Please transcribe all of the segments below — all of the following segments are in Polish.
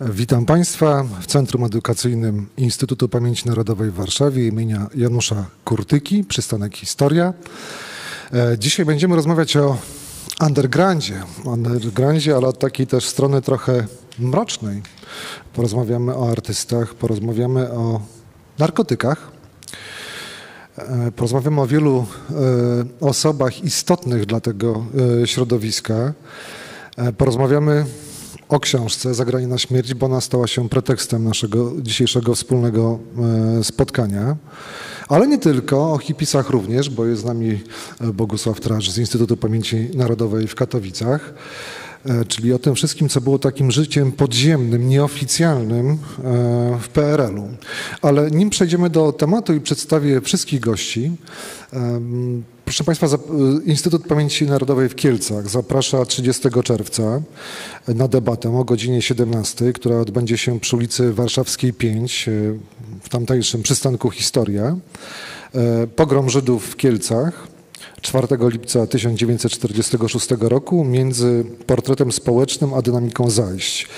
Witam Państwa w Centrum Edukacyjnym Instytutu Pamięci Narodowej w Warszawie imienia Janusza Kurtyki, przystanek Historia. Dzisiaj będziemy rozmawiać o undergroundzie, ale od takiej też strony trochę mrocznej. Porozmawiamy o artystach, porozmawiamy o narkotykach, porozmawiamy o wielu osobach istotnych dla tego środowiska, porozmawiamy o książce Zagranie na śmierć, bo ona stała się pretekstem naszego dzisiejszego wspólnego spotkania. Ale nie tylko, o hipisach również, bo jest z nami Bogusław Tracz z Instytutu Pamięci Narodowej w Katowicach, czyli o tym wszystkim, co było takim życiem podziemnym, nieoficjalnym w PRL-u. Ale nim przejdziemy do tematu i przedstawię wszystkich gości, proszę Państwa, Instytut Pamięci Narodowej w Kielcach zaprasza 30 czerwca na debatę o godzinie 17, która odbędzie się przy ulicy Warszawskiej 5 w tamtejszym przystanku Historia. Pogrom Żydów w Kielcach 4 lipca 1946 roku między portretem społecznym a dynamiką zajść.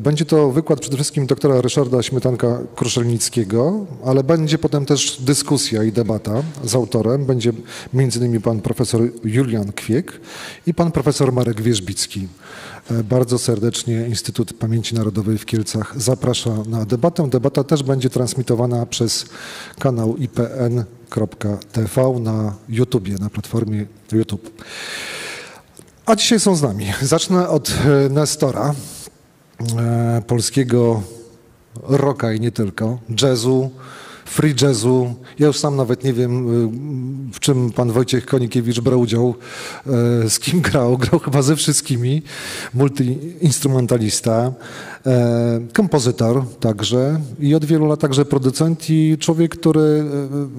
Będzie to wykład przede wszystkim doktora Ryszarda Śmietanka-Kruszelnickiego, ale będzie potem też dyskusja i debata z autorem. Będzie m.in. pan profesor Julian Kwiek i pan profesor Marek Wierzbicki. Bardzo serdecznie Instytut Pamięci Narodowej w Kielcach zaprasza na debatę. Debata też będzie transmitowana przez kanał IPN.tv na YouTubie, na platformie YouTube. A dzisiaj są z nami. Zacznę od Nestora, polskiego rocka i nie tylko, jazzu, free jazzu. Ja już sam nawet nie wiem, w czym pan Wojciech Konikiewicz brał udział, z kim grał. Grał chyba ze wszystkimi. Multiinstrumentalista, kompozytor także i od wielu lat także producent i człowiek,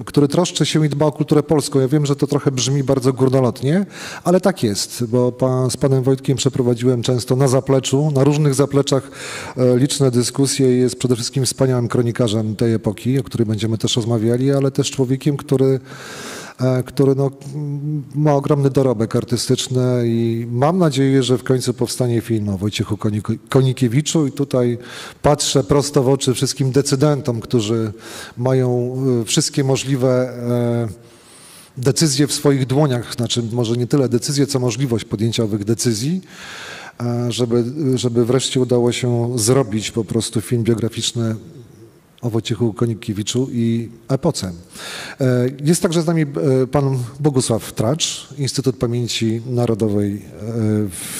który troszczy się i dba o kulturę polską. Ja wiem, że to trochę brzmi bardzo górnolotnie, ale tak jest, bo z panem Wojtkiem przeprowadziłem często na zapleczu, na różnych zapleczach liczne dyskusje i jest przede wszystkim wspaniałym kronikarzem tej epoki, o której będziemy też rozmawiali, ale też człowiekiem, który ma ogromny dorobek artystyczny i mam nadzieję, że w końcu powstanie film o Wojciechu Konikiewiczu i tutaj patrzę prosto w oczy wszystkim decydentom, którzy mają wszystkie możliwe decyzje w swoich dłoniach, znaczy może nie tyle decyzje, co możliwość podjęcia owych decyzji, żeby wreszcie udało się zrobić po prostu film biograficzny o Wojciechu Konikiewiczu i epoce. Jest także z nami pan Bogusław Tracz, Instytut Pamięci Narodowej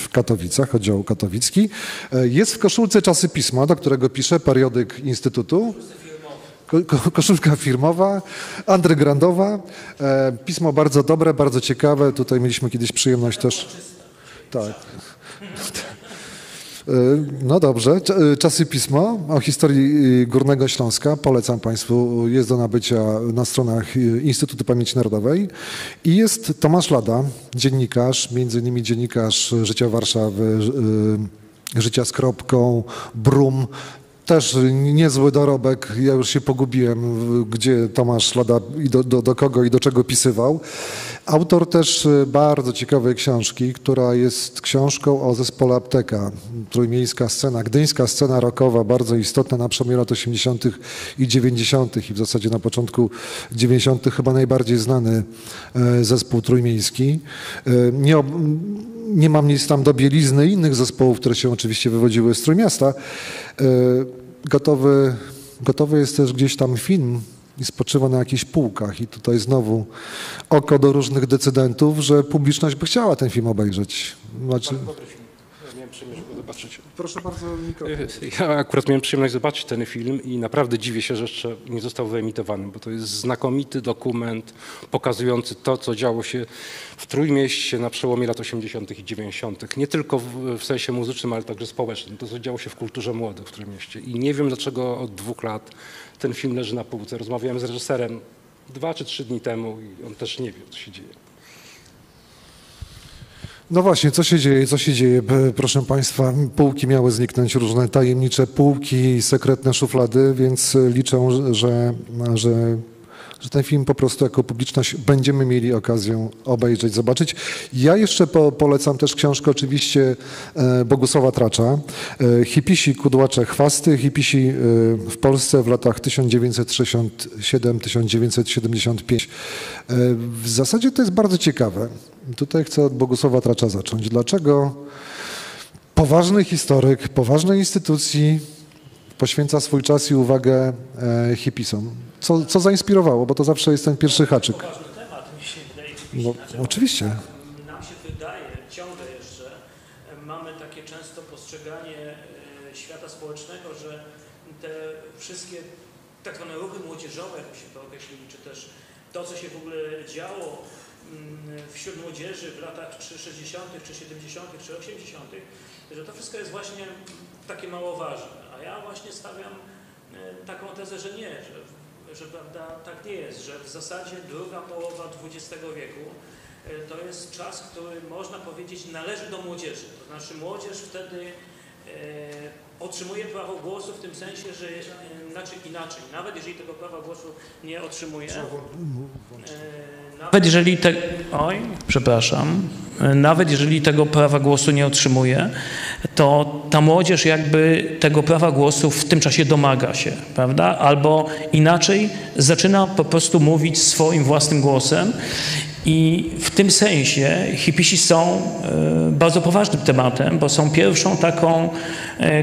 w Katowicach, oddział katowicki. Jest w koszulce czasopisma, do którego pisze, periodyk Instytutu. Koszulka firmowa, undergroundowa. Pismo bardzo dobre, bardzo ciekawe. Tutaj mieliśmy kiedyś przyjemność też... Tak. No dobrze, czasopismo o historii Górnego Śląska, polecam Państwu, jest do nabycia na stronach Instytutu Pamięci Narodowej i jest Tomasz Lada, dziennikarz, między innymi dziennikarz Życia Warszawy, Życia z kropką, Brum. Też niezły dorobek, ja już się pogubiłem, gdzie Tomasz Lada i do kogo i do czego pisywał. Autor też bardzo ciekawej książki, która jest książką o zespole Apteka. Trójmiejska scena, gdyńska scena rockowa, bardzo istotna na przełomie lat 80. i 90. i w zasadzie na początku 90. chyba najbardziej znany zespół trójmiejski. Nie mam nic tam do bielizny innych zespołów, które się oczywiście wywodziły z Trójmiasta. Gotowy jest też gdzieś tam film i spoczywa na jakichś półkach. I tutaj znowu oko do różnych decydentów, że publiczność by chciała ten film obejrzeć. Znaczy... Proszę bardzo, mikrofon. Ja akurat miałem przyjemność zobaczyć ten film i naprawdę dziwię się, że jeszcze nie został wyemitowany, bo to jest znakomity dokument pokazujący to, co działo się w Trójmieście na przełomie lat 80. i 90. Nie tylko w sensie muzycznym, ale także społecznym. To, co działo się w kulturze młodych w Trójmieście. I nie wiem, dlaczego od 2 lat ten film leży na półce. Rozmawiałem z reżyserem 2 czy 3 dni temu i on też nie wie, co się dzieje. No właśnie, co się dzieje, proszę Państwa, półki miały zniknąć, różne tajemnicze półki, sekretne szuflady, więc liczę, że że ten film po prostu jako publiczność będziemy mieli okazję obejrzeć, zobaczyć. Ja jeszcze polecam też książkę oczywiście Bogusława Tracza, Hipisi, kudłacze, chwasty. Hipisi w Polsce w latach 1967-1975. W zasadzie to jest bardzo ciekawe. Tutaj chcę od Bogusława Tracza zacząć. Dlaczego poważny historyk poważnej instytucji poświęca swój czas i uwagę hipisom? Co zainspirowało? Bo to zawsze jest ten pierwszy haczyk. To ważny temat, mi się wydaje, no, oczywiście. Nam się wydaje, ciągle jeszcze mamy takie często postrzeganie świata społecznego, że te wszystkie tak zwane ruchy młodzieżowe, jak się to określili, czy też to, co się w ogóle działo wśród młodzieży w latach czy 60., czy 70., czy 80., że to wszystko jest właśnie takie mało ważne. A ja właśnie stawiam taką tezę, że nie, że prawda, tak nie jest, że w zasadzie druga połowa XX wieku to jest czas, który można powiedzieć należy do młodzieży. To znaczy młodzież wtedy otrzymuje prawo głosu w tym sensie, że inaczej, nawet jeżeli tego prawa głosu nie otrzymuje. Nawet jeżeli tego prawa głosu nie otrzymuje, to ta młodzież jakby tego prawa głosu w tym czasie domaga się, prawda? Albo inaczej zaczyna po prostu mówić swoim własnym głosem. I w tym sensie hipisi są bardzo poważnym tematem, bo są pierwszą taką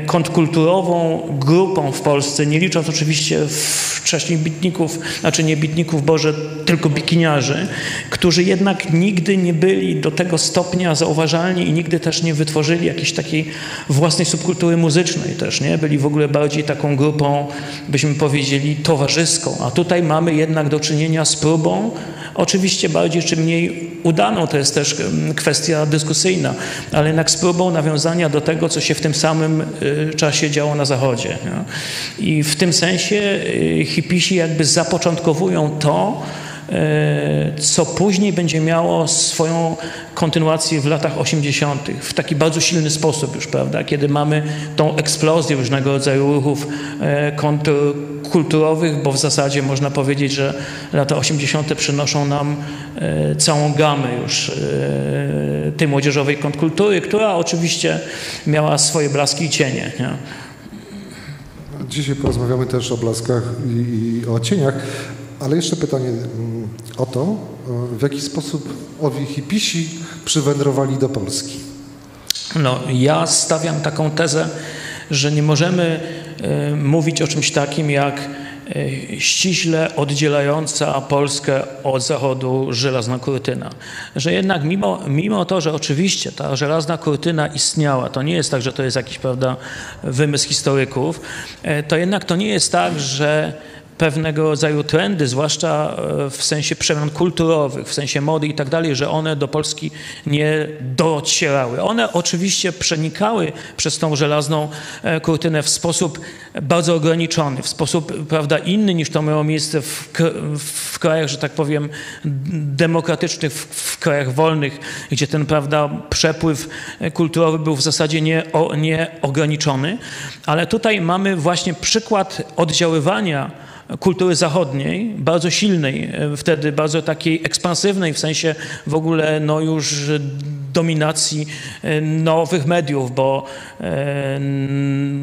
kontrkulturową grupą w Polsce, nie licząc oczywiście wcześniej bitników, znaczy nie bitników, Boże, tylko bikiniarzy, którzy jednak nigdy nie byli do tego stopnia zauważalni i nigdy też nie wytworzyli jakiejś takiej własnej subkultury muzycznej też, nie? Byli w ogóle bardziej taką grupą, byśmy powiedzieli, towarzyską. A tutaj mamy jednak do czynienia z próbą, oczywiście bardziej czy mniej udaną, to jest też kwestia dyskusyjna, ale jednak z próbą nawiązania do tego, co się w tym samym czasie działo na Zachodzie. No. I w tym sensie hipisi jakby zapoczątkowują to, co później będzie miało swoją kontynuację w latach 80. w taki bardzo silny sposób już, prawda, kiedy mamy tą eksplozję różnego rodzaju ruchów kontrkulturowych, bo w zasadzie można powiedzieć, że lata 80. przynoszą nam całą gamę już tej młodzieżowej kontrkultury, która oczywiście miała swoje blaski i cienie, nie? Dzisiaj porozmawiamy też o blaskach i o cieniach. Ale jeszcze pytanie o to, w jaki sposób owi hipisi przywędrowali do Polski? No, ja stawiam taką tezę, że nie możemy mówić o czymś takim jak ściśle oddzielająca Polskę od Zachodu żelazna kurtyna. Że jednak mimo to, że oczywiście ta żelazna kurtyna istniała, to nie jest tak, że to jest jakiś, prawda, wymysł historyków, to jednak to nie jest tak, że pewnego rodzaju trendy, zwłaszcza w sensie przemian kulturowych, w sensie mody i tak dalej, że one do Polski nie docierały. One oczywiście przenikały przez tą żelazną kurtynę w sposób bardzo ograniczony, w sposób, prawda, inny niż to miało miejsce w krajach, że tak powiem, demokratycznych, w krajach wolnych, gdzie ten, prawda, przepływ kulturowy był w zasadzie nieograniczony. Ale tutaj mamy właśnie przykład oddziaływania kultury zachodniej, bardzo silnej, wtedy bardzo takiej ekspansywnej, w sensie w ogóle no już dominacji nowych mediów,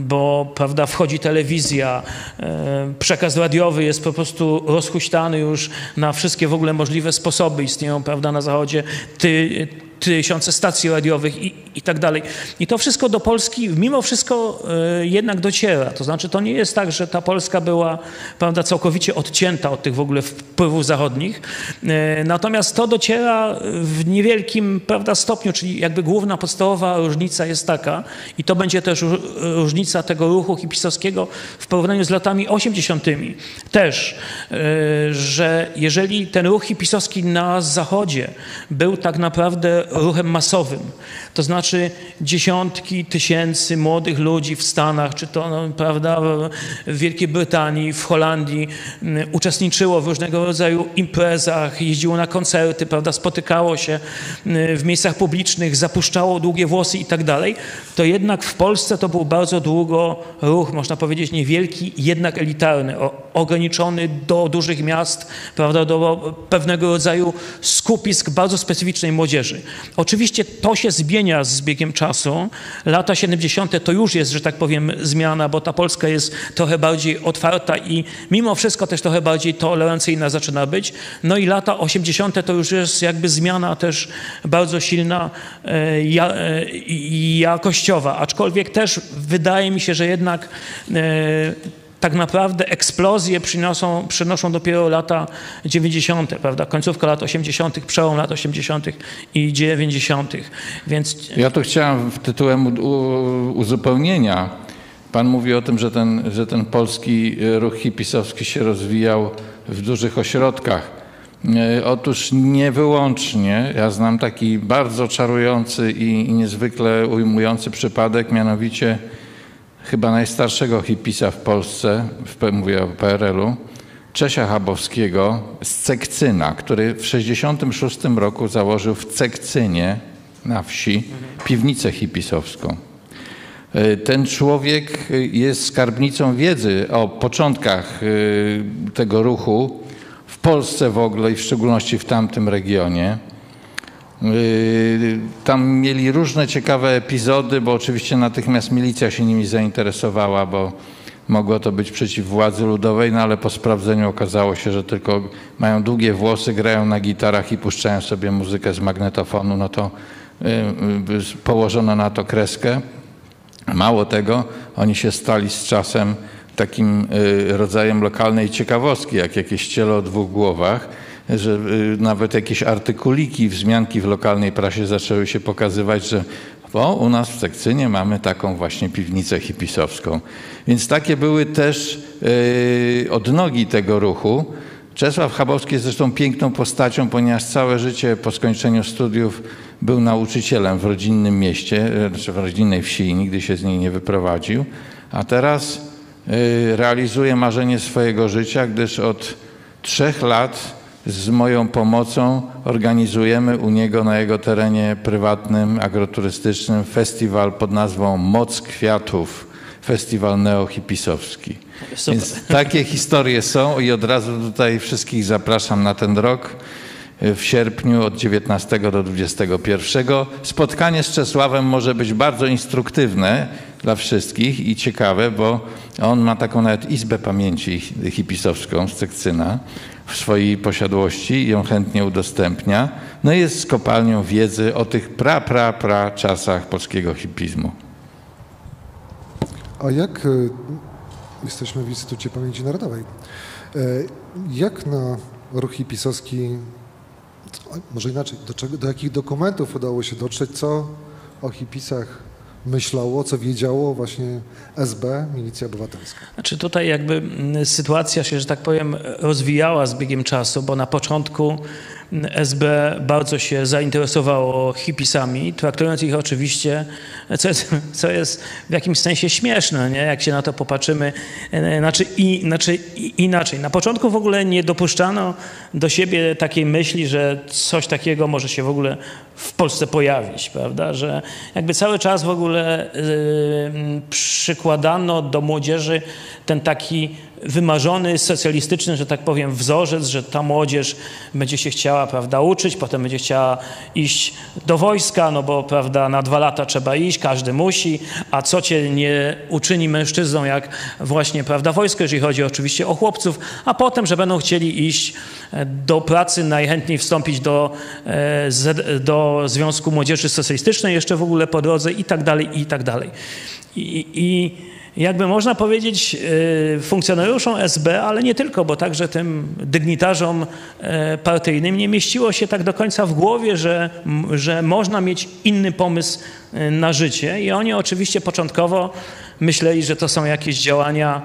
bo prawda, wchodzi telewizja, przekaz radiowy jest po prostu rozhuśtany już na wszystkie w ogóle możliwe sposoby, istnieją, prawda, na Zachodzie tysiące stacji radiowych i tak dalej. I to wszystko do Polski mimo wszystko jednak dociera. To znaczy to nie jest tak, że ta Polska była, prawda, całkowicie odcięta od tych w ogóle wpływów zachodnich. Natomiast to dociera w niewielkim, prawda, stopniu, czyli jakby główna, podstawowa różnica jest taka i to będzie też różnica tego ruchu hipisowskiego w porównaniu z latami 80. też, że jeżeli ten ruch hipisowski na Zachodzie był tak naprawdę ruchem masowym. To znaczy dziesiątki tysięcy młodych ludzi w Stanach, czy to prawda, w Wielkiej Brytanii, w Holandii uczestniczyło w różnego rodzaju imprezach, jeździło na koncerty, prawda, spotykało się w miejscach publicznych, zapuszczało długie włosy i tak dalej. To jednak w Polsce to był bardzo długo ruch, można powiedzieć, niewielki, jednak elitarny, ograniczony do dużych miast, prawda, do pewnego rodzaju skupisk bardzo specyficznej młodzieży. Oczywiście to się zmienia z biegiem czasu. Lata 70. to już jest, że tak powiem, zmiana, bo ta Polska jest trochę bardziej otwarta i mimo wszystko też trochę bardziej tolerancyjna zaczyna być. No i lata 80. to już jest jakby zmiana też bardzo silna i jakościowa, aczkolwiek też wydaje mi się, że jednak tak naprawdę eksplozje przynoszą dopiero lata 90., prawda? Końcówka lat 80., przełom lat 80. i 90. Więc... Ja to chciałem tytułem uzupełnienia. Pan mówi o tym, że ten polski ruch hipisowski się rozwijał w dużych ośrodkach. Otóż nie wyłącznie. Ja znam taki bardzo czarujący i niezwykle ujmujący przypadek, mianowicie chyba najstarszego hipisa w Polsce, mówię o PRL-u, Czesia Chabowskiego z Cekcyna, który w 1966 roku założył w Cekcynie na wsi piwnicę hipisowską. Ten człowiek jest skarbnicą wiedzy o początkach tego ruchu w Polsce w ogóle i w szczególności w tamtym regionie. Tam mieli różne ciekawe epizody, bo oczywiście natychmiast milicja się nimi zainteresowała, bo mogło to być przeciw władzy ludowej, no ale po sprawdzeniu okazało się, że tylko mają długie włosy, grają na gitarach i puszczają sobie muzykę z magnetofonu, no to położono na to kreskę. Mało tego, oni się stali z czasem takim rodzajem lokalnej ciekawostki, jak jakieś ciele o dwóch głowach, że nawet jakieś artykuliki, wzmianki w lokalnej prasie zaczęły się pokazywać, że o, u nas w Cekcynie mamy taką właśnie piwnicę hipisowską. Więc takie były też odnogi tego ruchu. Czesław Chabowski jest zresztą piękną postacią, ponieważ całe życie po skończeniu studiów był nauczycielem w rodzinnym mieście, znaczy w rodzinnej wsi i nigdy się z niej nie wyprowadził. A teraz realizuje marzenie swojego życia, gdyż od 3 lat z moją pomocą organizujemy u niego na jego terenie prywatnym, agroturystycznym festiwal pod nazwą Moc Kwiatów, festiwal neohipisowski. Super. Więc takie historie są i od razu tutaj wszystkich zapraszam na ten rok. W sierpniu od 19 do 21. Spotkanie z Czesławem może być bardzo instruktywne dla wszystkich i ciekawe, bo on ma taką nawet izbę pamięci hipisowską z Cekcyna w swojej posiadłości, ją chętnie udostępnia. No i jest kopalnią wiedzy o tych pra czasach polskiego hipizmu. A jak jesteśmy w Instytucie Pamięci Narodowej, jak na ruch hipisowski, może inaczej, do jakich dokumentów udało się dotrzeć, co o hipisach myślało, co wiedziało właśnie SB, Milicja Obywatelska? Znaczy tutaj jakby sytuacja się, że tak powiem, rozwijała z biegiem czasu, bo na początku SB bardzo się zainteresowało hipisami, traktując ich oczywiście, co jest w jakimś sensie śmieszne, nie? Jak się na to popatrzymy. Inaczej. Na początku w ogóle nie dopuszczano do siebie takiej myśli, że coś takiego może się w ogóle w Polsce pojawić, prawda? Że jakby cały czas w ogóle przykładano do młodzieży ten taki wymarzony, socjalistyczny, że tak powiem, wzorzec, że ta młodzież będzie się chciała, prawda, uczyć, potem będzie chciała iść do wojska, no bo, prawda, na 2 lata trzeba iść, każdy musi, a co cię nie uczyni mężczyzną, jak właśnie, prawda, wojsko, jeżeli chodzi oczywiście o chłopców, a potem, że będą chcieli iść do pracy, najchętniej wstąpić do Związku Młodzieży Socjalistycznej jeszcze w ogóle po drodze i tak dalej, i tak dalej. Jakby można powiedzieć funkcjonariuszom SB, ale nie tylko, bo także tym dygnitarzom partyjnym nie mieściło się tak do końca w głowie, że można mieć inny pomysł na życie i oni oczywiście początkowo myśleli, że to są jakieś działania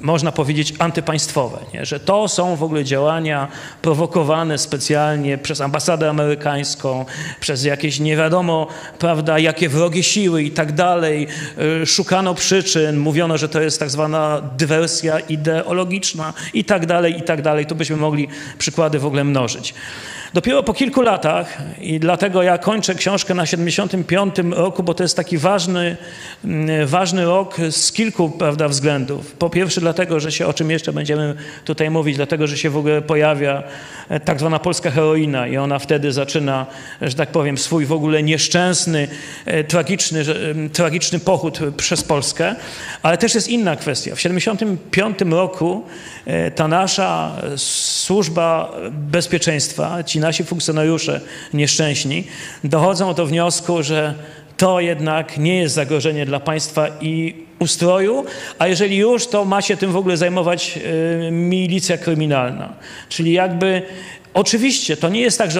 można powiedzieć, antypaństwowe, nie? Że to są w ogóle działania prowokowane specjalnie przez ambasadę amerykańską, przez jakieś nie wiadomo, prawda, jakie wrogie siły i tak dalej. Szukano przyczyn, mówiono, że to jest tak zwana dywersja ideologiczna i tak dalej, i tak dalej. Tu byśmy mogli przykłady w ogóle mnożyć. Dopiero po kilku latach, i dlatego ja kończę książkę na 75 roku, bo to jest taki ważny rok z kilku, prawda, względów. Po pierwsze dlatego, że się, o czym jeszcze będziemy tutaj mówić, dlatego, że się w ogóle pojawia tak zwana polska heroina i ona wtedy zaczyna, że tak powiem, swój w ogóle nieszczęsny, tragiczny pochód przez Polskę. Ale też jest inna kwestia. W 75 roku ta nasza służba bezpieczeństwa, ci nasi funkcjonariusze nieszczęśni, dochodzą do wniosku, że to jednak nie jest zagrożenie dla państwa i ustroju, a jeżeli już, to ma się tym w ogóle zajmować milicja kryminalna. Czyli jakby, oczywiście, to nie jest tak,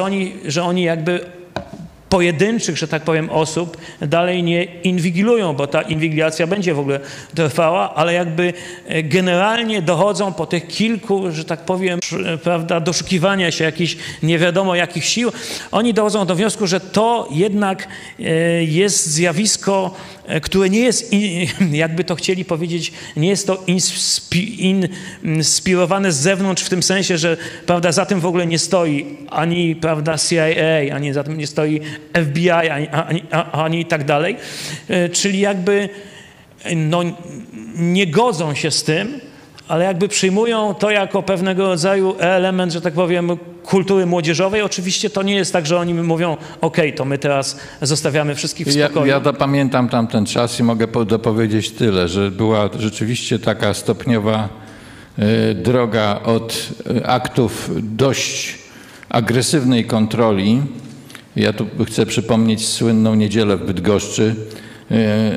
że oni jakby pojedynczych, że tak powiem, osób dalej nie inwigilują, bo ta inwigilacja będzie w ogóle trwała, ale jakby generalnie dochodzą po tych kilku, że tak powiem, prawda, doszukiwania się jakichś nie wiadomo jakich sił, oni dochodzą do wniosku, że to jednak jest zjawisko, które nie jest, jakby to chcieli powiedzieć, nie jest to inspirowane z zewnątrz w tym sensie, że, prawda, za tym w ogóle nie stoi ani, prawda, CIA, ani za tym nie stoi FBI, ani i tak dalej. Czyli jakby no, nie godzą się z tym, ale jakby przyjmują to jako pewnego rodzaju element, że tak powiem, kultury młodzieżowej. Oczywiście to nie jest tak, że oni mówią, okej, to my teraz zostawiamy wszystkich w spokoju. Ja pamiętam tamten czas i mogę dopowiedzieć tyle, że była rzeczywiście taka stopniowa droga od aktów dość agresywnej kontroli. Ja tu chcę przypomnieć słynną niedzielę w Bydgoszczy,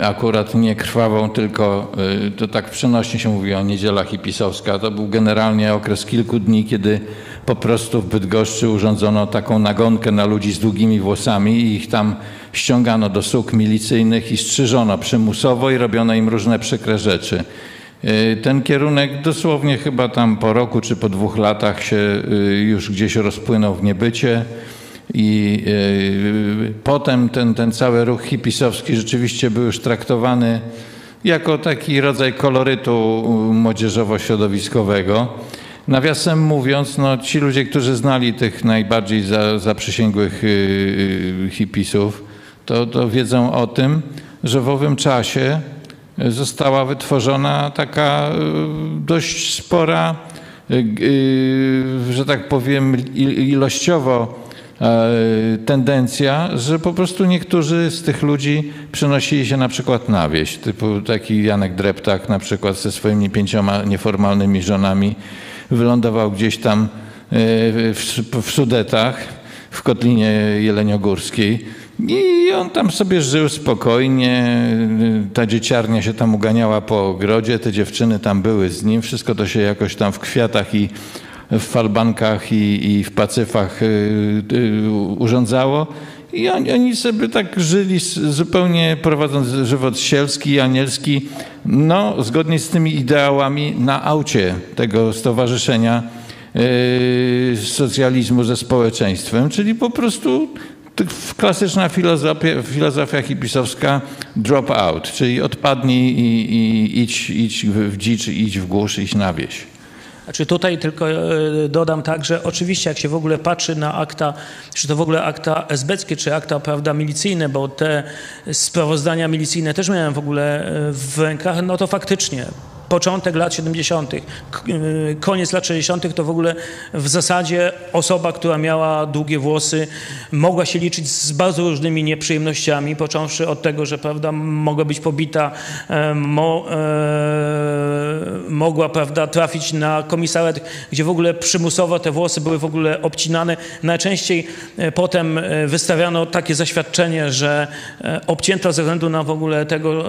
akurat nie krwawą, tylko to tak przenośnie się mówi o niedzielach i Pisowska. To był generalnie okres kilku dni, kiedy po prostu w Bydgoszczy urządzono taką nagonkę na ludzi z długimi włosami i ich tam ściągano do suk milicyjnych i strzyżono przymusowo i robiono im różne przykre rzeczy. Ten kierunek dosłownie chyba tam po roku czy po 2 latach się już gdzieś rozpłynął w niebycie. I potem ten cały ruch hipisowski rzeczywiście był już traktowany jako taki rodzaj kolorytu młodzieżowo-środowiskowego. Nawiasem mówiąc, no, ci ludzie, którzy znali tych najbardziej zaprzysięgłych hipisów, to wiedzą o tym, że w owym czasie została wytworzona taka dość spora, że tak powiem, ilościowo tendencja, że po prostu niektórzy z tych ludzi przenosili się na przykład na wieś, typu taki Janek Dreptak na przykład ze swoimi 5 nieformalnymi żonami wylądował gdzieś tam w Sudetach, w Kotlinie Jeleniogórskiej i on tam sobie żył spokojnie, ta dzieciarnia się tam uganiała po ogrodzie, te dziewczyny tam były z nim, wszystko to się jakoś tam w kwiatach i w falbankach i w pacyfach urządzało i oni sobie tak żyli zupełnie prowadząc żywot sielski, anielski, no zgodnie z tymi ideałami na aucie tego stowarzyszenia socjalizmu ze społeczeństwem, czyli po prostu klasyczna filozofia hipisowska drop out, czyli odpadnij i idź w dzicz, idź w głusz, idź na wieś. Znaczy tutaj tylko dodam tak, że oczywiście jak się w ogóle patrzy na akta, czy to w ogóle akta esbeckie, czy akta, prawda, milicyjne, bo te sprawozdania milicyjne też miałem w ogóle w rękach, no to faktycznie początek lat 70., koniec lat 60. to w ogóle w zasadzie osoba, która miała długie włosy, mogła się liczyć z bardzo różnymi nieprzyjemnościami, począwszy od tego, że, prawda, mogła być pobita, mogła, prawda, trafić na komisariat, gdzie w ogóle przymusowo te włosy były w ogóle obcinane. Najczęściej potem wystawiano takie zaświadczenie, że obcięto ze względu na w ogóle tego,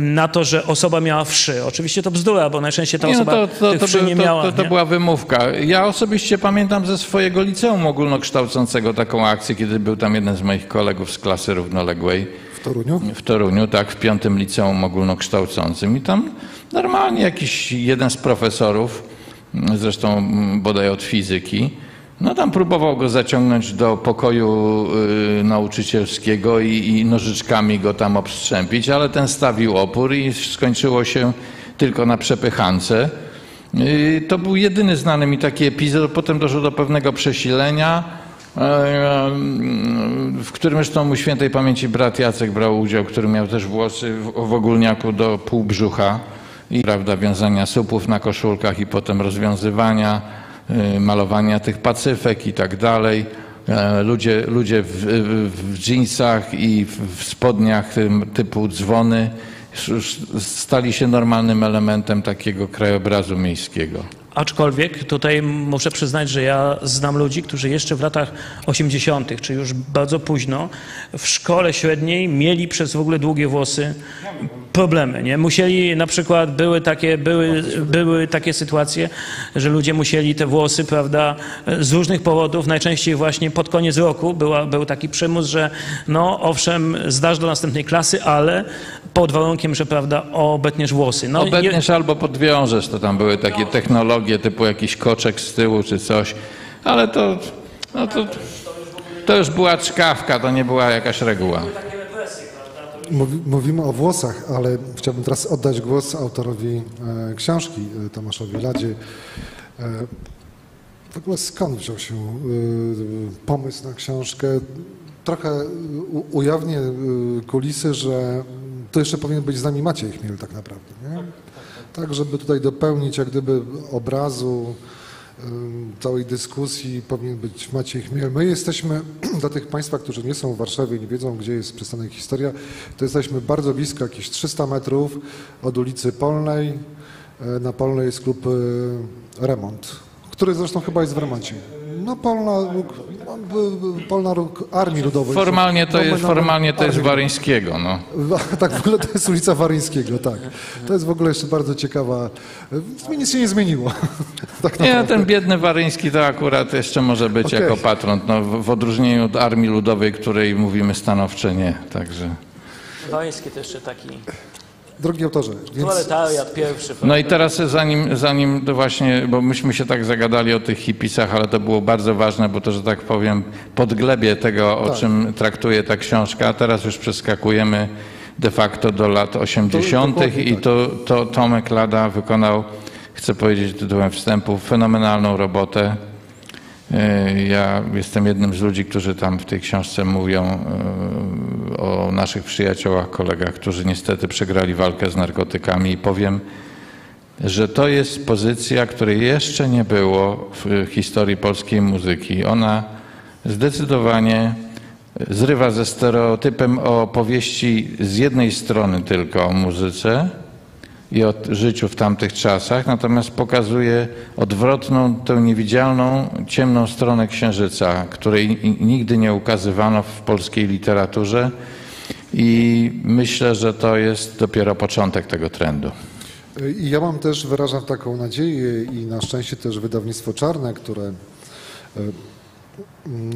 na to, że osoba miała wszy. Oczywiście to bzdura, bo najczęściej ta osoba tych wszy nie miała. To była wymówka. Ja osobiście pamiętam ze swojego liceum ogólnokształcącego taką akcję, kiedy był tam jeden z moich kolegów z klasy równoległej. W Toruniu? W Toruniu, tak, w 5. liceum ogólnokształcącym. I tam normalnie jakiś jeden z profesorów, zresztą bodaj od fizyki, no tam próbował go zaciągnąć do pokoju nauczycielskiego i nożyczkami go tam obstrzępić, ale ten stawił opór i skończyło się tylko na przepychance. To był jedyny znany mi taki epizod. Potem doszło do pewnego przesilenia, w którym zresztą mu świętej pamięci brat Jacek brał udział, który miał też włosy w ogólniaku do pół brzucha i prawda, wiązania słupów na koszulkach i potem rozwiązywania, malowania tych pacyfek i tak dalej. Ludzie w dżinsach i w spodniach typu dzwony stali się normalnym elementem takiego krajobrazu miejskiego. Aczkolwiek tutaj muszę przyznać, że ja znam ludzi, którzy jeszcze w latach 80., czy już bardzo późno, w szkole średniej mieli przez w ogóle długie włosy problemy, nie? Musieli, na przykład były takie sytuacje, że ludzie musieli te włosy, prawda, z różnych powodów, najczęściej właśnie pod koniec roku był taki przymus, że no owszem, zdasz do następnej klasy, ale pod warunkiem, że prawda, obetniesz włosy. No, albo podwiążesz, to tam były takie technologie typu jakiś koczek z tyłu czy coś, ale to, no to już była czkawka, to nie była jakaś reguła. Mówimy o włosach, ale chciałbym teraz oddać głos autorowi książki, Tomaszowi Ladzie. W ogóle skąd wziął się pomysł na książkę? Trochę ujawnię kulisy, że to jeszcze powinien być z nami Maciej Chmiel tak naprawdę, nie? Tak, żeby tutaj dopełnić jak gdyby obrazu całej dyskusji, powinien być Maciej Chmiel. My jesteśmy, dla tych Państwa, którzy nie są w Warszawie i nie wiedzą, gdzie jest przystanek Historia, to jesteśmy bardzo blisko, jakieś 300 metrów od ulicy Polnej. Na Polnej jest klub Remont, który zresztą chyba jest w remoncie. No Polna Armii Ludowej. Formalnie to jest Waryńskiego. No. Tak, w ogóle to jest ulica Waryńskiego, tak. To jest w ogóle jeszcze bardzo ciekawa. Nic się nie zmieniło. Tak nie, ten biedny Waryński to akurat jeszcze może być jako patron. No, w odróżnieniu od Armii Ludowej, której mówimy stanowcze nie. Także. Waryński to jeszcze taki... Drogi autorze, więc... No i teraz zanim to właśnie, bo myśmy się tak zagadali o tych hipisach, ale to było bardzo ważne, bo to, że tak powiem, podglebie tego, o czym traktuje ta książka, a teraz już przeskakujemy de facto do lat 80. i to Tomek Lada wykonał, chcę powiedzieć tytułem wstępu, fenomenalną robotę. Ja jestem jednym z ludzi, którzy tam w tej książce mówią o naszych przyjaciołach, kolegach, którzy niestety przegrali walkę z narkotykami i powiem, że to jest pozycja, której jeszcze nie było w historii polskiej muzyki. Ona zdecydowanie zrywa ze stereotypem o opowieści z jednej strony tylko o muzyce i o życiu w tamtych czasach, natomiast pokazuje odwrotną, tę niewidzialną, ciemną stronę Księżyca, której nigdy nie ukazywano w polskiej literaturze i myślę, że to jest dopiero początek tego trendu. I ja wyrażam taką nadzieję i na szczęście też wydawnictwo Czarne, które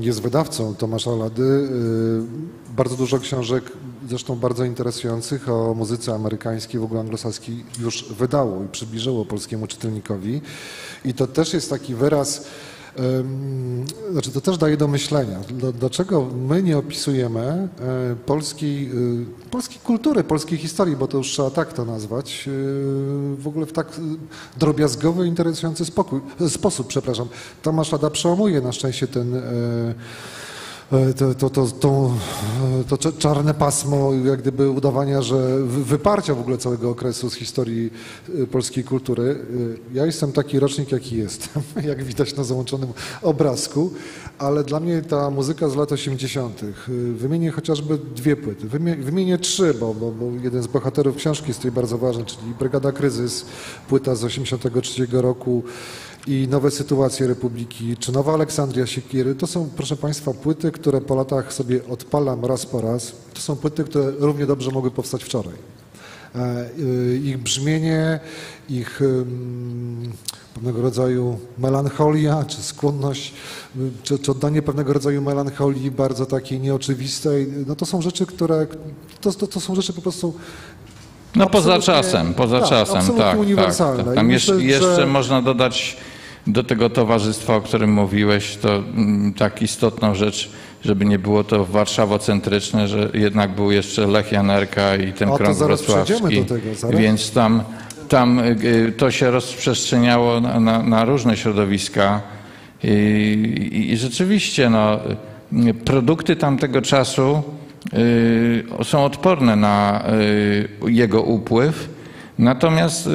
jest wydawcą Tomasza Lady, bardzo dużo książek, zresztą bardzo interesujących, o muzyce amerykańskiej, w ogóle anglosaskiej, już wydało i przybliżyło polskiemu czytelnikowi. I to też jest taki wyraz, znaczy to też daje do myślenia, dlaczego my nie opisujemy polskiej kultury, polskiej historii, bo to już trzeba tak to nazwać, w ogóle w tak drobiazgowy, interesujący sposób. Przepraszam. Tomasz Lada przełamuje na szczęście to czarne pasmo jak gdyby udawania, że wyparcia w ogóle całego okresu z historii polskiej kultury. Ja jestem taki rocznik, jaki jestem, jak widać na załączonym obrazku, ale dla mnie ta muzyka z lat 80. Wymienię chociażby 2 płyty, wymienię 3, bo jeden z bohaterów książki jest tutaj bardzo ważny, czyli Brygada Kryzys, płyta z 83 roku, i Nowe sytuacje Republiki, czy Nowa Aleksandria Siekiery. To są, proszę Państwa, płyty, które po latach sobie odpalam raz po raz. To są płyty, które równie dobrze mogły powstać wczoraj. Ich brzmienie, ich pewnego rodzaju melancholia, czy skłonność, czy oddanie pewnego rodzaju melancholii bardzo takiej nieoczywistej. No to są rzeczy, które, to są rzeczy po prostu... No poza czasem, tak, uniwersalne. Tak. Tam myślę, jeszcze że... można dodać do tego towarzystwa, o którym mówiłeś, to tak istotną rzecz, żeby nie było to warszawocentryczne, że jednak był jeszcze Lech Janerka i ten krąg wrocławski, więc tam to się rozprzestrzeniało na różne środowiska i rzeczywiście no, produkty tamtego czasu są odporne na jego upływ. Natomiast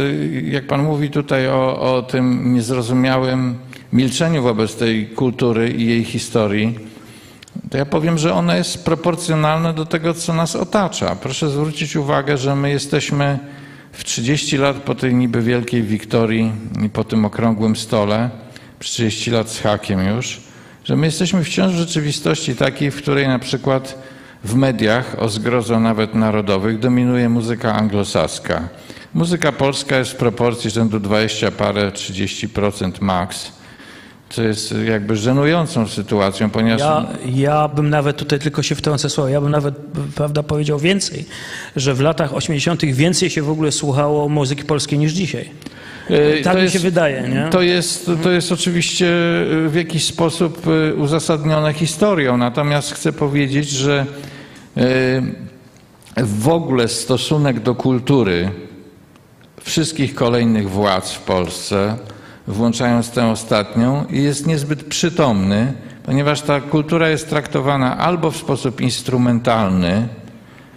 jak pan mówi tutaj o tym niezrozumiałym milczeniu wobec tej kultury i jej historii, to ja powiem, że ono jest proporcjonalne do tego, co nas otacza. Proszę zwrócić uwagę, że my jesteśmy w 30 lat po tej niby wielkiej wiktorii i po tym okrągłym stole, 30 lat z hakiem już, że my jesteśmy wciąż w rzeczywistości takiej, w której na przykład w mediach, o zgrozo nawet narodowych, dominuje muzyka anglosaska. Muzyka polska jest w proporcji rzędu 20 parę, 30% maks, co jest jakby żenującą sytuacją, ponieważ... Ja bym nawet tutaj tylko się wtrącę słowo, ja bym nawet, prawda, powiedział więcej, że w latach 80. więcej się w ogóle słuchało muzyki polskiej niż dzisiaj. Tak mi się wydaje, nie? To jest oczywiście w jakiś sposób uzasadnione historią, natomiast chcę powiedzieć, że w ogóle stosunek do kultury wszystkich kolejnych władz w Polsce, włączając tę ostatnią, jest niezbyt przytomny, ponieważ ta kultura jest traktowana albo w sposób instrumentalny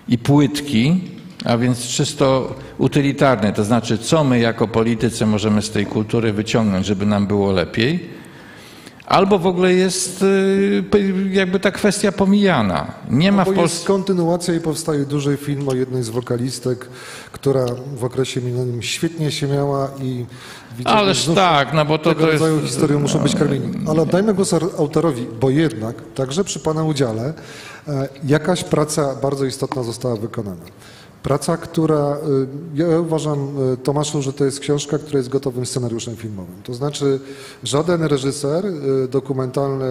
i płytki, a więc czysto utylitarny, to znaczy co my jako politycy możemy z tej kultury wyciągnąć, żeby nam było lepiej, albo w ogóle jest jakby ta kwestia pomijana. Nie ma w Polsce... Jest kontynuacja i powstaje duży film o jednej z wokalistek, która w okresie minionym świetnie się miała i... Ależ tak, no bo to jest... Tego rodzaju historią muszą być karmieni. Ale oddajmy głos autorowi, bo jednak, także przy pana udziale, jakaś praca bardzo istotna została wykonana. Praca, która, ja uważam, Tomaszu, że to jest książka, która jest gotowym scenariuszem filmowym. To znaczy żaden reżyser dokumentalny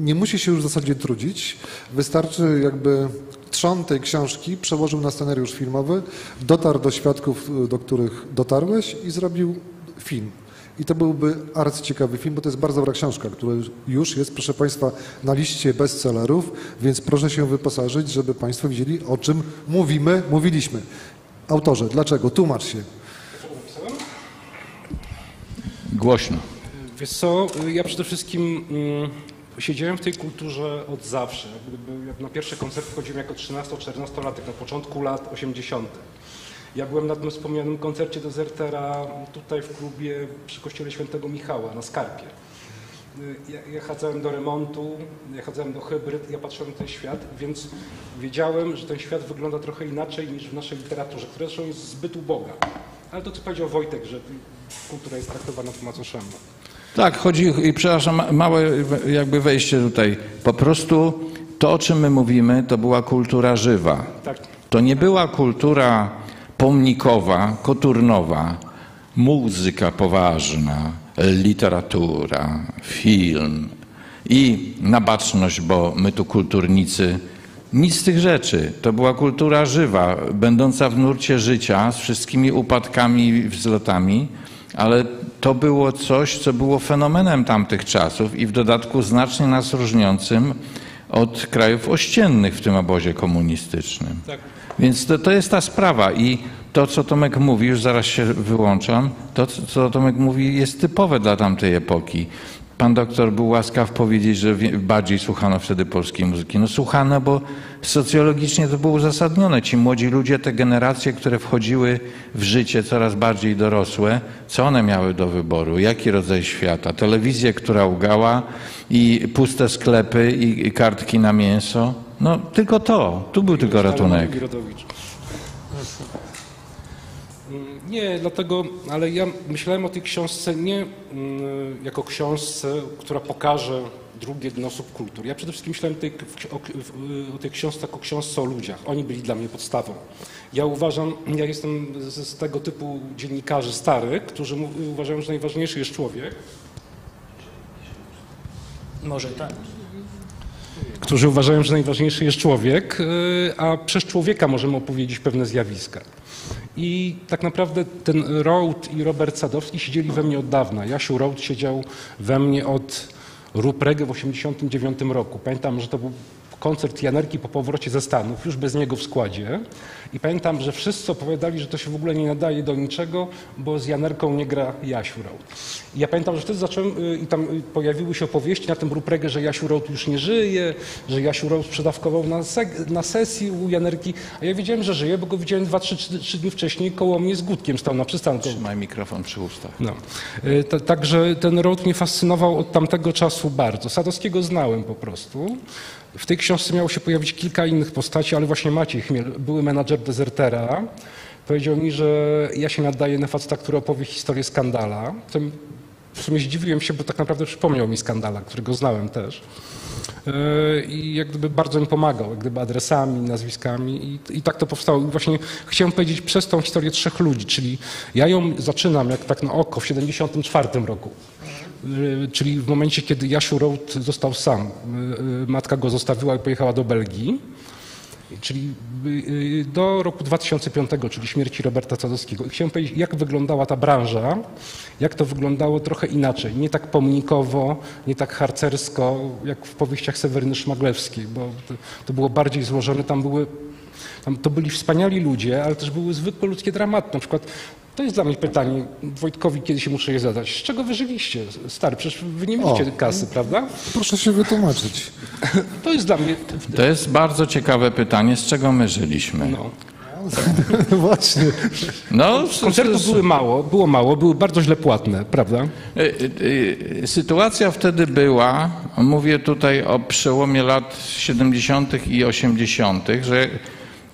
nie musi się już w zasadzie trudzić. Wystarczy jakby trzon tej książki przełożył na scenariusz filmowy, dotarł do świadków, do których dotarłeś i zrobił film. I to byłby arcyciekawy film, bo to jest bardzo dobra książka, która już jest, proszę Państwa, na liście bestsellerów, więc proszę się wyposażyć, żeby Państwo widzieli, o czym mówiliśmy. Autorze, dlaczego? Tłumacz się. Głośno. Wiesz co, ja przede wszystkim siedziałem w tej kulturze od zawsze. Na pierwszy koncert wchodziłem jako 13-14-latek, na początku lat 80. Ja byłem na tym wspomnianym koncercie Dezertera tutaj w klubie przy kościele Świętego Michała na Skarpie. Ja chadzałem do remontu, ja chadzałem do hybryd, ja patrzyłem na ten świat, więc wiedziałem, że ten świat wygląda trochę inaczej niż w naszej literaturze, która zresztą jest zbyt uboga. Ale to, co powiedział Wojtek, że kultura jest traktowana po macoszemu. Tak, chodzi, i przepraszam, małe jakby wejście tutaj. Po prostu to, o czym my mówimy, to była kultura żywa. Tak. To nie była kultura pomnikowa, koturnowa, muzyka poważna, literatura, film i na baczność, bo my tu kulturnicy, nic z tych rzeczy. To była kultura żywa, będąca w nurcie życia z wszystkimi upadkami i wzlotami, ale to było coś, co było fenomenem tamtych czasów i w dodatku znacznie nas różniącym od krajów ościennych w tym obozie komunistycznym. Tak. Więc to jest ta sprawa i to, co Tomek mówi, już zaraz się wyłączam, to, co Tomek mówi, jest typowe dla tamtej epoki. Pan doktor był łaskaw powiedzieć, że bardziej słuchano wtedy polskiej muzyki. No słuchano, bo socjologicznie to było uzasadnione. Ci młodzi ludzie, te generacje, które wchodziły w życie coraz bardziej dorosłe, co one miały do wyboru? Jaki rodzaj świata? Telewizję, która łgała i puste sklepy i kartki na mięso. No tylko to. Tu był tylko ratunek. Nie, dlatego, ale ja myślałem o tej książce nie jako książce, która pokaże drugie dno subkultur. Ja przede wszystkim myślałem o tej książce jako książce o ludziach. Oni byli dla mnie podstawą. Ja uważam, ja jestem z tego typu dziennikarzy starych, którzy uważają, że najważniejszy jest człowiek. Może tak. Którzy uważają, że najważniejszy jest człowiek, a przez człowieka możemy opowiedzieć pewne zjawiska. I tak naprawdę ten Roth i Robert Sadowski siedzieli we mnie od dawna. Jasiu Roth siedział we mnie od Ruprege w 1989 roku. Pamiętam, że to był koncert Janerki po powrocie ze Stanów, już bez niego w składzie. I pamiętam, że wszyscy opowiadali, że to się w ogóle nie nadaje do niczego, bo z Janerką nie gra Jasiu Roth. I ja pamiętam, że wtedy zacząłem, i tam pojawiły się opowieści na tym Ruprege, że Jasiu Roth już nie żyje, że Jasiu Roth przedawkował na sesji u Janerki, a ja wiedziałem, że żyje, bo go widziałem 2-3 dni wcześniej koło mnie z Gutkiem, stał na przystanku. Trzymaj mikrofon przy ustach. No. Także ten Roth mnie fascynował od tamtego czasu bardzo. Sadowskiego znałem po prostu. W tej książce miało się pojawić kilka innych postaci, ale właśnie Maciej Chmiel, były menadżer Dezertera, powiedział mi, że ja się nadaję na faceta, który opowie historię Skandala. W sumie zdziwiłem się, bo tak naprawdę przypomniał mi Skandala, którego znałem też. I jak gdyby bardzo mi pomagał, jak gdyby adresami, nazwiskami i tak to powstało. I właśnie chciałem powiedzieć przez tą historię trzech ludzi, czyli ja ją zaczynam jak tak na oko w 1974 roku. Czyli w momencie, kiedy Jasiu Roth został sam. Matka go zostawiła i pojechała do Belgii, czyli do roku 2005, czyli śmierci Roberta Sadowskiego. I chciałem powiedzieć, jak wyglądała ta branża, jak to wyglądało trochę inaczej. Nie tak pomnikowo, nie tak harcersko, jak w powieściach Seweryny Szmaglewskiej, bo to było bardziej złożone. To byli wspaniali ludzie, ale też były zwykłe ludzkie dramaty. Na przykład to jest dla mnie pytanie, Wojtkowi kiedyś muszę je zadać. Z czego wy żyliście? Stary, przecież wy nie mieliście kasy, prawda? Proszę się wytłumaczyć. To jest dla mnie... To jest bardzo ciekawe pytanie, z czego my żyliśmy. No. Właśnie. No, koncertów było mało, były bardzo źle płatne, prawda? Sytuacja wtedy była, mówię tutaj o przełomie lat 70. i 80., że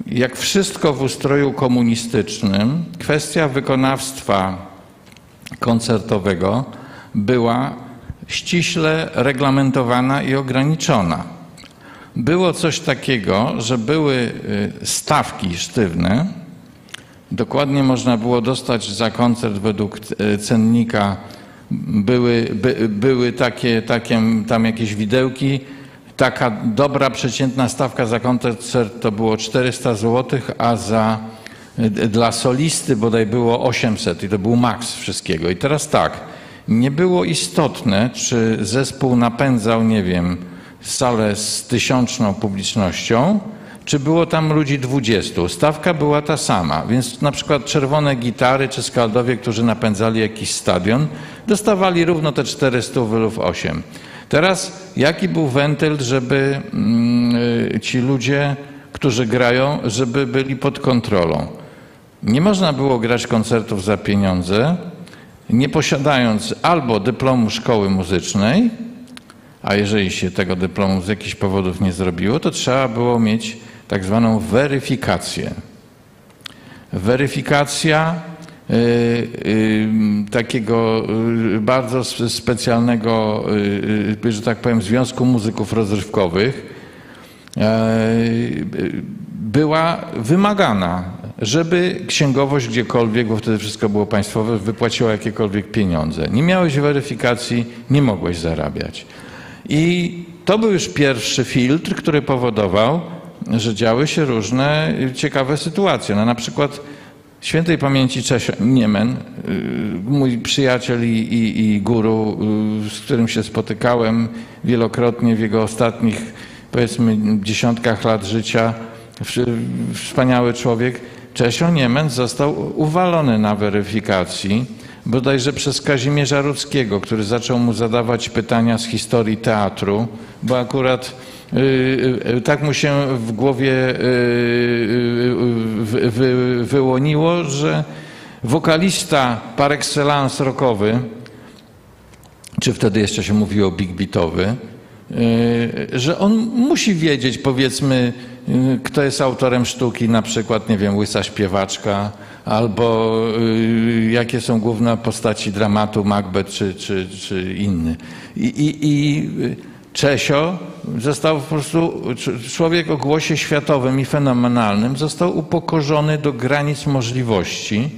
jak wszystko w ustroju komunistycznym, kwestia wykonawstwa koncertowego była ściśle reglamentowana i ograniczona. Było coś takiego, że były stawki sztywne. Dokładnie można było dostać za koncert według cennika. Były takie tam jakieś widełki. Taka dobra, przeciętna stawka za koncert to było 400 zł, a dla solisty bodaj było 800 i to był maks wszystkiego. I teraz tak, nie było istotne, czy zespół napędzał, nie wiem, salę z 1000 publicznością, czy było tam ludzi 20. Stawka była ta sama, więc na przykład Czerwone Gitary czy Skaldowie, którzy napędzali jakiś stadion, dostawali równo te 400 lub 8. Teraz jaki był wentyl, żeby ci ludzie, którzy grają, żeby byli pod kontrolą? Nie można było grać koncertów za pieniądze, nie posiadając albo dyplomu szkoły muzycznej, a jeżeli się tego dyplomu z jakichś powodów nie zrobiło, to trzeba było mieć tak zwaną weryfikację. Weryfikacja takiego bardzo specjalnego, że tak powiem, Związku Muzyków Rozrywkowych była wymagana, żeby księgowość gdziekolwiek, bo wtedy wszystko było państwowe, wypłaciła jakiekolwiek pieniądze. Nie miałeś weryfikacji, nie mogłeś zarabiać. I to był już pierwszy filtr, który powodował, że działy się różne ciekawe sytuacje. No, na przykład świętej pamięci Czesio Niemen, mój przyjaciel i guru, z którym się spotykałem wielokrotnie w jego ostatnich, powiedzmy, dziesiątkach lat życia, wspaniały człowiek, Czesio Niemen został uwalony na weryfikacji, bodajże przez Kazimierza Rudzkiego, który zaczął mu zadawać pytania z historii teatru, bo akurat tak mu się w głowie wyłoniło, że wokalista par excellence rockowy, czy wtedy jeszcze się mówiło big beatowy, że on musi wiedzieć, powiedzmy, kto jest autorem sztuki, na przykład, nie wiem, Łysa Śpiewaczka, albo jakie są główne postaci dramatu Macbeth czy inny. I Czesio został po prostu, człowiek o głosie światowym i fenomenalnym, został upokorzony do granic możliwości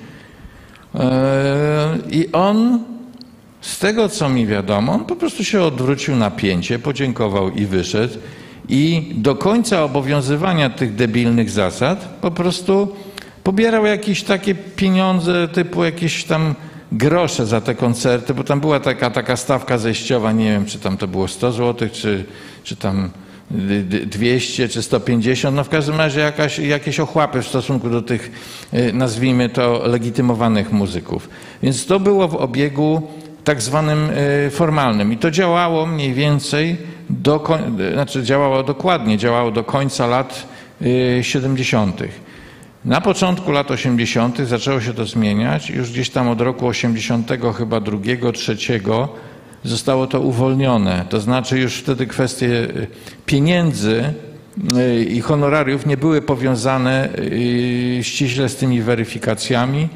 i on, z tego co mi wiadomo, on po prostu się odwrócił na pięcie, podziękował i wyszedł, i do końca obowiązywania tych debilnych zasad po prostu pobierał jakieś takie pieniądze typu jakieś tam grosze za te koncerty, bo tam była taka stawka zejściowa, nie wiem, czy tam to było 100 zł, czy tam 200, czy 150, no w każdym razie jakieś ochłapy w stosunku do tych, nazwijmy to, legitymowanych muzyków. Więc to było w obiegu tak zwanym formalnym i to działało mniej więcej, znaczy działało dokładnie, działało do końca lat 70. Na początku lat 80. zaczęło się to zmieniać. Już gdzieś tam od roku 80 chyba drugiego, trzeciego zostało to uwolnione. To znaczy już wtedy kwestie pieniędzy i honorariów nie były powiązane ściśle z tymi weryfikacjami.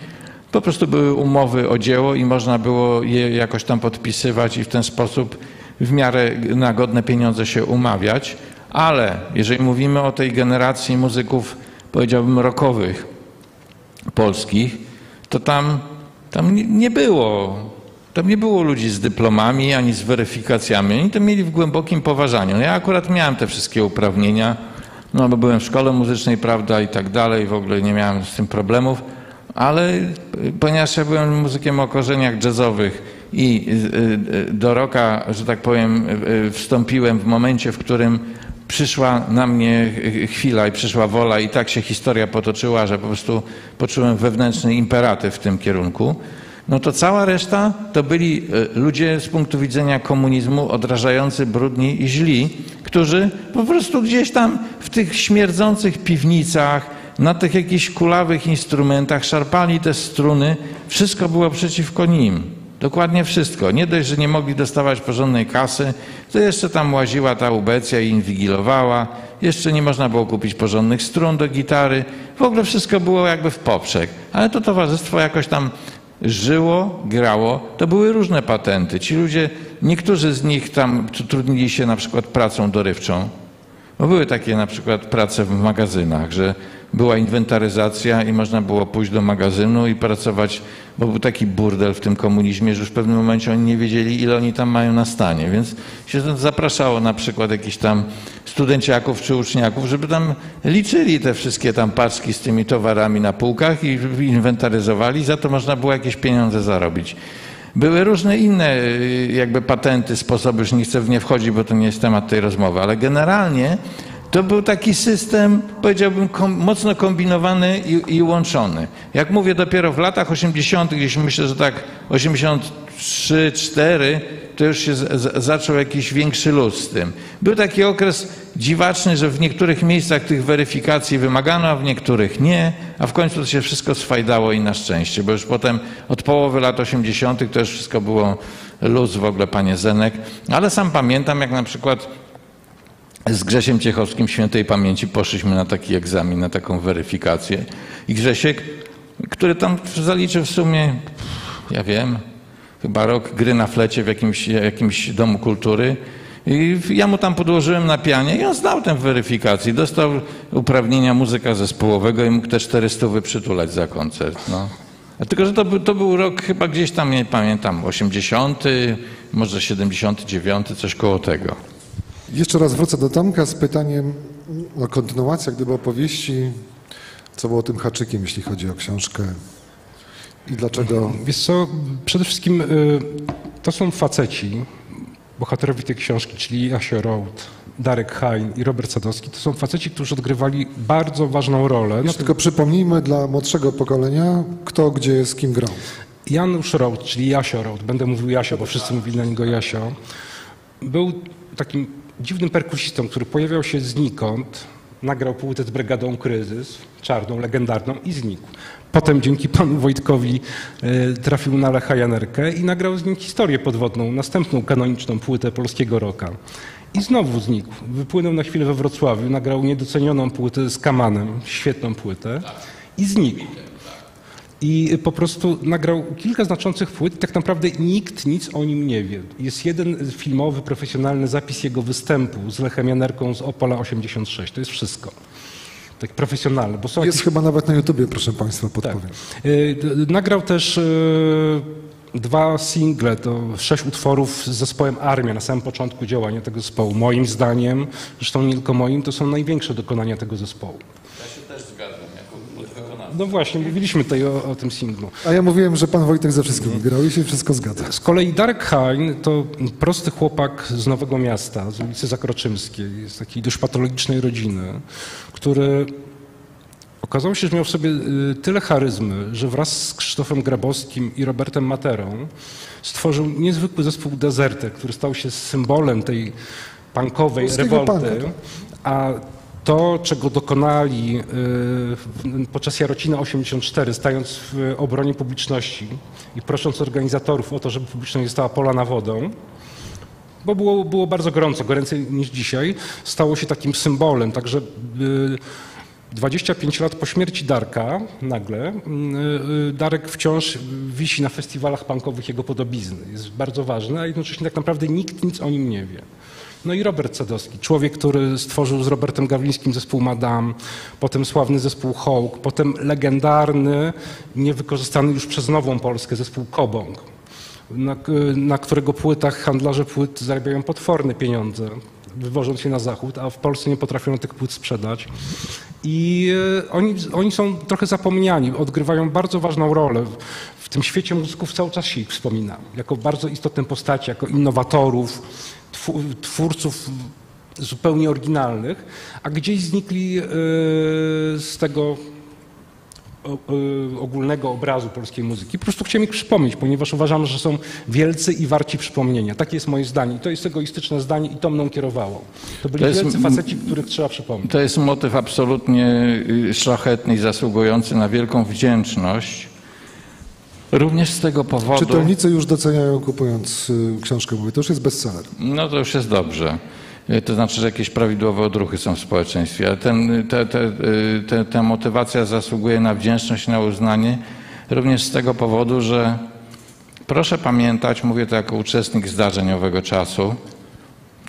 Po prostu były umowy o dzieło i można było je jakoś tam podpisywać i w ten sposób w miarę na godne pieniądze się umawiać. Ale jeżeli mówimy o tej generacji muzyków, powiedziałbym, rockowych polskich, to tam nie było ludzi z dyplomami ani z weryfikacjami. Oni to mieli w głębokim poważaniu. Ja akurat miałem te wszystkie uprawnienia, no bo byłem w szkole muzycznej, prawda, i tak dalej, w ogóle nie miałem z tym problemów, ale ponieważ ja byłem muzykiem o korzeniach jazzowych i do rocka, że tak powiem, wstąpiłem w momencie, w którym przyszła na mnie chwila i przyszła wola i tak się historia potoczyła, że po prostu poczułem wewnętrzny imperatyw w tym kierunku, no to cała reszta to byli ludzie z punktu widzenia komunizmu odrażający, brudni i źli, którzy po prostu gdzieś tam w tych śmierdzących piwnicach, na tych jakichś kulawych instrumentach szarpali te struny. Wszystko było przeciwko nim. Dokładnie wszystko. Nie dość, że nie mogli dostawać porządnej kasy, to jeszcze tam łaziła ta ubecja i inwigilowała. Jeszcze nie można było kupić porządnych strun do gitary. W ogóle wszystko było jakby w poprzek. Ale to towarzystwo jakoś tam żyło, grało. To były różne patenty. Ci ludzie, niektórzy z nich tam trudnili się na przykład pracą dorywczą. Bo były takie na przykład prace w magazynach, że była inwentaryzacja i można było pójść do magazynu i pracować, bo był taki burdel w tym komunizmie, że już w pewnym momencie oni nie wiedzieli, ile oni tam mają na stanie, więc się zapraszało na przykład jakichś tam studenciaków czy uczniaków, żeby tam liczyli te wszystkie tam paczki z tymi towarami na półkach i inwentaryzowali, za to można było jakieś pieniądze zarobić. Były różne inne jakby patenty, sposoby, już nie chcę w nie wchodzić, bo to nie jest temat tej rozmowy, ale generalnie to był taki system, powiedziałbym, mocno kombinowany i łączony. Jak mówię, dopiero w latach 80., gdzieś myślę, że tak 83-4, to już się zaczął jakiś większy luz z tym. Był taki okres dziwaczny, że w niektórych miejscach tych weryfikacji wymagano, a w niektórych nie, a w końcu to się wszystko sfajdało i na szczęście, bo już potem od połowy lat 80. to już wszystko było luz w ogóle, panie Zenek. Ale sam pamiętam, jak na przykład z Grzesiem Ciechowskim, świętej pamięci, poszliśmy na taki egzamin, na taką weryfikację. I Grzesiek, który tam zaliczył w sumie, ja wiem, chyba rok gry na flecie w jakimś domu kultury. I ja mu tam podłożyłem na pianie i on zdał tę weryfikację. Dostał uprawnienia muzyka zespołowego i mógł te 400 przytulać za koncert. No. A tylko, że to był rok chyba gdzieś tam, nie pamiętam, 80, może 79, coś koło tego. Jeszcze raz wrócę do Tomka z pytaniem o kontynuację, gdyby opowieści, co było tym haczykiem, jeśli chodzi o książkę i dlaczego... Wiesz co, przede wszystkim to są faceci, bohaterowie tej książki, czyli Jasio Roth, Darek Hain i Robert Sadowski, to są faceci, którzy odgrywali bardzo ważną rolę. Jeszcze tylko przypomnijmy dla młodszego pokolenia, kto gdzie z kim grał. Janusz Roth, czyli Jasio Roth, będę mówił Jasio, bo wszyscy mówili na niego Jasio, był takim dziwnym perkusistą, który pojawiał się znikąd, nagrał płytę z Brygadą Kryzys, czarną, legendarną, i znikł. Potem dzięki panu Wojtkowi trafił na Lecha Janerkę i nagrał z nim Historię podwodną, następną kanoniczną płytę polskiego rocka. I znowu znikł. Wypłynął na chwilę we Wrocławiu, nagrał niedocenioną płytę z Kamanem, świetną płytę, i znikł. I po prostu nagrał kilka znaczących płyt. Tak naprawdę nikt nic o nim nie wie. Jest jeden filmowy, profesjonalny zapis jego występu z Lechem Janerką z Opola 86. To jest wszystko. Tak profesjonalne. Bo są jest jakieś... chyba nawet na YouTubie, proszę Państwa, podpowiem. Tak. Nagrał też dwa single, to 6 utworów z zespołem Armia na samym początku działania tego zespołu. Moim zdaniem, zresztą nie tylko moim, to są największe dokonania tego zespołu. Ja się też zgadzam. No właśnie, mówiliśmy tutaj o tym singlu. A ja mówiłem, że pan Wojtek ze wszystkim wygrał i się wszystko zgadza. Z kolei Darek Hain to prosty chłopak z Nowego Miasta, z ulicy Zakroczymskiej, z takiej dość patologicznej rodziny, który okazało się, że miał w sobie tyle charyzmy, że wraz z Krzysztofem Grabowskim i Robertem Materą stworzył niezwykły zespół Dezerter, który stał się symbolem tej punkowej rewolty. A to, czego dokonali podczas Jarocina 84, stając w obronie publiczności i prosząc organizatorów o to, żeby publiczność została polana wodą, bo było bardzo gorąco, goręcej niż dzisiaj, stało się takim symbolem. Także 25 lat po śmierci Darka, nagle, Darek wciąż wisi na festiwalach punkowych jego podobizny. Jest bardzo ważny, a jednocześnie tak naprawdę nikt nic o nim nie wie. No i Robert Sadowski, człowiek, który stworzył z Robertem Gawlińskim zespół Madame, potem sławny zespół Hawk, potem legendarny, niewykorzystany już przez Nową Polskę zespół Kobong, na którego płytach handlarze płyt zarabiają potworne pieniądze, wywożąc je na zachód, a w Polsce nie potrafią tych płyt sprzedać. I oni są trochę zapomniani, odgrywają bardzo ważną rolę. W tym świecie muzyków cały czas się ich wspomina, jako bardzo istotne postacie, jako innowatorów, twórców zupełnie oryginalnych, a gdzieś znikli z tego ogólnego obrazu polskiej muzyki. Po prostu chciałem ich przypomnieć, ponieważ uważam, że są wielcy i warci przypomnienia. Takie jest moje zdanie. I to jest egoistyczne zdanie i to mną kierowało. To byli wielcy faceci, których trzeba przypomnieć. To jest motyw absolutnie szlachetny i zasługujący na wielką wdzięczność. Również z tego powodu... Czytelnicy już doceniają, kupując książkę, mówię, to już jest bestseller. No to już jest dobrze. To znaczy, że jakieś prawidłowe odruchy są w społeczeństwie. Ale ta motywacja zasługuje na wdzięczność, na uznanie. Również z tego powodu, że proszę pamiętać, mówię to jako uczestnik zdarzeń owego czasu,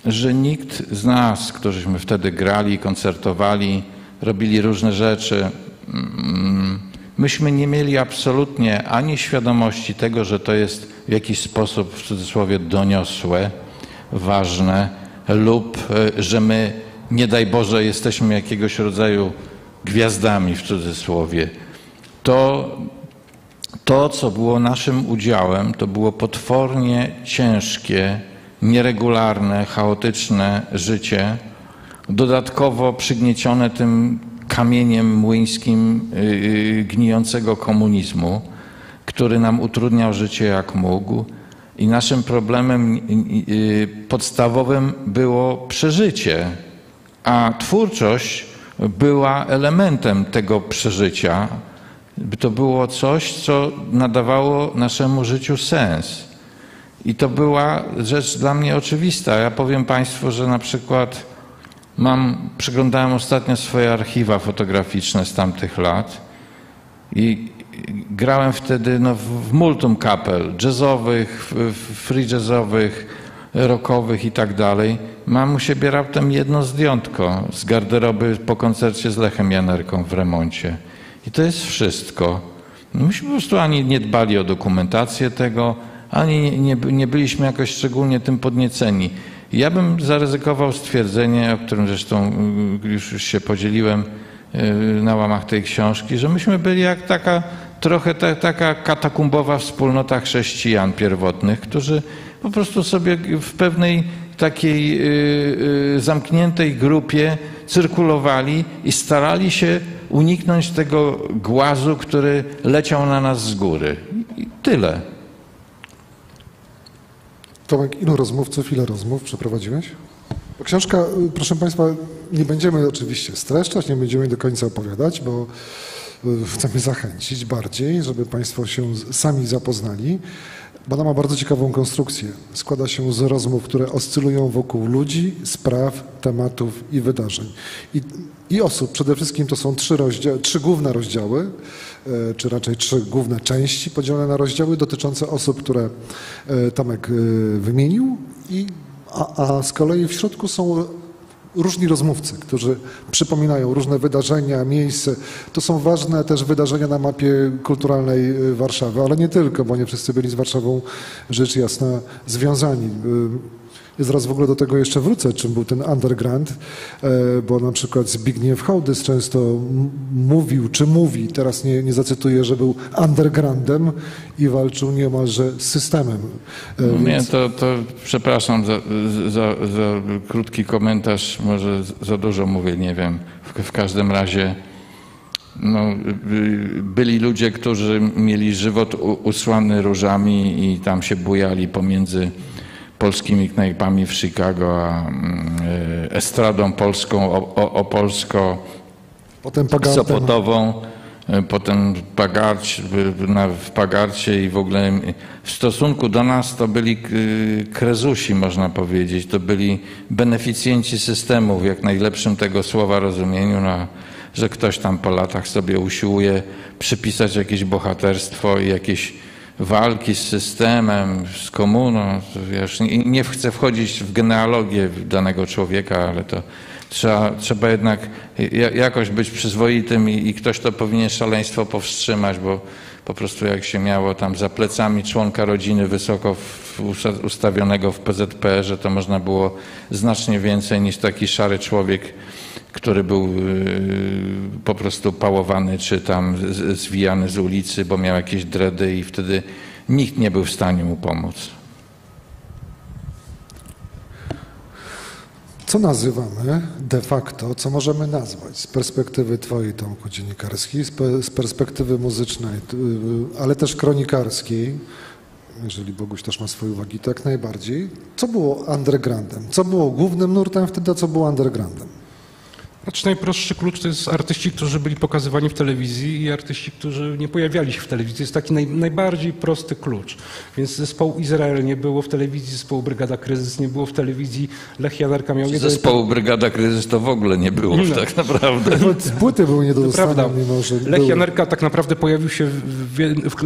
że nikt z nas, którzyśmy wtedy grali, koncertowali, robili różne rzeczy, myśmy nie mieli absolutnie ani świadomości tego, że to jest w jakiś sposób, w cudzysłowie, doniosłe, ważne, lub że my, nie daj Boże, jesteśmy jakiegoś rodzaju gwiazdami, w cudzysłowie. To, co było naszym udziałem, to było potwornie ciężkie, nieregularne, chaotyczne życie, dodatkowo przygniecione tym kamieniem młyńskim gnijącego komunizmu, który nam utrudniał życie jak mógł. I naszym problemem podstawowym było przeżycie, a twórczość była elementem tego przeżycia. To było coś, co nadawało naszemu życiu sens. I to była rzecz dla mnie oczywista. Ja powiem Państwu, że na przykład przeglądałem ostatnio swoje archiwa fotograficzne z tamtych lat i grałem wtedy w multum kapel jazzowych, free jazzowych, rockowych i tak dalej. Mam u siebie raptem jedno zdjątko z garderoby po koncercie z Lechem Janerką w Remoncie. I to jest wszystko. Myśmy po prostu ani nie dbali o dokumentację tego, ani nie byliśmy jakoś szczególnie tym podnieceni. Ja bym zaryzykował stwierdzenie, o którym zresztą już się podzieliłem na łamach tej książki, że myśmy byli jak taka katakumbowa wspólnota chrześcijan pierwotnych, którzy po prostu sobie w pewnej takiej zamkniętej grupie cyrkulowali i starali się uniknąć tego głazu, który leciał na nas z góry. I tyle. Tomek, ilu rozmówców, ile rozmów przeprowadziłeś? Bo książka, proszę Państwa, nie będziemy oczywiście streszczać, nie będziemy do końca opowiadać, bo chcemy zachęcić bardziej, żeby Państwo się sami zapoznali. Bo ona ma bardzo ciekawą konstrukcję. Składa się z rozmów, które oscylują wokół ludzi, spraw, tematów i wydarzeń. I osób. Przede wszystkim to są trzy główne rozdziały, czy raczej trzy główne części podzielone na rozdziały dotyczące osób, które Tomek wymienił. A z kolei w środku są różni rozmówcy, którzy przypominają różne wydarzenia, miejsce. To są ważne też wydarzenia na mapie kulturalnej Warszawy, ale nie tylko, bo nie wszyscy byli z Warszawą, rzecz jasna, związani. Zaraz w ogóle do tego jeszcze wrócę, czym był ten underground, bo na przykład Zbigniew Hołdys często mówił, czy mówi, teraz nie zacytuję, że był undergroundem i walczył niemalże z systemem. Więc... to przepraszam za krótki komentarz, może za dużo mówię, nie wiem. W każdym razie no, byli ludzie, którzy mieli żywot usłany różami i tam się bujali pomiędzy polskimi knajpami w Chicago, a estradą polską, opolsko-sopotową, potem w Pagarcie i w ogóle w stosunku do nas to byli krezusi, można powiedzieć. To byli beneficjenci systemu w jak najlepszym tego słowa rozumieniu, no, że ktoś tam po latach sobie usiłuje przypisać jakieś bohaterstwo i jakieś walki z systemem, z komuną. Wiesz, nie chcę wchodzić w genealogię danego człowieka, ale to trzeba jednak jakoś być przyzwoitym i ktoś to powinien szaleństwo powstrzymać, bo po prostu jak się miało tam za plecami członka rodziny wysoko ustawionego w PZPR-ze, to można było znacznie więcej niż taki szary człowiek, który był po prostu pałowany czy tam zwijany z ulicy, bo miał jakieś dredy i wtedy nikt nie był w stanie mu pomóc. Co nazywamy de facto, co możemy nazwać z perspektywy twojej, Tomku, dziennikarskiej, z perspektywy muzycznej, ale też kronikarskiej, jeżeli Boguś też ma swoje uwagi, to jak najbardziej. Co było undergroundem? Co było głównym nurtem wtedy, a co było undergroundem? Znaczy najprostszy klucz to jest artyści, którzy byli pokazywani w telewizji i artyści, którzy nie pojawiali się w telewizji. Jest taki najbardziej prosty klucz. Więc zespołu Izrael nie było w telewizji, zespołu Brygada Kryzys nie było w telewizji, Lech Janerka miał... Zespołu Brygada Kryzys to w ogóle nie było, no. Tak naprawdę. Z płyty był nie do dostania, mimo że Lech Janerka tak naprawdę pojawił się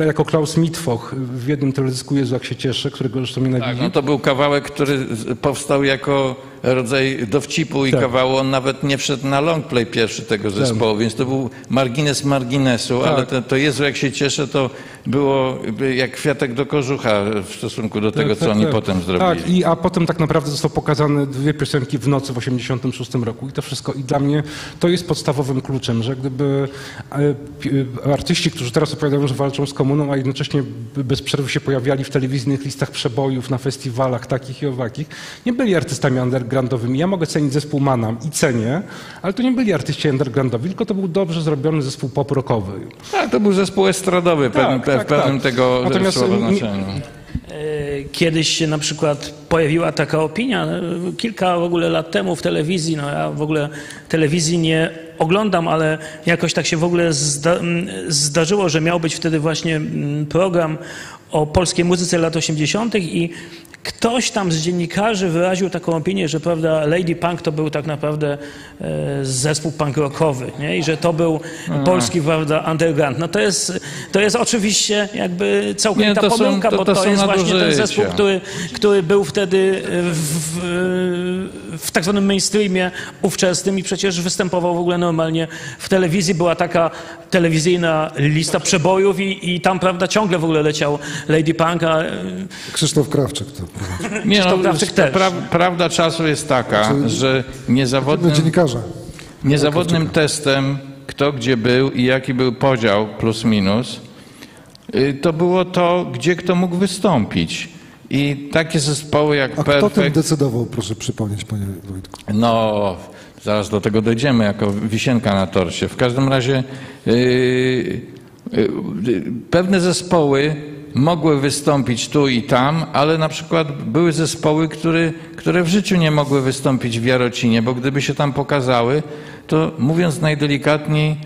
jako Klaus Mittwoch w jednym teledysku Jezu, jak się cieszę, którego zresztą nienawidzi. Tak, no to był kawałek, który powstał jako rodzaj dowcipu i tak. Kawału, on nawet nie wszedł na longplay pierwszy tego zespołu, tak. Więc to był margines marginesu, tak. Ale to Jezu, jak się cieszę, to było jak kwiatek do kożucha w stosunku do tego, tak, co oni potem zrobili. Tak, a potem tak naprawdę został pokazane dwie piosenki w nocy w 86 roku i to wszystko. I dla mnie to jest podstawowym kluczem, że gdyby artyści, którzy teraz opowiadają, że walczą z komuną, a jednocześnie bez przerwy się pojawiali w telewizyjnych listach przebojów, na festiwalach takich i owakich, nie byli artystami undergroundowymi. Ja mogę cenić zespół Manam i cenię, ale to nie byli artyści undergroundowi, tylko to był dobrze zrobiony zespół pop-rockowy. Tak, to był zespół estradowy, w pewnym tego słowa znaczeniu. Kiedyś się na przykład pojawiła taka opinia, kilka w ogóle lat temu w telewizji, no ja w ogóle telewizji nie oglądam, ale jakoś tak się w ogóle zdarzyło, że miał być wtedy właśnie program o polskiej muzyce lat 80. i ktoś tam z dziennikarzy wyraził taką opinię, że prawda, Lady Punk to był tak naprawdę zespół punk rockowy, nie? I że to był polski, prawda, underground. No to jest oczywiście jakby całkowita pomyłka, bo to jest właśnie ten zespół, który był wtedy w tak zwanym mainstreamie ówczesnym i przecież występował w ogóle normalnie w telewizji. Była taka telewizyjna lista przebojów i tam, prawda, ciągle w ogóle leciał Lady Punk. Krzysztof Krawczyk to. Nie, no, prawda czasu jest taka, znaczy, że niezawodnym testem, kto gdzie był i jaki był podział plus minus, to było to, gdzie kto mógł wystąpić. I takie zespoły jak Perfect... A kto tym decydował, proszę przypomnieć, panie Wojtku? No, zaraz do tego dojdziemy, jako wisienka na torcie. W każdym razie pewne zespoły mogły wystąpić tu i tam, ale na przykład były zespoły, które w życiu nie mogły wystąpić w Jarocinie, bo gdyby się tam pokazały, to mówiąc najdelikatniej,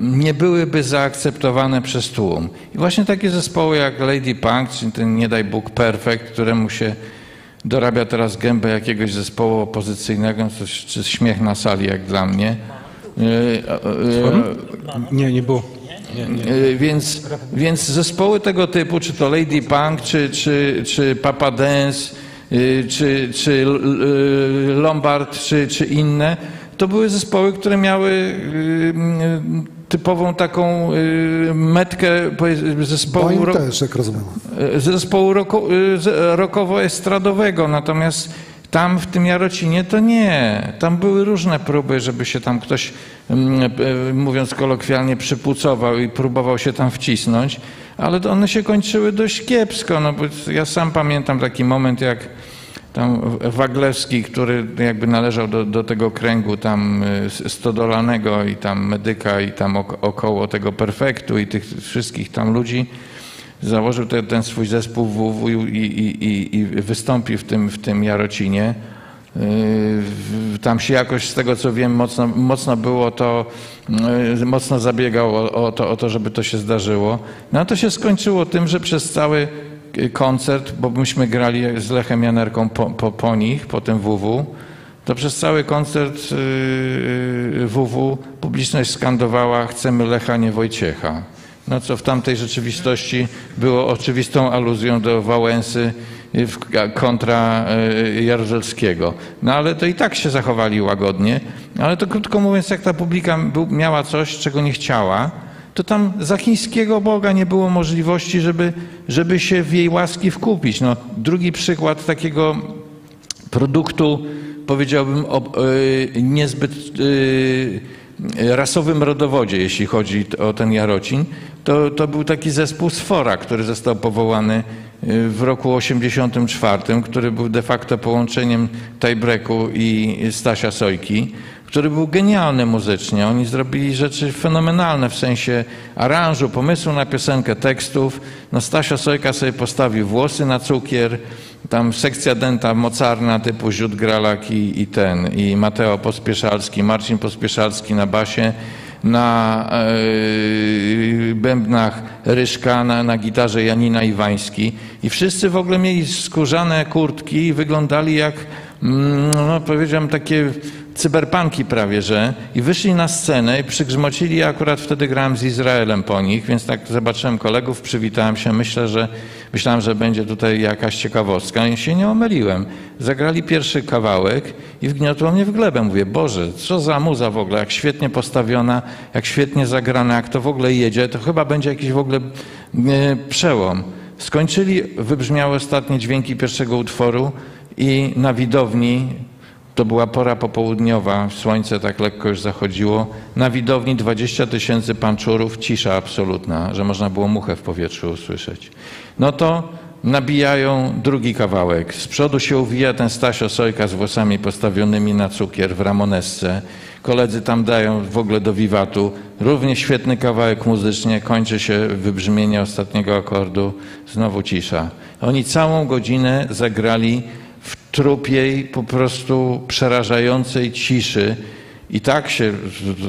nie byłyby zaakceptowane przez tłum. I właśnie takie zespoły jak Lady Punk, czy ten nie daj Bóg Perfect, któremu się dorabia teraz gębę jakiegoś zespołu opozycyjnego, czy śmiech na sali jak dla mnie. Nie było. Więc zespoły tego typu, czy to Lady Punk, czy Papa Dance, czy Lombard, czy inne, to były zespoły, które miały typową taką metkę zespołu rockowo-estradowego. Natomiast tam w tym Jarocinie to nie. Tam były różne próby, żeby się tam ktoś, mówiąc kolokwialnie, przypucował i próbował się tam wcisnąć, ale one się kończyły dość kiepsko. No bo ja sam pamiętam taki moment, jak tam Waglewski, który jakby należał do tego kręgu tam Stodolanego i tam Medyka i tam około tego Perfektu i tych wszystkich tam ludzi, założył ten swój zespół WW i wystąpił w tym Jarocinie. Tam się jakoś, z tego co wiem, mocno było to, mocno zabiegał o to, żeby to się zdarzyło. No a to się skończyło tym, że przez cały koncert, bo myśmy grali z Lechem Janerką po nich, po tym WW, to przez cały koncert WW publiczność skandowała: chcemy Lecha, nie Wojciecha. No co w tamtej rzeczywistości było oczywistą aluzją do Wałęsy kontra Jaruzelskiego. No ale to i tak się zachowali łagodnie. Ale to krótko mówiąc, jak ta publika miała coś, czego nie chciała, to tam za chińskiego Boga nie było możliwości, żeby się w jej łaski wkupić. No, drugi przykład takiego produktu, powiedziałbym, niezbyt rasowym rodowodzie, jeśli chodzi o ten Jarocin, to był taki zespół Sfora, który został powołany w roku 1984, który był de facto połączeniem Tajbreku i Stasia Sojki, który był genialny muzycznie. Oni zrobili rzeczy fenomenalne w sensie aranżu, pomysłu na piosenkę, tekstów. No Stasia Sojka sobie postawił włosy na cukier, tam sekcja dęta mocarna typu Ziut Gralak i Mateo Pospieszalski, Marcin Pospieszalski na basie, na bębnach Ryszka, na gitarze Janina Iwański. I wszyscy w ogóle mieli skórzane kurtki i wyglądali jak, no powiedziałem, takie cyberpunki prawie, że. I wyszli na scenę i przygrzmocili. Ja akurat wtedy grałem z Izraelem po nich, więc tak zobaczyłem kolegów, przywitałem się. Myślałem, że będzie tutaj jakaś ciekawostka i się nie omyliłem. Zagrali pierwszy kawałek i wgniotło mnie w glebę. Mówię: Boże, co za muza w ogóle, jak świetnie postawiona, jak świetnie zagrana, jak to w ogóle jedzie, to chyba będzie jakiś w ogóle przełom. Skończyli, wybrzmiały ostatnie dźwięki pierwszego utworu i na widowni, to była pora popołudniowa, słońce tak lekko już zachodziło, na widowni 20 000 panczurów, cisza absolutna, że można było muchę w powietrzu usłyszeć. No to nabijają drugi kawałek. Z przodu się uwija ten Stasio Sojka z włosami postawionymi na cukier w ramonesce. Koledzy tam dają w ogóle do wiwatu. Równie świetny kawałek muzycznie, kończy się wybrzmienie ostatniego akordu, znowu cisza. Oni całą godzinę zagrali w trupiej, po prostu przerażającej ciszy. I tak się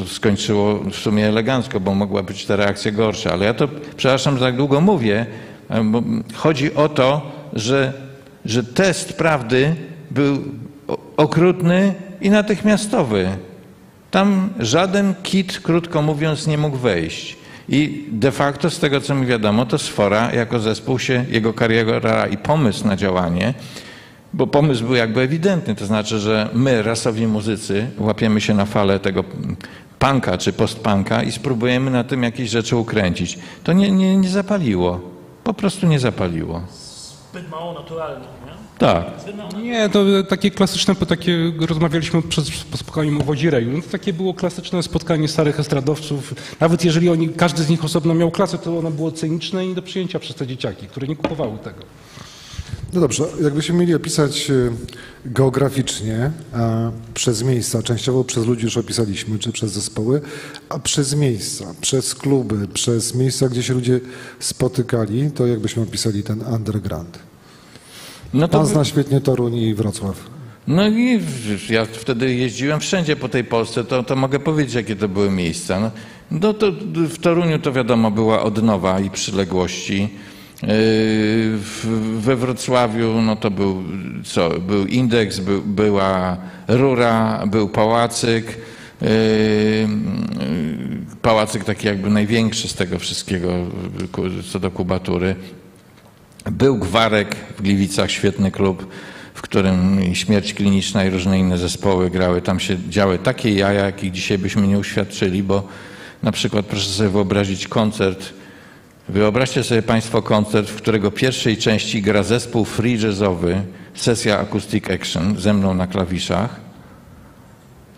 skończyło w sumie elegancko, bo mogła być ta reakcja gorsza. Ale ja to, przepraszam, że tak długo mówię, bo chodzi o to, że test prawdy był okrutny i natychmiastowy. Tam żaden kit, krótko mówiąc, nie mógł wejść. I de facto, z tego co mi wiadomo, to Sfora jako zespół się, jego kariera i pomysł na działanie, bo pomysł był jakby ewidentny, to znaczy, że my, rasowi muzycy, łapiemy się na falę tego punka czy postpunka i spróbujemy na tym jakieś rzeczy ukręcić. To nie zapaliło. Po prostu nie zapaliło. Zbyt mało naturalnie, nie? Tak. Nie, to takie klasyczne, takie rozmawialiśmy po spotkaniu o Wodzireju. No to takie było klasyczne spotkanie starych estradowców. Nawet jeżeli oni, każdy z nich osobno miał klasę, to ono było cyniczne i do przyjęcia przez te dzieciaki, które nie kupowały tego. No dobrze, jakbyśmy mieli opisać geograficznie, a przez miejsca, częściowo przez ludzi już opisaliśmy, czy przez zespoły, a przez miejsca, przez kluby, przez miejsca, gdzie się ludzie spotykali, to jakbyśmy opisali ten underground? No to Pan zna świetnie Toruń i Wrocław. No i ja wtedy jeździłem wszędzie po tej Polsce, to mogę powiedzieć, jakie to były miejsca. No, to w Toruniu to wiadomo była Odnowa i przyległości. We Wrocławiu no to był, był Indeks, była Rura, był Pałacyk. Pałacyk taki jakby największy z tego wszystkiego co do kubatury. Był Gwarek w Gliwicach, świetny klub, w którym Śmierć Kliniczna i różne inne zespoły grały. Tam się działy takie jaja, jakich dzisiaj byśmy nie uświadczyli, bo na przykład proszę sobie wyobrazić koncert. Wyobraźcie sobie Państwo koncert, w którego pierwszej części gra zespół free jazzowy, sesja Acoustic Action, ze mną na klawiszach.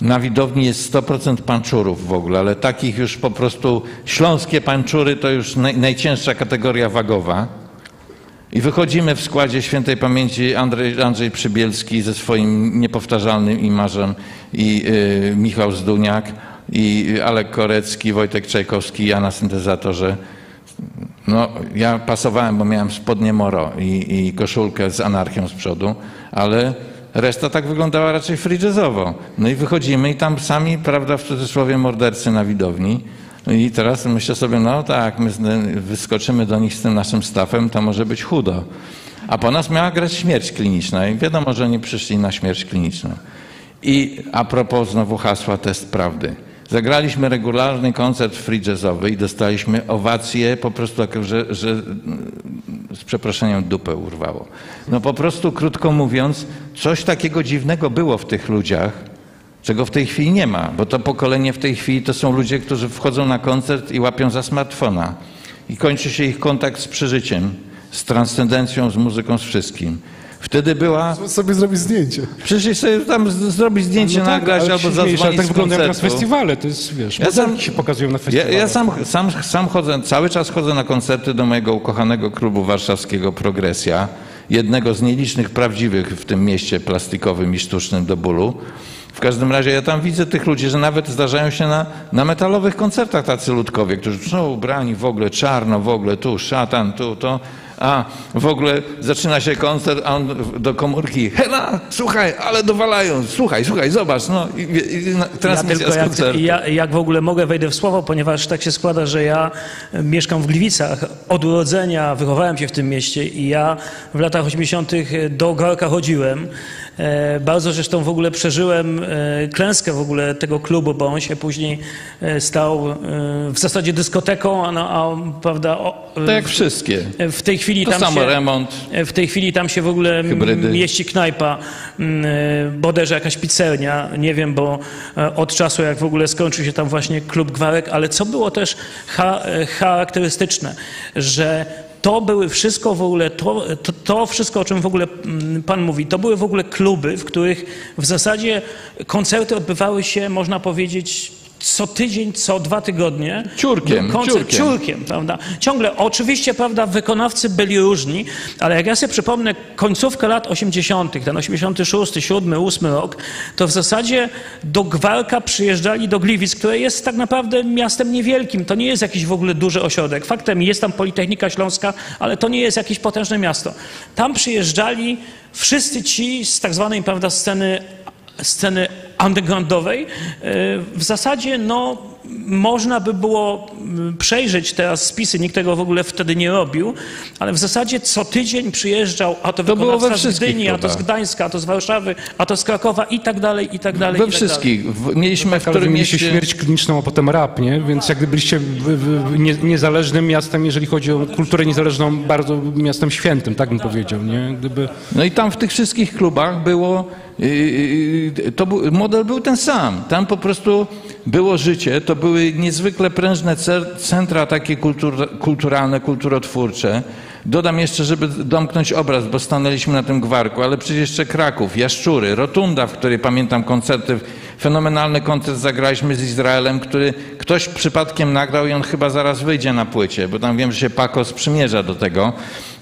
Na widowni jest 100% panczurów w ogóle, ale takich już po prostu śląskie panczury to już najcięższa kategoria wagowa. I wychodzimy w składzie świętej pamięci Andrzej Przybielski ze swoim niepowtarzalnym imażem i Michał Zduniak i Alek Korecki, Wojtek Czajkowski, ja na syntezatorze. No, ja pasowałem, bo miałem spodnie moro i koszulkę z anarchią z przodu, ale reszta tak wyglądała raczej free jazzowo. No i wychodzimy i tam sami, prawda, w cudzysłowie mordercy na widowni. I teraz myślę sobie, no tak, my wyskoczymy do nich z tym naszym stafem, to może być chudo. A po nas miała grać Śmierć Kliniczna i wiadomo, że oni przyszli na Śmierć Kliniczną. I a propos znowu hasła Test Prawdy. Zagraliśmy regularny koncert free jazzowy i dostaliśmy owację po prostu taką, że z przeproszeniem dupę urwało. No po prostu krótko mówiąc, coś takiego dziwnego było w tych ludziach, czego w tej chwili nie ma, bo to pokolenie w tej chwili to są ludzie, którzy wchodzą na koncert i łapią za smartfona i kończy się ich kontakt z przeżyciem, z transcendencją, z muzyką, z wszystkim. Wtedy była... sobie zrobić zdjęcie. Przyszli sobie tam zrobić zdjęcie, no tak, nagrać albo zadzwonić tak wyglądają na festiwale, to jest, wiesz, ja sam, się pokazują na festiwale. Ja sam chodzę, cały czas chodzę na koncerty do mojego ukochanego klubu warszawskiego Progresja, jednego z nielicznych prawdziwych w tym mieście plastikowym i sztucznym do bólu. W każdym razie ja tam widzę tych ludzi, że nawet zdarzają się na metalowych koncertach tacy ludkowie, którzy są ubrani w ogóle czarno, w ogóle tu szatan, tu to. A w ogóle zaczyna się koncert, a on do komórki, hela, słuchaj, ale dowalają, słuchaj, zobacz, no i transmisja ja z koncertu. Jak w ogóle mogę, wejdę w słowo, ponieważ tak się składa, że ja mieszkam w Gliwicach, od urodzenia wychowałem się w tym mieście i ja w latach 80. do Gwarka chodziłem. Bardzo zresztą w ogóle przeżyłem klęskę w ogóle tego klubu, bo on się później stał w zasadzie dyskoteką, no, a prawda... tak jak wszystkie. W tej chwili to tam samo się, remont. W tej chwili tam się w ogóle hybrydy. Mieści knajpa, bodajże jakaś pizzernia, nie wiem, bo od czasu jak w ogóle skończył się tam właśnie klub Gwarek, ale co było też charakterystyczne, że to były wszystko w ogóle, to wszystko, o czym w ogóle Pan mówi, to były w ogóle kluby, w których w zasadzie koncerty odbywały się, można powiedzieć, co tydzień, co 2 tygodnie. Ciurkiem, prawda? Ciągle, oczywiście, prawda, wykonawcy byli różni, ale jak ja sobie przypomnę końcówkę lat 80., ten 86, 7, 8 rok, to w zasadzie do Gwarka przyjeżdżali do Gliwic, które jest tak naprawdę miastem niewielkim. To nie jest jakiś w ogóle duży ośrodek. Faktem jest tam Politechnika Śląska, ale to nie jest jakieś potężne miasto. Tam przyjeżdżali wszyscy ci z tak zwanej, prawda, sceny undergroundowej, w zasadzie no, można by było przejrzeć teraz spisy, nikt tego w ogóle wtedy nie robił, ale w zasadzie co tydzień przyjeżdżał, a to wykonawca z Gdyni, a to z Gdańska, a to z Warszawy, a to z Krakowa i tak dalej, i tak dalej. We wszystkich. Mieliśmy tak, w którym mieście Śmierć Kliniczną, a potem rap, nie? Więc jak byliście niezależnym miastem, jeżeli chodzi o kulturę niezależną, bardzo miastem świętym, tak bym powiedział, nie? No i tam w tych wszystkich klubach było... model był ten sam. Tam po prostu było życie, to były niezwykle prężne centra takie kulturalne, kulturotwórcze. Dodam jeszcze, żeby domknąć obraz, bo stanęliśmy na tym Gwarku, ale przecież jeszcze Kraków, Jaszczury, Rotunda, w której pamiętam koncerty, fenomenalny koncert zagraliśmy z Izraelem, który ktoś przypadkiem nagrał i on chyba zaraz wyjdzie na płycie, bo tam wiem, że się Paco sprzymierza do tego,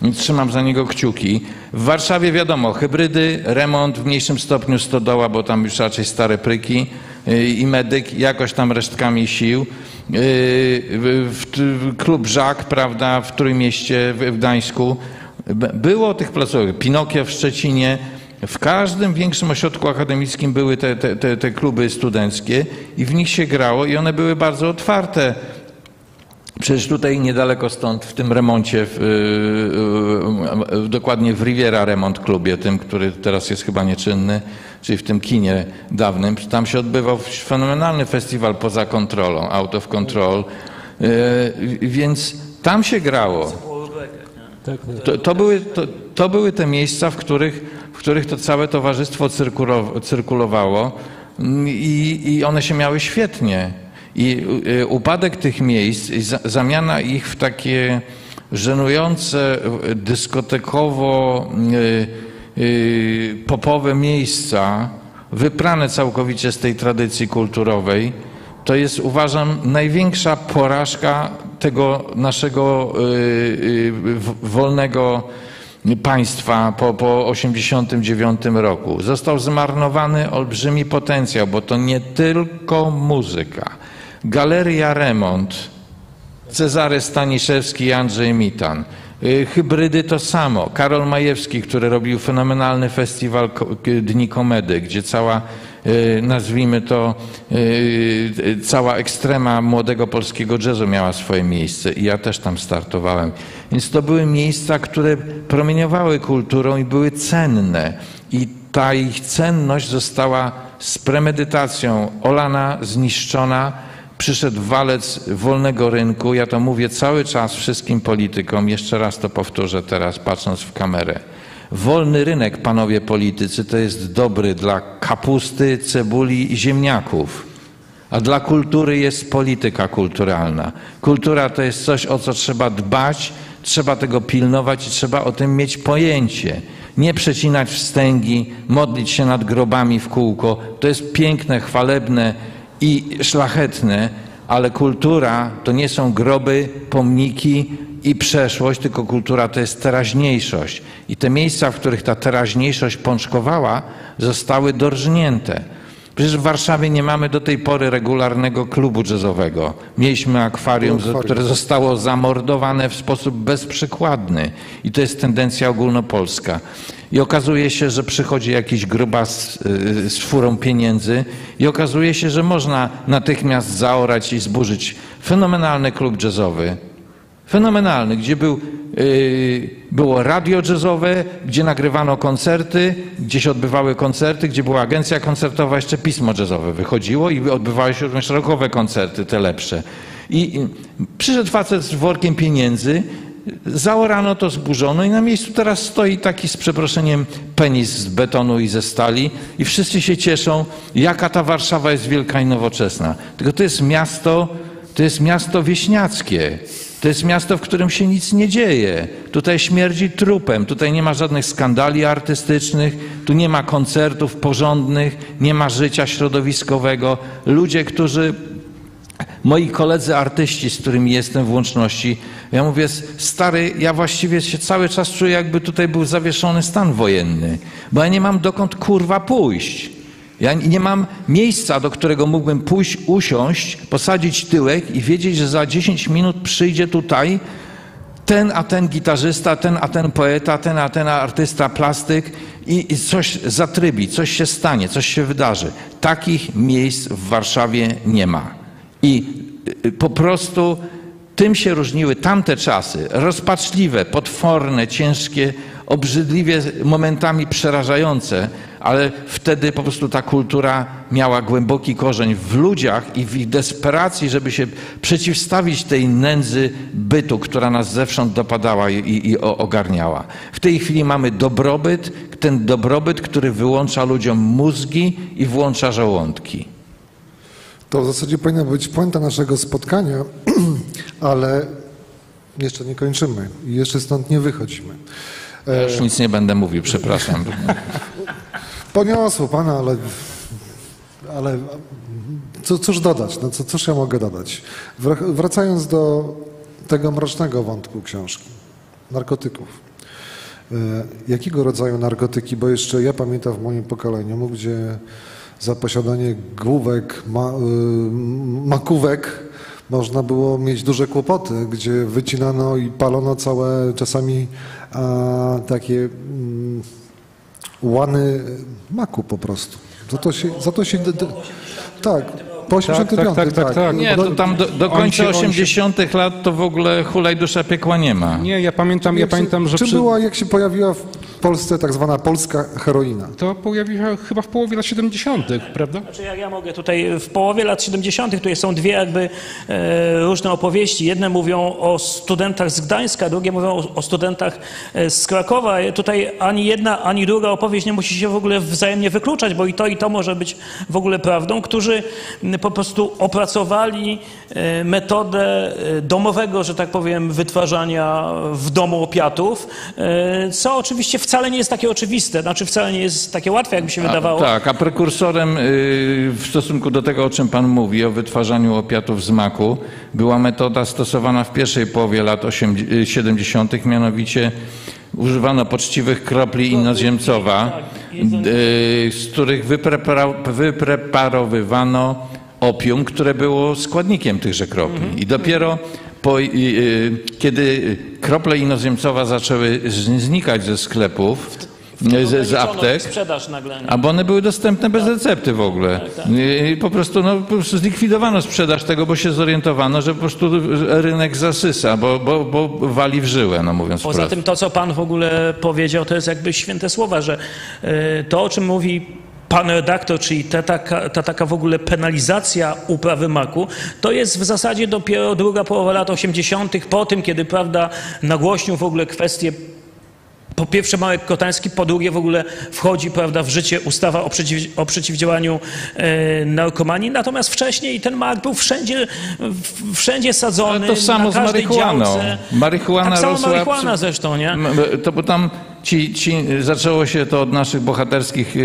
więc trzymam za niego kciuki. W Warszawie wiadomo, hybrydy, remont, w mniejszym stopniu Stodoła, bo tam już raczej stare pryki i Medyk jakoś tam resztkami sił. Klub Żak, prawda, w Trójmieście, w Gdańsku. Było tych placówek, Pinokio w Szczecinie. w każdym większym ośrodku akademickim były te kluby studenckie i w nich się grało i one były bardzo otwarte. Przecież tutaj niedaleko stąd, w tym remoncie, dokładnie w Riviera Remont Klubie, tym, który teraz jest chyba nieczynny, czyli w tym kinie dawnym, tam się odbywał fenomenalny festiwal Poza kontrolą, Out of Control, więc tam się grało. To były te miejsca, w których to całe towarzystwo cyrkulowało i one się miały świetnie. I upadek tych miejsc, zamiana ich w takie żenujące dyskotekowo-popowe miejsca, wyprane całkowicie z tej tradycji kulturowej, to jest, uważam, największa porażka tego naszego wolnego państwa po 1989 roku. Został zmarnowany olbrzymi potencjał, bo to nie tylko muzyka. Galeria Remont, Cezary Staniszewski i Andrzej Mitan. Hybrydy to samo. Karol Majewski, który robił fenomenalny festiwal Dni Komedy, gdzie cała, nazwijmy to, cała ekstrema młodego polskiego jazzu miała swoje miejsce i ja też tam startowałem. Więc to były miejsca, które promieniowały kulturą i były cenne. I ta ich cenność została z premedytacją olana, zniszczona. Przyszedł walec wolnego rynku. Ja to mówię cały czas wszystkim politykom. Jeszcze raz to powtórzę teraz, patrząc w kamerę. Wolny rynek, panowie politycy, to jest dobry dla kapusty, cebuli i ziemniaków. A dla kultury jest polityka kulturalna. Kultura to jest coś, o co trzeba dbać, trzeba tego pilnować i trzeba o tym mieć pojęcie. Nie przecinać wstęgi, modlić się nad grobami w kółko. To jest piękne, chwalebne i szlachetne, ale kultura to nie są groby, pomniki i przeszłość, tylko kultura to jest teraźniejszość. I te miejsca, w których ta teraźniejszość pączkowała, zostały dorżnięte. Przecież w Warszawie nie mamy do tej pory regularnego klubu jazzowego. Mieliśmy akwarium, które zostało zamordowane w sposób bezprzykładny. I to jest tendencja ogólnopolska. I okazuje się, że przychodzi jakiś grubas z furą pieniędzy i okazuje się, że można natychmiast zaorać i zburzyć fenomenalny klub jazzowy. Fenomenalny, gdzie było radio jazzowe, gdzie nagrywano koncerty, gdzie się odbywały koncerty, gdzie była agencja koncertowa, jeszcze pismo jazzowe wychodziło i odbywały się również rockowe koncerty, te lepsze. I przyszedł facet z workiem pieniędzy, zaorano to, zburzono i na miejscu teraz stoi taki, z przeproszeniem, penis z betonu i ze stali i wszyscy się cieszą, jaka ta Warszawa jest wielka i nowoczesna. Tylko to jest miasto wieśniackie. To jest miasto, w którym się nic nie dzieje. Tutaj śmierdzi trupem, tutaj nie ma żadnych skandali artystycznych, tu nie ma koncertów porządnych, nie ma życia środowiskowego. Ludzie, moi koledzy artyści, z którymi jestem w łączności, ja mówię, stary, ja właściwie się cały czas czuję, jakby tutaj był zawieszony stan wojenny, bo ja nie mam dokąd kurwa pójść. Ja nie mam miejsca, do którego mógłbym pójść, usiąść, posadzić tyłek i wiedzieć, że za 10 minut przyjdzie tutaj ten a ten gitarzysta, ten a ten poeta, ten a ten artysta, plastyk i coś zatrybi, coś się stanie, coś się wydarzy. Takich miejsc w Warszawie nie ma. I po prostu tym się różniły tamte czasy, rozpaczliwe, potworne, ciężkie, obrzydliwie momentami przerażające, ale wtedy po prostu ta kultura miała głęboki korzeń w ludziach i w ich desperacji, żeby się przeciwstawić tej nędzy bytu, która nas zewsząd dopadała i ogarniała. W tej chwili mamy dobrobyt, ten dobrobyt, który wyłącza ludziom mózgi i włącza żołądki. To w zasadzie powinna być puenta naszego spotkania, ale jeszcze nie kończymy i jeszcze stąd nie wychodzimy. Ja już nic nie będę mówił, przepraszam. Poniosło pana, ale cóż dodać? No, cóż ja mogę dodać? Wracając do tego mrocznego wątku książki, narkotyków. Jakiego rodzaju narkotyki? Bo jeszcze ja pamiętam w moim pokoleniu, gdzie za posiadanie główek, makówek można było mieć duże kłopoty, gdzie wycinano i palono całe czasami takie łany maku po prostu. Za to się tak, po 85. Tak. Nie, to tam do końca 80. lat to w ogóle hulaj dusza piekła nie ma. Nie, ja pamiętam, że... Czy była, jak się pojawiła w Polsce tak zwana polska heroina? To pojawiła chyba w połowie lat 70., prawda? Znaczy, ja mogę tutaj, w połowie lat 70. tutaj są dwie jakby różne opowieści. Jedne mówią o studentach z Gdańska, drugie mówią o studentach z Krakowa. Tutaj ani jedna, ani druga opowieść nie musi się w ogóle wzajemnie wykluczać, bo i to może być w ogóle prawdą, którzy po prostu opracowali metodę domowego, że tak powiem, wytwarzania w domu opiatów, co oczywiście wcale nie jest takie oczywiste, znaczy wcale nie jest takie łatwe, jakby się wydawało. Tak, a prekursorem w stosunku do tego, o czym pan mówi, o wytwarzaniu opiatów z maku, była metoda stosowana w pierwszej połowie lat 70., mianowicie używano poczciwych kropli innoziemcowa, z których wypreparowywano opium, które było składnikiem tychże kropli. I dopiero kiedy krople innoziemcowa zaczęły znikać ze sklepów, z aptek, albo one były dostępne bez recepty w ogóle. Po prostu zlikwidowano sprzedaż tego, bo się zorientowano, że po prostu rynek zasysa, bo wali w żyłę, no mówiąc wprost. Poza tym to, co pan w ogóle powiedział, to jest jakby święte słowa, że to, o czym mówi pan redaktor, czyli ta taka w ogóle penalizacja uprawy maku, to jest w zasadzie dopiero druga połowa lat 80., po tym, kiedy, prawda, nagłośnił w ogóle kwestię. Po pierwsze Marek Kotański, po drugie w ogóle wchodzi, prawda, w życie ustawa o przeciwdziałaniu narkomanii. Natomiast wcześniej ten mak był wszędzie sadzony. Ale to samo z marihuaną. Działce. Marihuana tak samo marihuana zresztą, nie? To bo tam zaczęło się to od naszych bohaterskich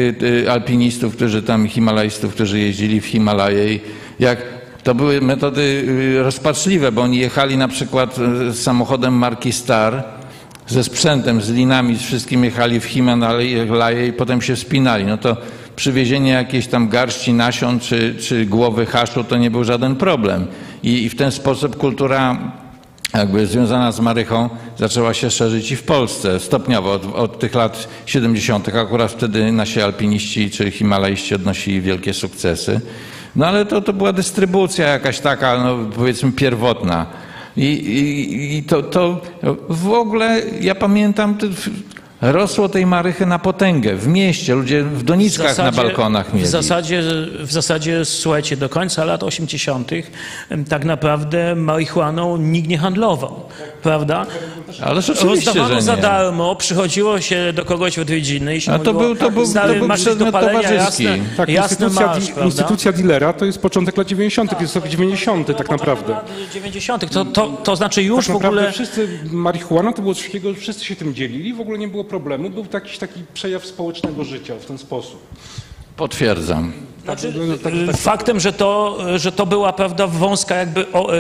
alpinistów, którzy tam himalajstów, którzy jeździli w Himalaje. To były metody rozpaczliwe, bo oni jechali na przykład samochodem marki Star, ze sprzętem, z linami, z wszystkim jechali w Himalaje i potem się wspinali. No to przywiezienie jakiejś tam garści nasion czy głowy haszu to nie był żaden problem. I w ten sposób kultura jakby związana z marychą zaczęła się szerzyć i w Polsce stopniowo od tych lat 70. Akurat wtedy nasi alpiniści czy himalaiści odnosili wielkie sukcesy. No ale to była dystrybucja jakaś taka, no powiedzmy pierwotna. I to w ogóle, ja pamiętam, rosło tej marychy na potęgę. W mieście, ludzie w doniczkach na balkonach mieli. W zasadzie, słuchajcie, do końca lat 80. tak naprawdę marihuaną nikt nie handlował, prawda? Ależ oczywiście, rozdawano za darmo, przychodziło się do kogoś w odwiedziny i się mówiło, to był przedmiot towarzyski. Tak, instytucja dilera to jest początek lat 90., tak, jest rok 90. tak naprawdę. Lat 90. To znaczy już tak w ogóle... Wszyscy, marihuana to było coś takiego, wszyscy się tym dzielili, w ogóle nie było problemu, był taki przejaw społecznego życia w ten sposób. Potwierdzam. Znaczy, faktem, że to była, prawda, wąska,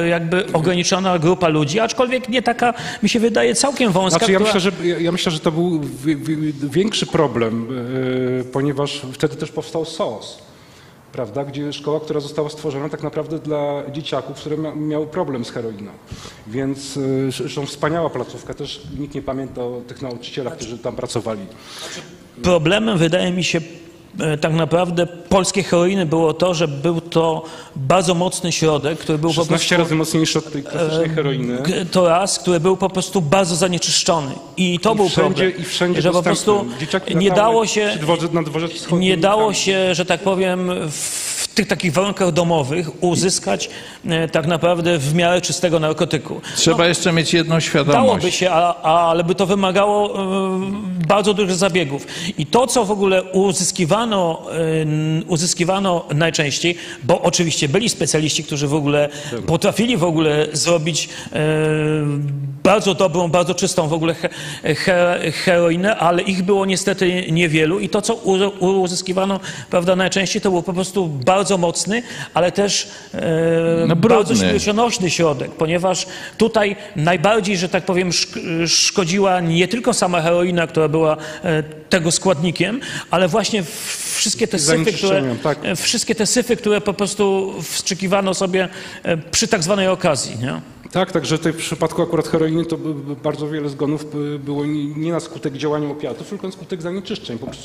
jakby ograniczona grupa ludzi, aczkolwiek nie taka, mi się wydaje, całkiem wąska. Znaczy, ja myślę, że to był większy problem, ponieważ wtedy też powstał SOS, prawda, gdzie szkoła, która została stworzona tak naprawdę dla dzieciaków, które miały problem z heroiną. Więc zresztą wspaniała placówka, też nikt nie pamięta o tych nauczycielach, którzy tam pracowali. Problemem, wydaje mi się, tak naprawdę polskiej heroiny było to, że był to bardzo mocny środek, który był 16 razy mocniejszy od tej klasycznej heroiny. To raz, który był po prostu bardzo zanieczyszczony. I to był problem. I wszędzie, że po prostu nie dało się, że tak powiem, w tych takich warunkach domowych uzyskać tak naprawdę w miarę czystego narkotyku. Trzeba jeszcze mieć jedną świadomość. Dałoby się, ale by to wymagało bardzo dużych zabiegów. I to, co w ogóle uzyskiwano najczęściej, bo oczywiście byli specjaliści, którzy w ogóle potrafili w ogóle zrobić bardzo dobrą, bardzo czystą w ogóle heroinę, ale ich było niestety niewielu i to, co uzyskiwano, prawda, najczęściej, to był po prostu bardzo mocny, ale też bardzo śmiercionośny środek, ponieważ tutaj najbardziej, że tak powiem, szkodziła nie tylko sama heroina, która była tego składnikiem, ale właśnie wszystkie te syfy, które po prostu wstrzykiwano sobie przy tak zwanej okazji, nie? Tak, także w przypadku akurat heroiny to bardzo wiele zgonów było nie na skutek działania opiatów, tylko na skutek zanieczyszczeń, poprzez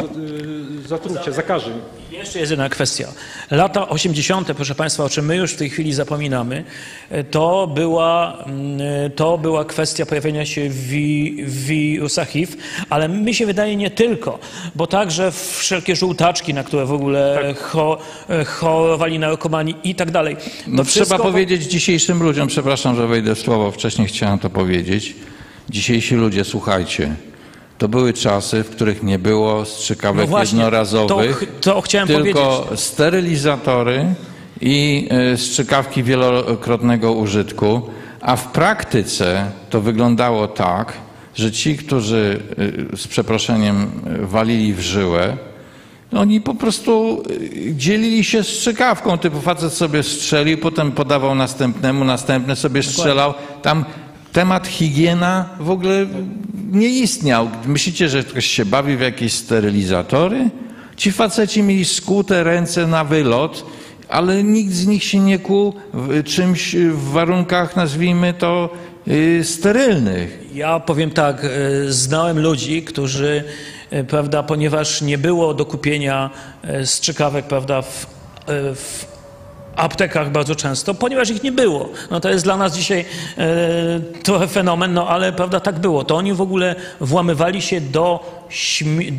zatrucia, zakażeń. Jeszcze jest jedna kwestia. Lata 80., proszę Państwa, o czym my już w tej chwili zapominamy, to była kwestia pojawienia się wirusa HIV, ale mi się wydaje nie tylko, bo także wszelkie żółtaczki, na które w ogóle chorowali narkomani i tak dalej. No wszystko... Trzeba powiedzieć dzisiejszym ludziom, przepraszam, że wejdę w słowo, wcześniej chciałem to powiedzieć. Dzisiejsi ludzie, słuchajcie, to były czasy, w których nie było strzykawek jednorazowych, to chciałem tylko powiedzieć. Sterylizatory i strzykawki wielokrotnego użytku, a w praktyce to wyglądało tak, że ci, którzy z przeproszeniem walili w żyłę, oni po prostu dzielili się strzykawką, typu facet sobie strzelił, potem podawał następnemu, następny sobie strzelał. Tam temat higiena w ogóle nie istniał. Myślicie, że ktoś się bawi w jakieś sterylizatory? Ci faceci mieli skute ręce na wylot, ale nikt z nich się nie kłuł czymś w warunkach, nazwijmy to, sterylnych. Ja powiem tak, znałem ludzi, którzy, prawda, ponieważ nie było do kupienia strzykawek, prawda, w aptekach bardzo często, ponieważ ich nie było. No to jest dla nas dzisiaj trochę fenomen, no ale prawda, tak było. To oni w ogóle włamywali się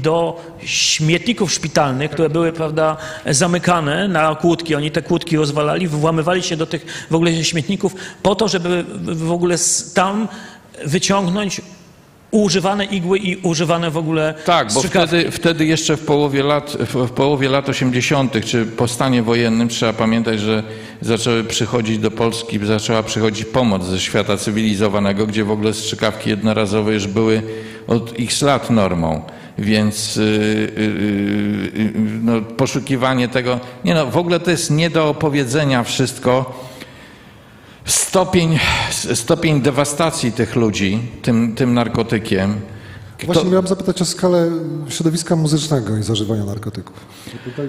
do śmietników szpitalnych, które były, prawda, zamykane na kłódki. Oni te kłódki rozwalali, włamywali się do tych w ogóle śmietników po to, żeby w ogóle tam wyciągnąć używane igły i używane w ogóle tak, bo wtedy jeszcze w połowie lat 80., czy po stanie wojennym, trzeba pamiętać, że zaczęła przychodzić pomoc ze świata cywilizowanego, gdzie w ogóle strzykawki jednorazowe już były od x lat normą. Więc no, poszukiwanie tego... Nie no, w ogóle to jest nie do opowiedzenia wszystko. Stopień dewastacji tych ludzi, tym narkotykiem. Właśnie miałem zapytać o skalę środowiska muzycznego i zażywania narkotyków. Tutaj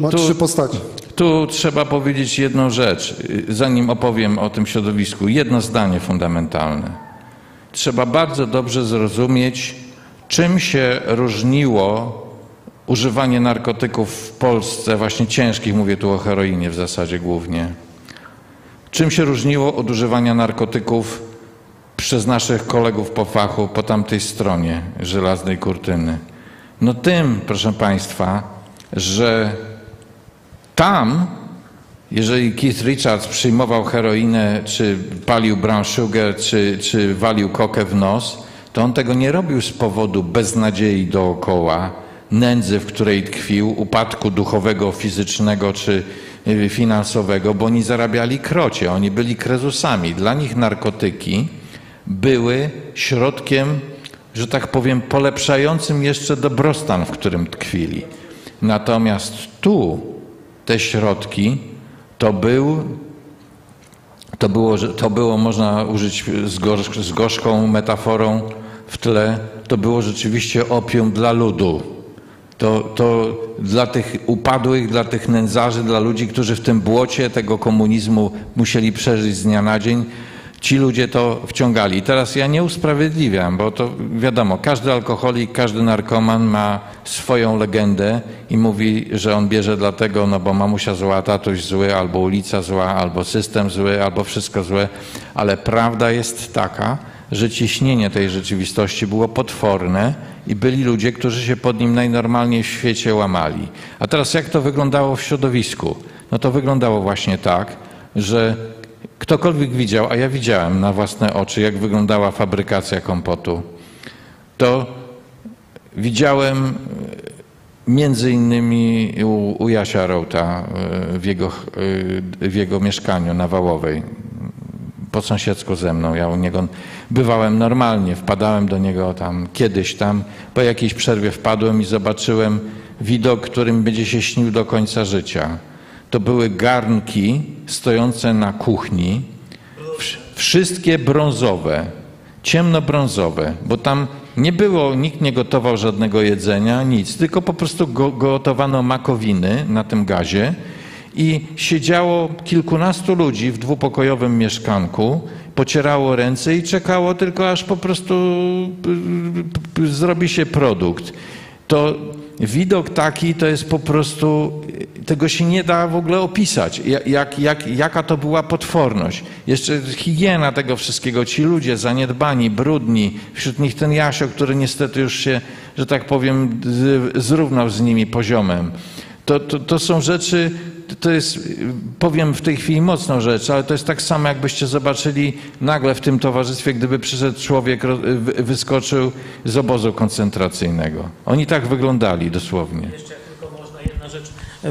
mamy trzy postacie. Tu trzeba powiedzieć jedną rzecz, zanim opowiem o tym środowisku. Jedno zdanie fundamentalne. Trzeba bardzo dobrze zrozumieć, czym się różniło używanie narkotyków w Polsce, właśnie ciężkich, mówię tu o heroinie w zasadzie głównie. Czym się różniło od używania narkotyków przez naszych kolegów po fachu po tamtej stronie żelaznej kurtyny? No tym, proszę Państwa, że tam, jeżeli Keith Richards przyjmował heroinę, czy palił brown sugar, czy walił kokę w nos, to on tego nie robił z powodu beznadziei dookoła, nędzy, w której tkwił, upadku duchowego, fizycznego, czy finansowego, bo oni zarabiali krocie, oni byli krezusami. Dla nich narkotyki były środkiem, że tak powiem, polepszającym jeszcze dobrostan, w którym tkwili. Natomiast tu te środki to było, można użyć z gorzką metaforą w tle, to było rzeczywiście opium dla ludu. To dla tych upadłych, dla tych nędzarzy, dla ludzi, którzy w tym błocie tego komunizmu musieli przeżyć z dnia na dzień, ci ludzie to wciągali. I teraz ja nie usprawiedliwiam, bo to wiadomo, każdy alkoholik, każdy narkoman ma swoją legendę i mówi, że on bierze dlatego, no bo mamusia zła, tatuś zły, albo ulica zła, albo system zły, albo wszystko złe, ale prawda jest taka, że ciśnienie tej rzeczywistości było potworne i byli ludzie, którzy się pod nim najnormalniej w świecie łamali. A teraz jak to wyglądało w środowisku? No to wyglądało właśnie tak, że ktokolwiek widział, a ja widziałem na własne oczy, jak wyglądała fabrykacja kompotu, to widziałem między innymi u Jasia Routa w jego mieszkaniu na Wałowej, po sąsiedzku ze mną, ja u niego bywałem normalnie, wpadałem do niego tam kiedyś tam, po jakiejś przerwie wpadłem i zobaczyłem widok, którym będzie się śnił do końca życia. To były garnki stojące na kuchni, wszystkie brązowe, ciemnobrązowe, bo tam Nie było, nikt nie gotował żadnego jedzenia, nic, tylko po prostu gotowano makowiny na tym gazie i siedziało kilkunastu ludzi w dwupokojowym mieszkanku, pocierało ręce i czekało tylko, aż po prostu zrobi się produkt. To widok taki to jest po prostu, tego się nie da w ogóle opisać, jaka to była potworność. Jeszcze higiena tego wszystkiego, ci ludzie zaniedbani, brudni, wśród nich ten Jasio, który niestety już się, że tak powiem, zrównał z nimi poziomem. To są rzeczy, to jest, powiem w tej chwili mocną rzecz, ale to jest tak samo, jakbyście zobaczyli nagle w tym towarzystwie, gdyby przyszedł człowiek, wyskoczył z obozu koncentracyjnego. Oni tak wyglądali dosłownie. Jeszcze tylko można jedna rzecz.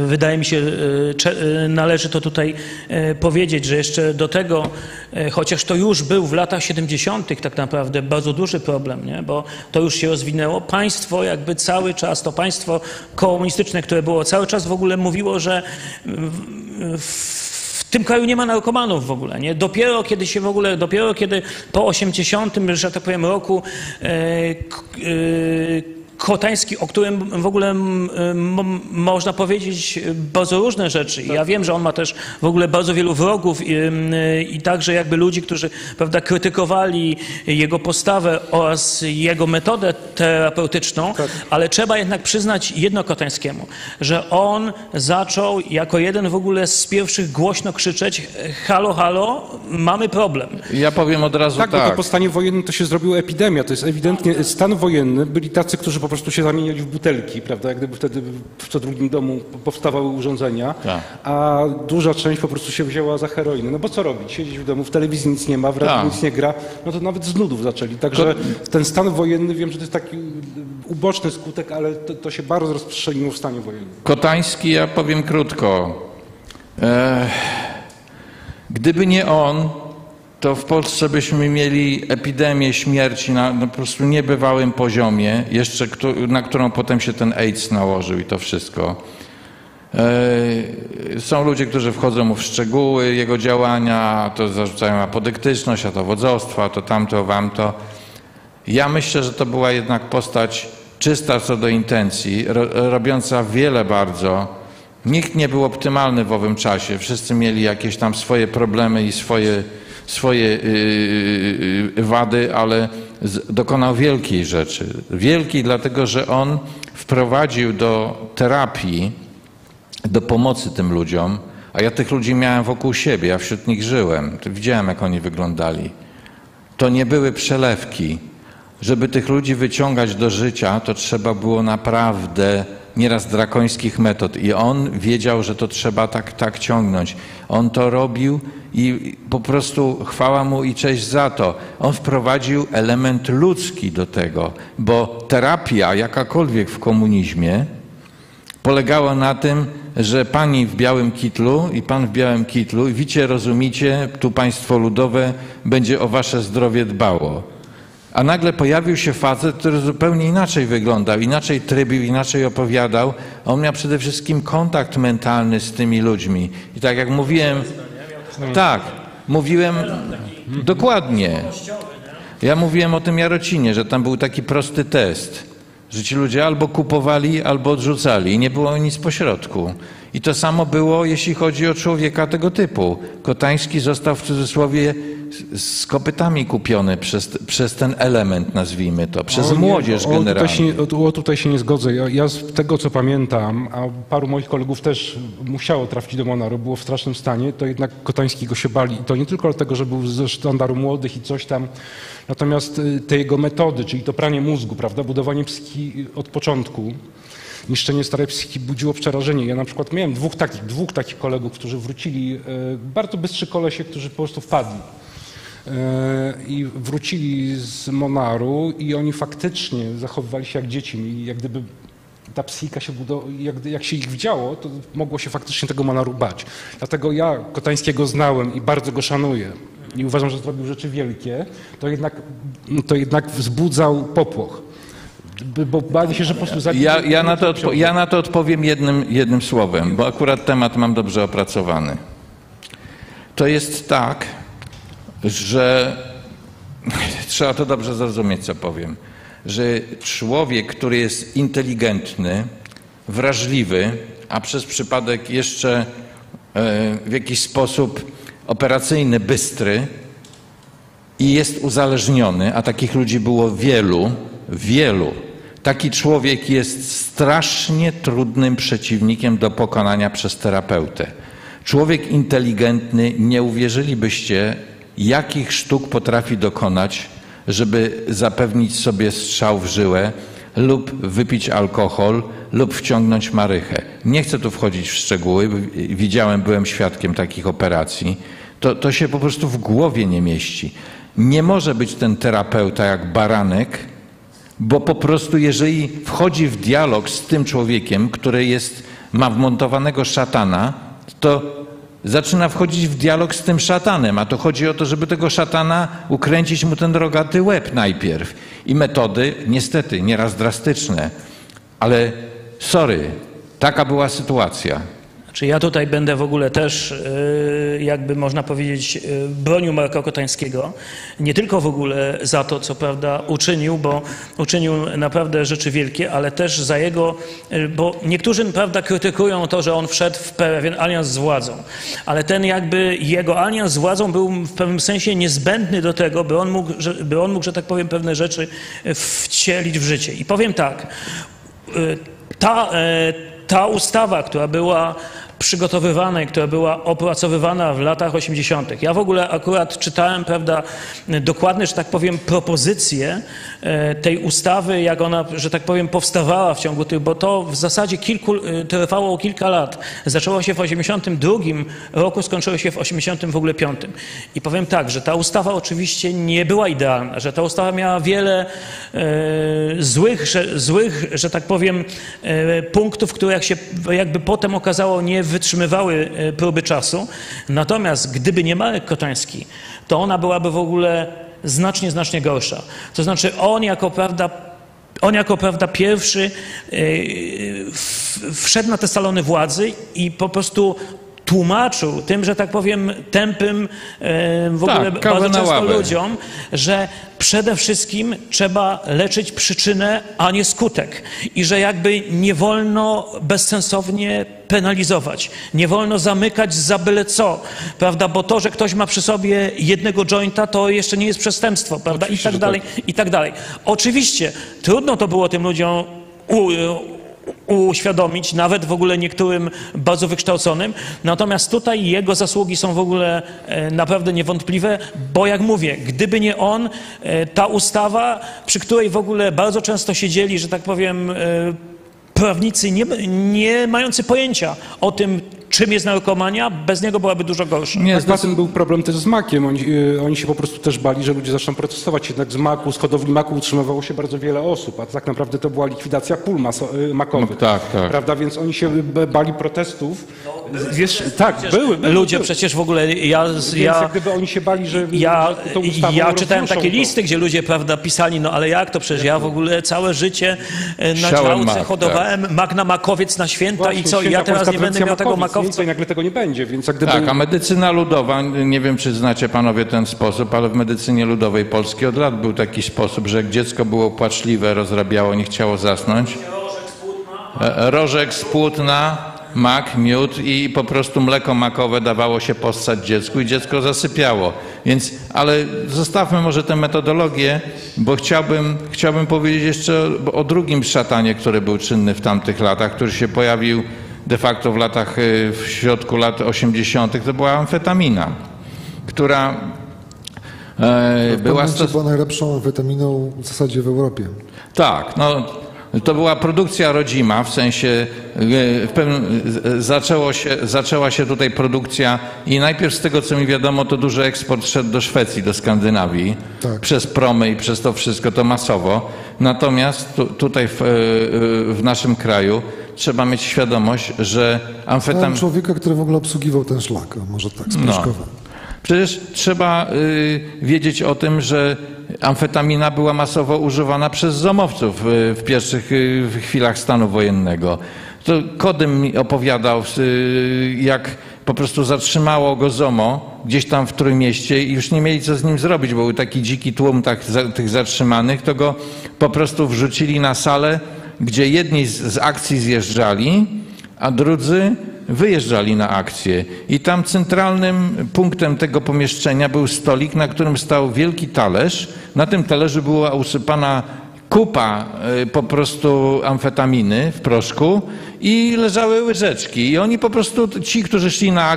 Wydaje mi się, należy to tutaj powiedzieć, że jeszcze do tego, chociaż to już był w latach 70. tak naprawdę bardzo duży problem, nie? Bo to już się rozwinęło. Państwo jakby cały czas, to państwo komunistyczne, które było cały czas w ogóle mówiło, że w tym kraju nie ma narkomanów w ogóle, nie? Dopiero kiedy się w ogóle, dopiero kiedy po 80, że tak powiem, roku Kotański, o którym w ogóle można powiedzieć bardzo różne rzeczy. I ja wiem, że on ma też w ogóle bardzo wielu wrogów i także jakby ludzi, którzy, prawda, krytykowali jego postawę oraz jego metodę terapeutyczną, tak. Ale trzeba jednak przyznać jedno Kotańskiemu, że on zaczął jako jeden w ogóle z pierwszych głośno krzyczeć halo, halo, mamy problem. Ja powiem od razu tak. Bo to po stanie wojennym to się zrobiła epidemia. To jest ewidentnie stan wojenny. Byli tacy, którzy po prostu się zamieniali w butelki, prawda? Jak gdyby wtedy w co drugim domu powstawały urządzenia, tak. A duża część po prostu się wzięła za heroinę. No bo co robić? Siedzieć w domu, w telewizji nic nie ma, w radiu tak. Nic nie gra, no to nawet z nudów zaczęli. Także ten stan wojenny, wiem, że to jest taki uboczny skutek, ale to się bardzo rozprzestrzeniło w stanie wojennym. Kotański, ja powiem krótko. Gdyby nie on, to w Polsce byśmy mieli epidemię śmierci na po prostu niebywałym poziomie, jeszcze na którą potem się ten AIDS nałożył i to wszystko. Są ludzie, którzy wchodzą mu w szczegóły jego działania, to zarzucają apodyktyczność, a to wodzostwo, a to tamto, wamto. Ja myślę, że to była jednak postać czysta co do intencji, robiąca wiele bardzo. Nikt nie był optymalny w owym czasie. Wszyscy mieli jakieś tam swoje problemy i swoje wady, ale dokonał wielkiej rzeczy. Wielkiej dlatego, że on wprowadził do terapii, do pomocy tym ludziom, a ja tych ludzi miałem wokół siebie, ja wśród nich żyłem, widziałem jak oni wyglądali. To nie były przelewki. Żeby tych ludzi wyciągać do życia, to trzeba było naprawdę nieraz drakońskich metod i on wiedział, że to trzeba tak ciągnąć. On to robił i po prostu chwała mu i cześć za to. On wprowadził element ludzki do tego, bo terapia jakakolwiek w komunizmie polegała na tym, że pani w białym kitlu i pan w białym kitlu, widzicie, rozumicie, tu państwo ludowe będzie o wasze zdrowie dbało. A nagle pojawił się facet, który zupełnie inaczej wyglądał, inaczej trybił, inaczej opowiadał. On miał przede wszystkim kontakt mentalny z tymi ludźmi. I tak jak mówiłem... Tak, mówiłem... Dokładnie. Ja mówiłem o tym Jarocinie, że tam był taki prosty test, że ci ludzie albo kupowali, albo odrzucali i nie było nic pośrodku. I to samo było, jeśli chodzi o człowieka tego typu. Kotański został w cudzysłowie z kopytami kupiony przez ten element, nazwijmy to, przez młodzież generalnie. Tutaj się nie zgodzę. Ja z tego, co pamiętam, a paru moich kolegów też musiało trafić do Monaru, było w strasznym stanie, to jednak Kotańskiego się bali. I to nie tylko dlatego, że był ze sztandaru młodych i coś tam, natomiast te jego metody, czyli to pranie mózgu, prawda, budowanie psychiki od początku, niszczenie starej psychiki budziło przerażenie. Ja na przykład miałem dwóch takich kolegów, którzy wrócili, bardzo bystrzy kolesie, którzy po prostu wpadli. I wrócili z Monaru i oni faktycznie zachowywali się jak dzieci. I jak gdyby ta psychika się budowała, jak się ich widziało, to mogło się faktycznie tego Monaru bać. Dlatego ja Kotańskiego znałem i bardzo go szanuję. I uważam, że zrobił rzeczy wielkie. To jednak wzbudzał popłoch. Bo bali się, że po prostu ja na to odpowiem jednym słowem, bo akurat temat mam dobrze opracowany. To jest tak, że trzeba to dobrze zrozumieć, co powiem. że człowiek, który jest inteligentny, wrażliwy, a przez przypadek jeszcze w jakiś sposób operacyjny, bystry i jest uzależniony, a takich ludzi było wielu, wielu. Taki człowiek jest strasznie trudnym przeciwnikiem do pokonania przez terapeutę. Człowiek inteligentny, nie uwierzylibyście, jakich sztuk potrafi dokonać, żeby zapewnić sobie strzał w żyłę lub wypić alkohol lub wciągnąć marychę. Nie chcę tu wchodzić w szczegóły, widziałem, byłem świadkiem takich operacji. To się po prostu w głowie nie mieści. Nie może być ten terapeuta jak baranek, bo po prostu jeżeli wchodzi w dialog z tym człowiekiem, który ma wmontowanego szatana, to zaczyna wchodzić w dialog z tym szatanem, a to chodzi o to, żeby tego szatana ukręcić mu ten rogaty łeb najpierw. I metody niestety nieraz drastyczne, ale sorry, taka była sytuacja. Znaczy ja tutaj będę w ogóle też, jakby można powiedzieć, bronił Marka Kotańskiego. Nie tylko w ogóle za to, co prawda uczynił, bo uczynił naprawdę rzeczy wielkie, ale też za jego, bo niektórzy prawda krytykują to, że on wszedł w pewien alians z władzą. Ale ten jakby jego alians z władzą był w pewnym sensie niezbędny do tego, by on mógł, że tak powiem, pewne rzeczy wcielić w życie. I powiem tak, ta ustawa, która była przygotowywana i która była opracowywana w latach 80. Ja w ogóle akurat czytałem, prawda, dokładne, że tak powiem, propozycje tej ustawy, jak ona, że tak powiem, powstawała w ciągu tych, bo to w zasadzie trwało kilka lat. Zaczęło się w 82 roku, skończyło się w 85. I powiem tak, że ta ustawa oczywiście nie była idealna, że ta ustawa miała wiele złych, że tak powiem, punktów, które jak się jakby potem okazało nie wytrzymywały próby czasu. Natomiast gdyby nie Marek Kotański, to ona byłaby w ogóle znacznie, znacznie gorsza. To znaczy on jako prawda pierwszy wszedł na te salony władzy i po prostu tłumaczył tym, że tak powiem, tępym w ogóle bardzo często ludziom, że przede wszystkim trzeba leczyć przyczynę, a nie skutek. I że jakby nie wolno bezsensownie penalizować. Nie wolno zamykać za byle co, prawda? Bo to, że ktoś ma przy sobie jednego jointa, to jeszcze nie jest przestępstwo, prawda? I tak dalej, i tak dalej. Oczywiście trudno to było tym ludziom uświadomić, nawet w ogóle niektórym bardzo wykształconym. Natomiast tutaj jego zasługi są w ogóle naprawdę niewątpliwe, bo jak mówię, gdyby nie on, ta ustawa, przy której w ogóle bardzo często siedzieli, że tak powiem, prawnicy nie mający pojęcia o tym, czym jest narkomania, bez niego byłaby dużo gorsza. Nie, tak tym był problem też z makiem. Oni się po prostu też bali, że ludzie zaczną protestować. Jednak z maku, z hodowli maku utrzymywało się bardzo wiele osób, a tak naprawdę to była likwidacja pól makowych. No, tak, tak. Prawda? Więc oni się bali protestów. No, wiesz, tak, były. Ludzie przecież w ogóle... Więc gdyby oni się bali, że... Ja czytałem takie listy, gdzie ludzie prawda, pisali, no ale jak to? Przecież ja w ogóle całe życie na działce hodowałem mak na makowiec na święta. Właśnie, i co? I ja teraz nie będę miał tego makowiec. I nagle tego nie będzie, więc jak gdyby... Tak, a medycyna ludowa, nie wiem czy znacie panowie ten sposób, ale w medycynie ludowej Polski od lat był taki sposób, że jak dziecko było płaczliwe, rozrabiało, nie chciało zasnąć, rożek z płótna, mak, miód i po prostu mleko makowe dawało się possać dziecku i dziecko zasypiało. Więc, ale zostawmy może tę metodologię, bo chciałbym powiedzieć jeszcze o drugim szatanie, który był czynny w tamtych latach, który się pojawił de facto w środku lat 80. to była amfetamina, która była najlepszą amfetaminą w zasadzie w Europie. Tak, no, to była produkcja rodzima, w sensie zaczęła się tutaj produkcja i najpierw z tego, co mi wiadomo, to duży eksport szedł do Szwecji, do Skandynawii, tak. Przez promy i przez to wszystko, to masowo. Natomiast tutaj w naszym kraju trzeba mieć świadomość, że amfetamina... człowieka, który w ogóle obsługiwał ten szlak, może tak, spieszkował. No. Przecież trzeba wiedzieć o tym, że amfetamina była masowo używana przez zomowców w pierwszych chwilach stanu wojennego. To Kodym mi opowiadał, jak po prostu zatrzymało go ZOMO gdzieś tam w Trójmieście i już nie mieli co z nim zrobić, bo był taki dziki tłum tych zatrzymanych, to go po prostu wrzucili na salę, gdzie jedni z akcji zjeżdżali, a drudzy wyjeżdżali na akcję. I tam centralnym punktem tego pomieszczenia był stolik, na którym stał wielki talerz. Na tym talerzu była usypana kupa po prostu amfetaminy w proszku i leżały łyżeczki. I oni po prostu, ci, którzy szli na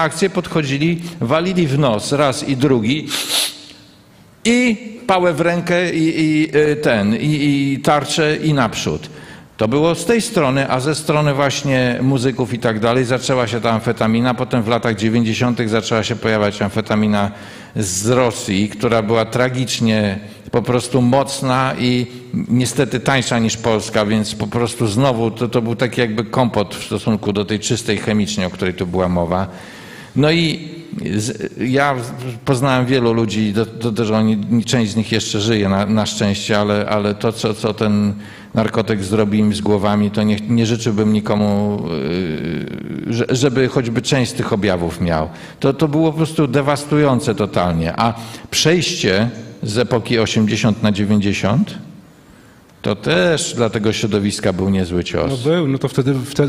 akcję podchodzili, walili w nos raz i drugi i pałę w rękę i tarczę i naprzód. To było z tej strony, a ze strony właśnie muzyków i tak dalej zaczęła się ta amfetamina. Potem w latach 90. zaczęła się pojawiać amfetamina z Rosji, która była tragicznie po prostu mocna i niestety tańsza niż Polska, więc po prostu znowu to był taki jakby kompot w stosunku do tej czystej chemicznie, o której tu była mowa. No i ja poznałem wielu ludzi, że oni, część z nich jeszcze żyje na szczęście, ale to, co ten narkotyk zrobi im z głowami, to nie życzyłbym nikomu, żeby choćby część z tych objawów miał. To było po prostu dewastujące totalnie, a przejście z epoki 80 na 90 to też dla tego środowiska był niezły cios. No był, no to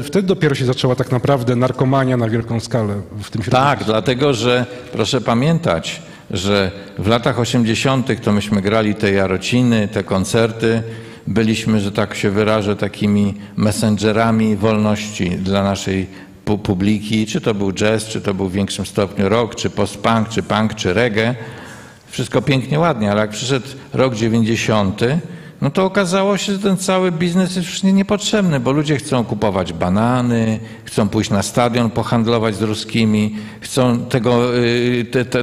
wtedy dopiero się zaczęła tak naprawdę narkomania na wielką skalę w tym środowisku. Tak, dlatego że proszę pamiętać, że w latach 80 to myśmy grali te jarociny, te koncerty. Byliśmy, że tak się wyrażę, takimi messengerami wolności dla naszej publiki. Czy to był jazz, czy to był w większym stopniu rock, czy post-punk, czy punk, czy reggae. Wszystko pięknie, ładnie, ale jak przyszedł rok 90, no to okazało się, że ten cały biznes jest już niepotrzebny, bo ludzie chcą kupować banany, chcą pójść na stadion, pohandlować z ruskimi, chcą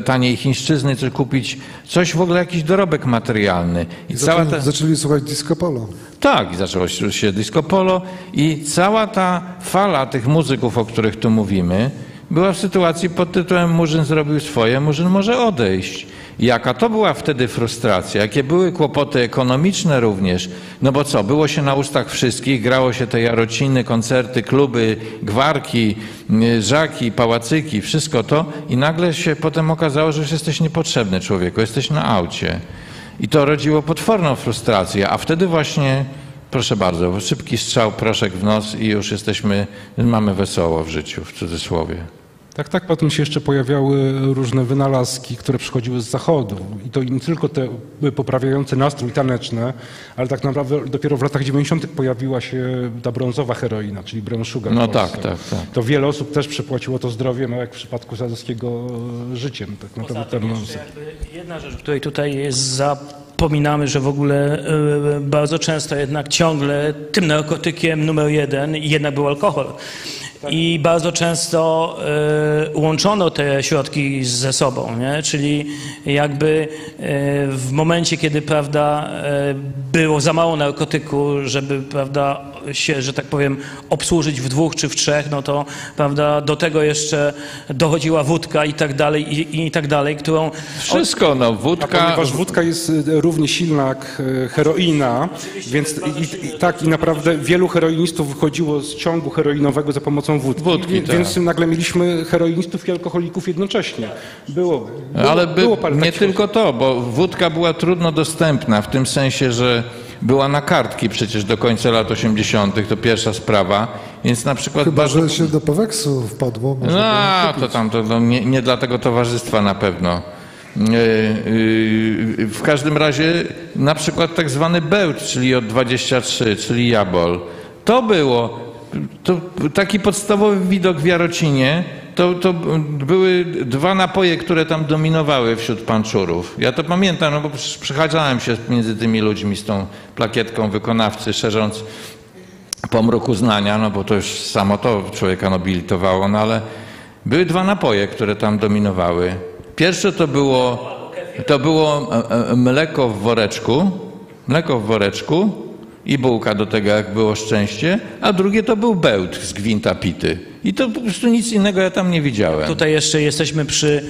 taniej chińszczyzny coś kupić, coś w ogóle, jakiś dorobek materialny. I zaczęli słuchać disco polo. Tak, zaczęło się disco polo i cała ta fala tych muzyków, o których tu mówimy, była w sytuacji pod tytułem Murzyn zrobił swoje, Murzyn może odejść. Jaka to była wtedy frustracja, jakie były kłopoty ekonomiczne również. No bo co, było się na ustach wszystkich, grało się te jarociny, koncerty, kluby, gwarki, żaki, pałacyki, wszystko to i nagle się potem okazało, że już jesteś niepotrzebny człowieku, jesteś na aucie. I to rodziło potworną frustrację, a wtedy właśnie, proszę bardzo, szybki strzał, proszek w nos i już mamy wesoło w życiu, w cudzysłowie. Tak, tak, potem się jeszcze pojawiały różne wynalazki, które przychodziły z zachodu i to nie tylko te poprawiające nastrój taneczne, ale tak naprawdę dopiero w latach 90. pojawiła się ta brązowa heroina, czyli brown sugar. No tak, tak, tak. To wiele osób też przepłaciło to zdrowiem, jak w przypadku Sadowskiego życiem. Tak naprawdę jedna rzecz, której tutaj jest zapominamy, że w ogóle bardzo często jednak ciągle tym narkotykiem numer jeden jednak był alkohol. I bardzo często łączono te środki ze sobą, nie? Czyli jakby w momencie, kiedy prawda, było za mało narkotyku, żeby prawda, się, że tak powiem, obsłużyć w dwóch czy w trzech, no to prawda, do tego jeszcze dochodziła wódka i tak dalej, i tak dalej, którą... Wszystko, no wódka... Ponieważ wódka jest równie silna jak heroina, więc i naprawdę wielu heroinistów wychodziło z ciągu heroinowego za pomocą wódki, więc tak. Nagle mieliśmy heroinistów i alkoholików jednocześnie. Ale nie tylko to, bo wódka była trudno dostępna w tym sensie, że była na kartki przecież do końca lat 80. to pierwsza sprawa, więc na przykład... Chyba, że się do Poweksu wpadło. No, to tam nie dla tego towarzystwa na pewno. W każdym razie na przykład tak zwany bełt, czyli od 23, czyli jabol. To było... To taki podstawowy widok w Jarocinie, to były dwa napoje, które tam dominowały wśród panczurów. Ja to pamiętam, no bo przechadzałem się między tymi ludźmi z tą plakietką wykonawcy, szerząc pomruku znania, no bo to już samo to człowieka nobilitowało, no ale były dwa napoje, które tam dominowały. Pierwsze to było mleko w woreczku, i bułka do tego, jak było szczęście, a drugie to był bełt z gwinta pity. I to po prostu nic innego ja tam nie widziałem. Tutaj jeszcze jesteśmy przy,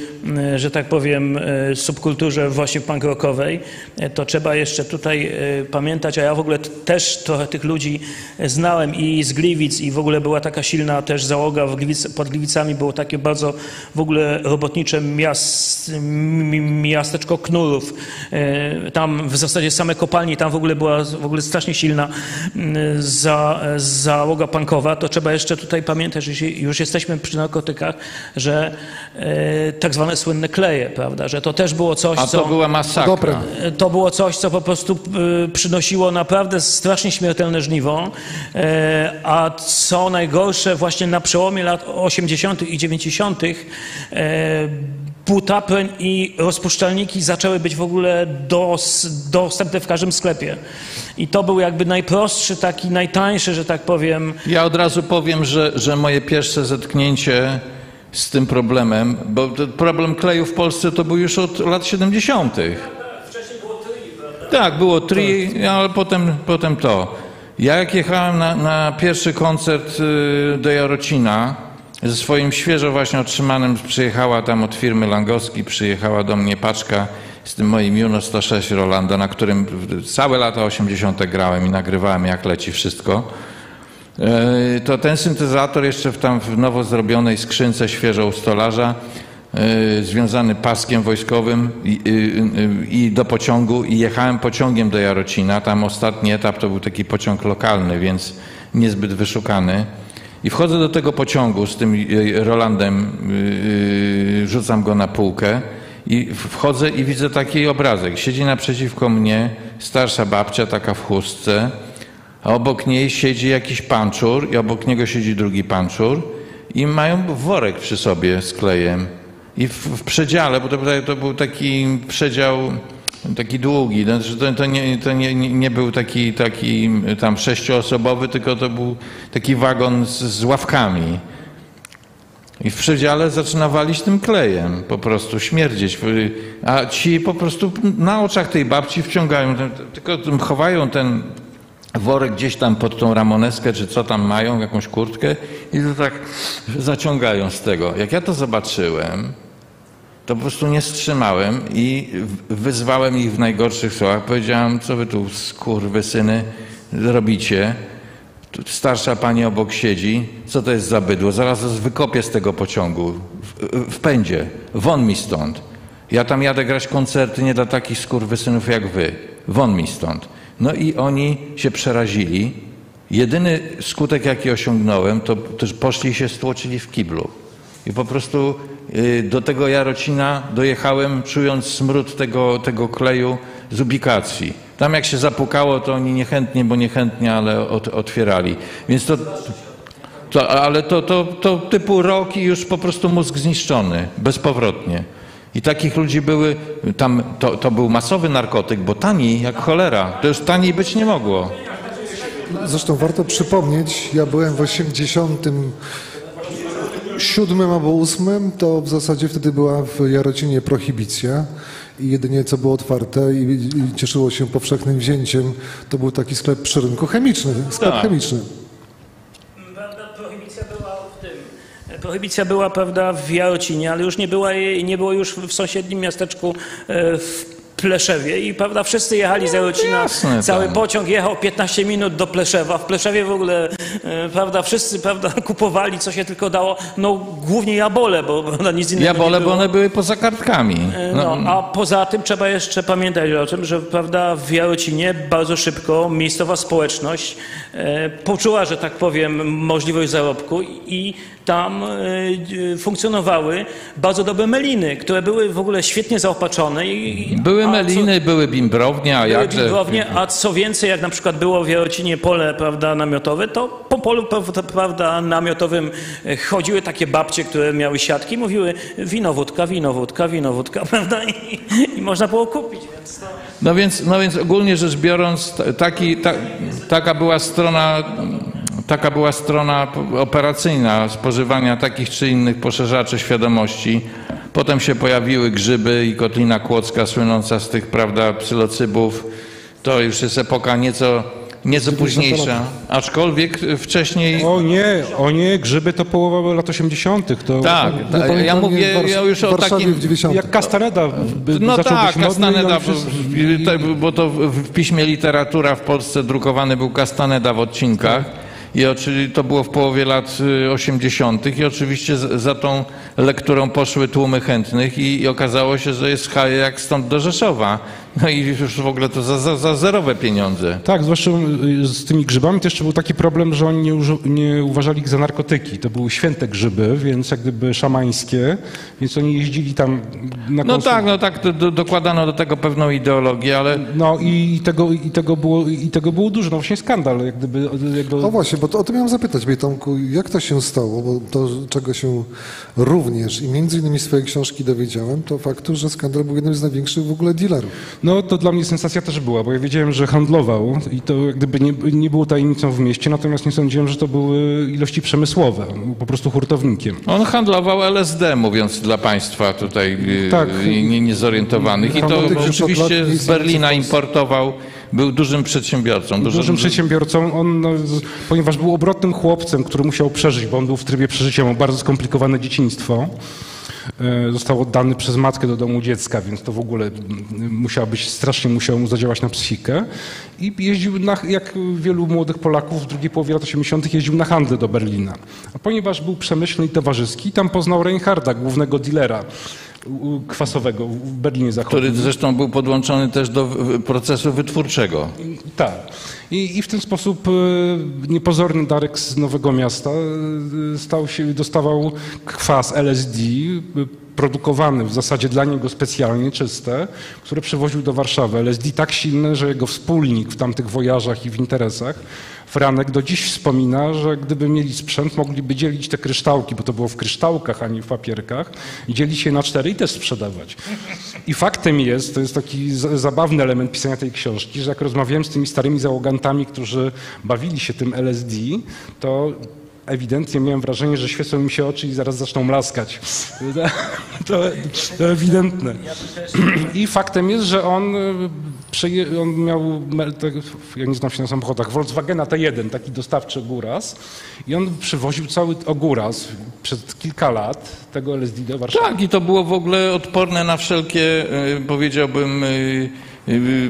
że tak powiem, subkulturze właśnie punk rockowej. To trzeba jeszcze tutaj pamiętać, a ja w ogóle też trochę tych ludzi znałem i z Gliwic, i w ogóle była taka silna też załoga pod Gliwicami, było takie bardzo w ogóle robotnicze miasteczko Knurów. Tam w zasadzie same kopalnie, tam w ogóle była strasznie silna załoga punkowa. To trzeba jeszcze tutaj pamiętać, że już jesteśmy przy narkotykach, że tak zwane słynne kleje, prawda, że to też było coś, co... A to była masakra. To było coś, co po prostu przynosiło naprawdę strasznie śmiertelne żniwo, a co najgorsze właśnie na przełomie lat 80. i 90. Półtapen i rozpuszczalniki zaczęły być w ogóle dostępne w każdym sklepie. I to był jakby najprostszy, taki najtańszy, że tak powiem. Ja od razu powiem, że moje pierwsze zetknięcie z tym problemem, bo problem kleju w Polsce to był już od lat 70. Wcześniej było tri, prawda? Tak, było tri, ale potem to. Ja jak jechałem na pierwszy koncert do Jarocina, ze swoim świeżo właśnie otrzymanym, przyjechała tam od firmy Langowski, przyjechała do mnie paczka z tym moim Juno 106 Rolanda, na którym całe lata 80. grałem i nagrywałem jak leci wszystko. To ten syntezator jeszcze w nowo zrobionej skrzynce świeżo u stolarza, związany paskiem wojskowym i do pociągu, i jechałem pociągiem do Jarocina. Tam ostatni etap to był taki pociąg lokalny, więc niezbyt wyszukany. I wchodzę do tego pociągu z tym Rolandem, rzucam go na półkę i wchodzę i widzę taki obrazek. Siedzi naprzeciwko mnie starsza babcia, taka w chustce, a obok niej siedzi jakiś panczur i obok niego siedzi drugi panczur i mają worek przy sobie z klejem. I w przedziale, bo to był taki przedział taki długi, to nie był taki tam sześcioosobowy, tylko to był taki wagon z ławkami. I w przedziale zaczyna walić tym klejem, po prostu śmierdzieć. A ci po prostu na oczach tej babci wciągają, tylko chowają ten worek gdzieś tam pod tą ramoneskę, czy co tam mają, jakąś kurtkę i to tak zaciągają z tego. Jak ja to zobaczyłem, to po prostu nie wstrzymałem i wyzwałem ich w najgorszych słowach. Powiedziałem, co wy tu skurwysyny robicie? Starsza pani obok siedzi. Co to jest za bydło? Zaraz wykopię z tego pociągu. W pędzie. Won mi stąd. Ja tam jadę grać koncerty nie dla takich skurwysynów jak wy. Won mi stąd. No i oni się przerazili. Jedyny skutek, jaki osiągnąłem, to poszli i się stłoczyli w kiblu. I po prostu do tego Jarocina dojechałem, czując smród tego kleju z ubikacji. Tam jak się zapukało, to oni niechętnie, ale otwierali. Więc to typu rok i już po prostu mózg zniszczony, bezpowrotnie. I takich ludzi były, tam to był masowy narkotyk, bo tani jak cholera, to już taniej być nie mogło. Zresztą warto przypomnieć, ja byłem w 87 albo 8, to w zasadzie wtedy była w Jarocinie prohibicja i jedynie co było otwarte i cieszyło się powszechnym wzięciem, to był taki sklep przy rynku chemiczny, chemiczny. Prohibicja była, prawda, w Jarocinie, ale już nie było już w sąsiednim miasteczku w Pleszewie i prawda, wszyscy jechali z Jarocina, cały pociąg jechał 15 minut do Pleszewa, w Pleszewie w ogóle prawda, wszyscy prawda, kupowali co się tylko dało, no głównie jabole, bo prawda, nic innego jabole, nie było. Bo one były poza kartkami. No, a poza tym trzeba jeszcze pamiętać o tym, że prawda, w Jarocinie bardzo szybko miejscowa społeczność poczuła, że tak powiem, możliwość zarobku i tam funkcjonowały bardzo dobre meliny, które były w ogóle świetnie zaopatrzone. Były meliny, były bimbrownie, a jakże... a co więcej, jak na przykład było w Jarocinie pole prawda, namiotowe, to po polu prawda, namiotowym chodziły takie babcie, które miały siatki i mówiły wino, wódka, prawda? I można było kupić. Więc to... No więc ogólnie rzecz biorąc, taka była strona operacyjna spożywania takich czy innych poszerzaczy świadomości. Potem się pojawiły grzyby i kotlina kłodzka słynąca z tych, prawda, psylocybów. To już jest epoka nieco nieco późniejsza, aczkolwiek wcześniej... o nie, grzyby to połowa lat 80. To... Tak, tak. Ja mówię już o takim... Jak Castaneda bo to w piśmie Literatura w Polsce drukowany był Castaneda w odcinkach. I to było w połowie lat 80. i oczywiście za tą lekturą poszły tłumy chętnych i okazało się, że jest haj jak stąd do Rzeszowa. No i już w ogóle to za zerowe pieniądze. Tak, zwłaszcza z tymi grzybami to jeszcze był taki problem, że oni nie uważali ich za narkotyki. To były święte grzyby, więc jak gdyby szamańskie, więc oni jeździli tam na No tak, dokładano do tego pewną ideologię, ale... No i tego było dużo, no właśnie skandal, jak gdyby... No właśnie, bo to, o to miałem zapytać, Tomku, jak to się stało, bo to, czego się również i między innymi swojej książki dowiedziałem, to faktu, że skandal był jednym z największych w ogóle dealerów. No to dla mnie sensacja też była, bo ja wiedziałem, że handlował i to jak gdyby nie było tajemnicą w mieście, natomiast nie sądziłem, że to były ilości przemysłowe, po prostu hurtownikiem. On handlował LSD, mówiąc dla państwa tutaj tak, niezorientowanych i to oczywiście z Berlina importował. Był dużym przedsiębiorcą. Dużym przedsiębiorcą, on, ponieważ był obrotnym chłopcem, który musiał przeżyć, bo on był w trybie przeżycia, miał bardzo skomplikowane dzieciństwo. Został oddany przez matkę do domu dziecka, więc to w ogóle strasznie musiało mu zadziałać na psychikę. I jeździł, jak wielu młodych Polaków w drugiej połowie lat 80. jeździł na handel do Berlina. A ponieważ był przemyślny i towarzyski, tam poznał Reinharda, głównego dilera kwasowego w Berlinie Zachodnim. Który zresztą był podłączony też do procesu wytwórczego. Tak. I w ten sposób niepozorny Darek z Nowego Miasta dostawał kwas LSD produkowany w zasadzie dla niego specjalnie, czyste, które przywoził do Warszawy. LSD tak silne, że jego wspólnik w tamtych wojażach i w interesach, Franek, do dziś wspomina, że gdyby mieli sprzęt, mogliby dzielić te kryształki, bo to było w kryształkach, a nie w papierkach, i dzielić je na 4 i też sprzedawać. I faktem jest, to jest taki zabawny element pisania tej książki, że jak rozmawiałem z tymi starymi załogantami, którzy bawili się tym LSD, to ewidentnie miałem wrażenie, że świecą mi się oczy i zaraz zaczną mlaskać. To ewidentne. I faktem jest, że on miał, ja nie znam się na samochodach, Volkswagena T1, taki dostawczy góras, i on przywoził cały ogóras przed kilka lat tego LSD do Warszawy. Tak, i to było w ogóle odporne na wszelkie, powiedziałbym,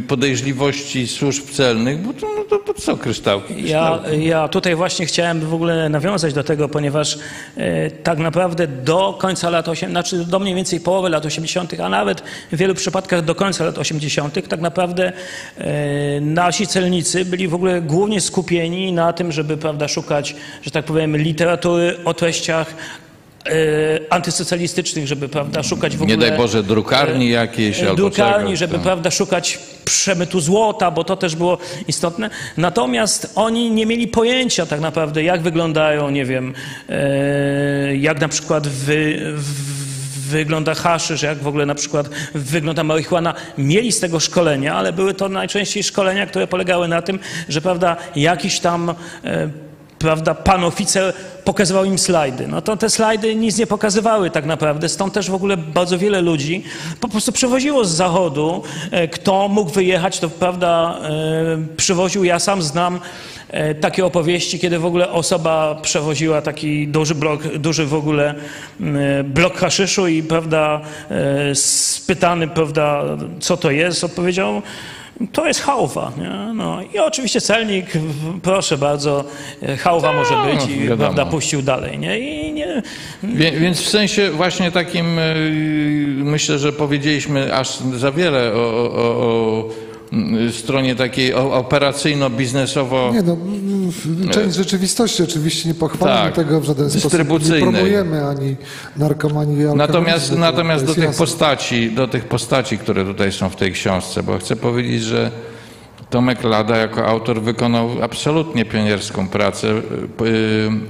podejrzliwości służb celnych, bo to co kryształki? Ja tutaj właśnie chciałem w ogóle nawiązać do tego, ponieważ tak naprawdę do końca lat 80., znaczy do mniej więcej połowy lat 80., a nawet w wielu przypadkach do końca lat 80., tak naprawdę nasi celnicy byli w ogóle głównie skupieni na tym, żeby szukać, że tak powiem, literatury o treściach antysocjalistycznych, żeby szukać w ogóle... Nie daj Boże, drukarni jakiejś albo czegoś, żeby szukać przemytu złota, bo to też było istotne. Natomiast oni nie mieli pojęcia tak naprawdę, jak wyglądają, nie wiem, jak na przykład wygląda haszysz, jak w ogóle na przykład wygląda marihuana. Mieli z tego szkolenia, ale były to najczęściej szkolenia, które polegały na tym, że jakiś tam pan oficer pokazywał im slajdy. No to te slajdy nic nie pokazywały tak naprawdę, stąd też w ogóle bardzo wiele ludzi po prostu przywoziło z Zachodu. Kto mógł wyjechać, to przywoził. Ja sam znam takie opowieści, kiedy w ogóle osoba przewoziła taki duży w ogóle blok haszyszu i spytany, co to jest, odpowiedział: to jest hałwa. Nie? No i oczywiście celnik, proszę bardzo, hałwa może być i puścił dalej. Nie? Więc w sensie właśnie takim, myślę, że powiedzieliśmy aż za wiele o stronie takiej operacyjno-biznesowo... Nie, no, część rzeczywistości oczywiście, nie pochwalamy tego w żaden sposób. Nie promujemy ani narkomanii, ani natomiast do tych postaci, które tutaj są w tej książce, bo chcę powiedzieć, że Tomek Lada jako autor wykonał absolutnie pionierską pracę.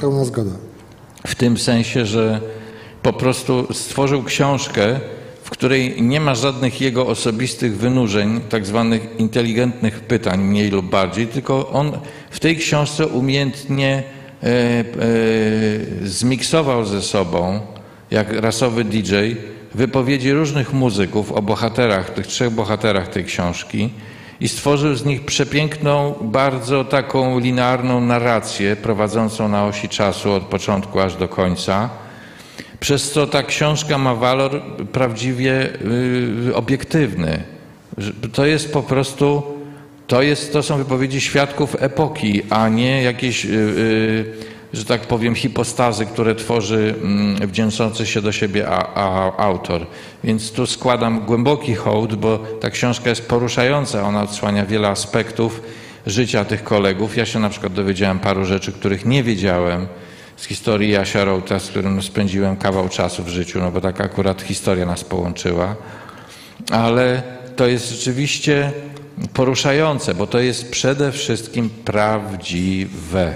Pełna zgoda. W tym sensie, że po prostu stworzył książkę, w której nie ma żadnych jego osobistych wynurzeń, tak zwanych inteligentnych pytań, mniej lub bardziej, tylko on w tej książce umiejętnie zmiksował ze sobą, jak rasowy DJ, wypowiedzi różnych muzyków o bohaterach, tych trzech bohaterach tej książki i stworzył z nich przepiękną, bardzo taką linearną narrację prowadzącą na osi czasu od początku aż do końca, przez co ta książka ma walor prawdziwie obiektywny. To jest po prostu, to są wypowiedzi świadków epoki, a nie jakieś, że tak powiem, hipostazy, które tworzy wdzięczący się do siebie autor. Więc tu składam głęboki hołd, bo ta książka jest poruszająca, ona odsłania wiele aspektów życia tych kolegów. Ja się na przykład dowiedziałem paru rzeczy, których nie wiedziałem z historii Jasia Routa, z którym spędziłem kawał czasu w życiu, no bo taka akurat historia nas połączyła. Ale to jest rzeczywiście poruszające, bo to jest przede wszystkim prawdziwe.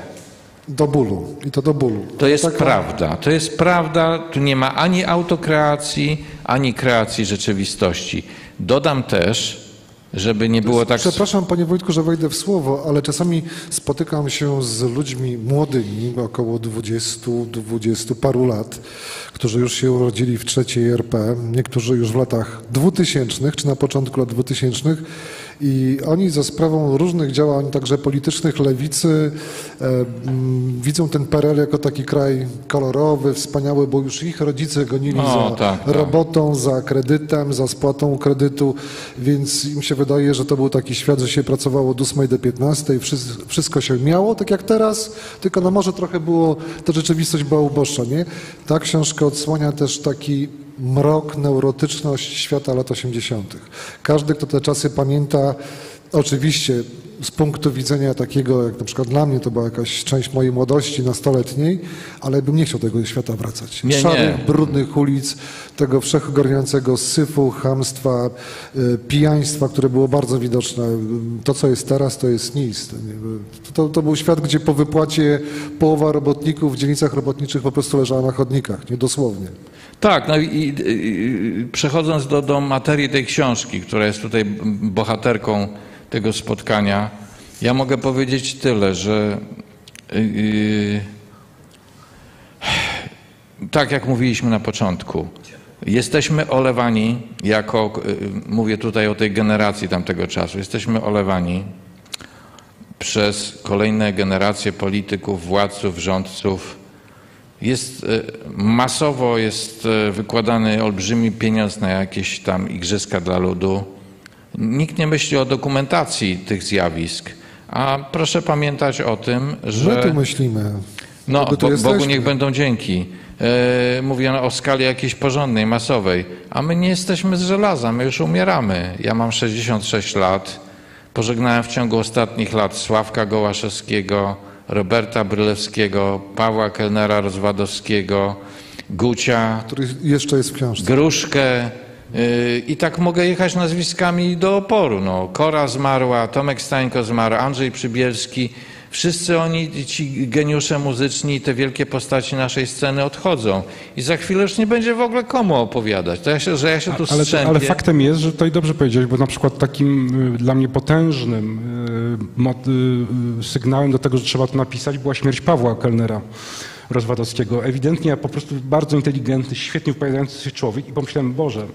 Do bólu. I to do bólu. To jest taka prawda. To jest prawda. Tu nie ma ani autokreacji, ani kreacji rzeczywistości. Dodam też, żeby nie było tak... Przepraszam, panie Wojtku, że wejdę w słowo, ale czasami spotykam się z ludźmi młodymi, około 20 paru lat, którzy już się urodzili w trzeciej RP, niektórzy już w latach 2000 czy na początku lat 2000, i oni za sprawą różnych działań, także politycznych, lewicy, widzą ten PRL jako taki kraj kolorowy, wspaniały, bo już ich rodzice gonili robotą, za kredytem, za spłatą kredytu, więc im się wydaje, że to był taki świat, że się pracowało od 8 do 15, wszystko się miało, tak jak teraz, tylko no może trochę było, ta rzeczywistość była uboższa, nie? Ta książka odsłania też taki mrok, neurotyczność świata lat 80. Każdy, kto te czasy pamięta, oczywiście z punktu widzenia takiego, jak na przykład dla mnie to była jakaś część mojej młodości, nastoletniej, ale bym nie chciał tego świata wracać. Szarych, brudnych ulic, tego wszechogarniającego syfu, chamstwa, pijaństwa, które było bardzo widoczne. To, co jest teraz, to jest nic. To był świat, gdzie po wypłacie połowa robotników w dzielnicach robotniczych po prostu leżała na chodnikach, nie? Dosłownie. Tak, no i przechodząc do materii tej książki, która jest tutaj bohaterką tego spotkania, ja mogę powiedzieć tyle, że tak jak mówiliśmy na początku, jesteśmy olewani jako, mówię tutaj o tej generacji tamtego czasu, jesteśmy olewani przez kolejne generacje polityków, władców, rządców. Masowo jest wykładany olbrzymi pieniądz na jakieś tam igrzyska dla ludu. Nikt nie myśli o dokumentacji tych zjawisk, a proszę pamiętać o tym, że... My tu myślimy. No, Bogu niech będą dzięki. Mówię o skali jakiejś porządnej, masowej, a my nie jesteśmy z żelaza, my już umieramy. Ja mam 66 lat, pożegnałem w ciągu ostatnich lat Sławka Gołaszewskiego, Roberta Brylewskiego, Pawła Kelnera-Rozwadowskiego, Gucia, który jeszcze jest w książce, Gruszkę. I tak mogę jechać nazwiskami do oporu. No, Kora zmarła, Tomek Stańko zmarł, Andrzej Przybielski. Wszyscy oni, ci geniusze muzyczni, te wielkie postaci naszej sceny odchodzą. I za chwilę już nie będzie w ogóle komu opowiadać. Ja się tu strzępię. Ale faktem jest, że to i dobrze powiedziałeś, bo na przykład takim dla mnie potężnym sygnałem do tego, że trzeba to napisać, była śmierć Pawła Kelnera-Rozwadowskiego. Ewidentnie po prostu bardzo inteligentny, świetnie wypowiadający się człowiek i pomyślałem, Boże,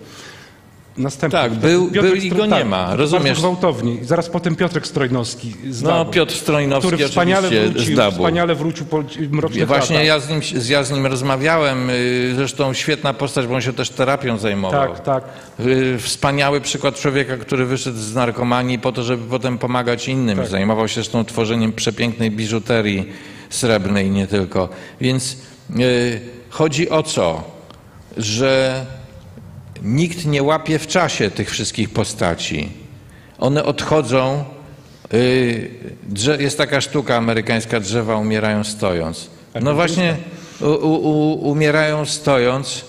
następny. Tak, był i go nie ma, rozumiesz? Gwałtownie. Zaraz potem Piotrek Strojnowski z Dabu, Piotr Strojnowski, który wspaniale wrócił po mrocznych latach. Ja z nim rozmawiałem, zresztą świetna postać, bo on się też terapią zajmował. Tak, tak. Wspaniały przykład człowieka, który wyszedł z narkomanii po to, żeby potem pomagać innym. Tak. Zajmował się zresztą tworzeniem przepięknej biżuterii srebrnej, nie tylko. Więc chodzi o co? Że nikt nie łapie w czasie tych wszystkich postaci. One odchodzą. Jest taka sztuka amerykańska, drzewa umierają stojąc. No właśnie umierają stojąc.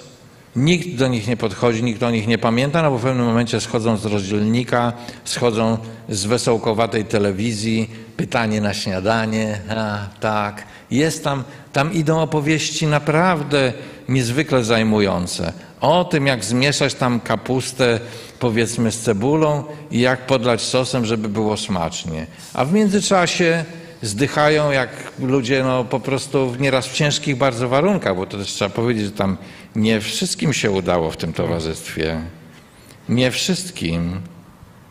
Nikt do nich nie podchodzi, nikt o nich nie pamięta, no bo w pewnym momencie schodzą z rozdzielnika, schodzą z wesołkowatej telewizji, pytanie na śniadanie, tak. Jest tam idą opowieści naprawdę niezwykle zajmujące. O tym, jak zmieszać tam kapustę, powiedzmy, z cebulą i jak podlać sosem, żeby było smacznie. A w międzyczasie zdychają jak ludzie, no po prostu nieraz w ciężkich bardzo warunkach, bo to też trzeba powiedzieć, że tam nie wszystkim się udało w tym towarzystwie. Nie wszystkim.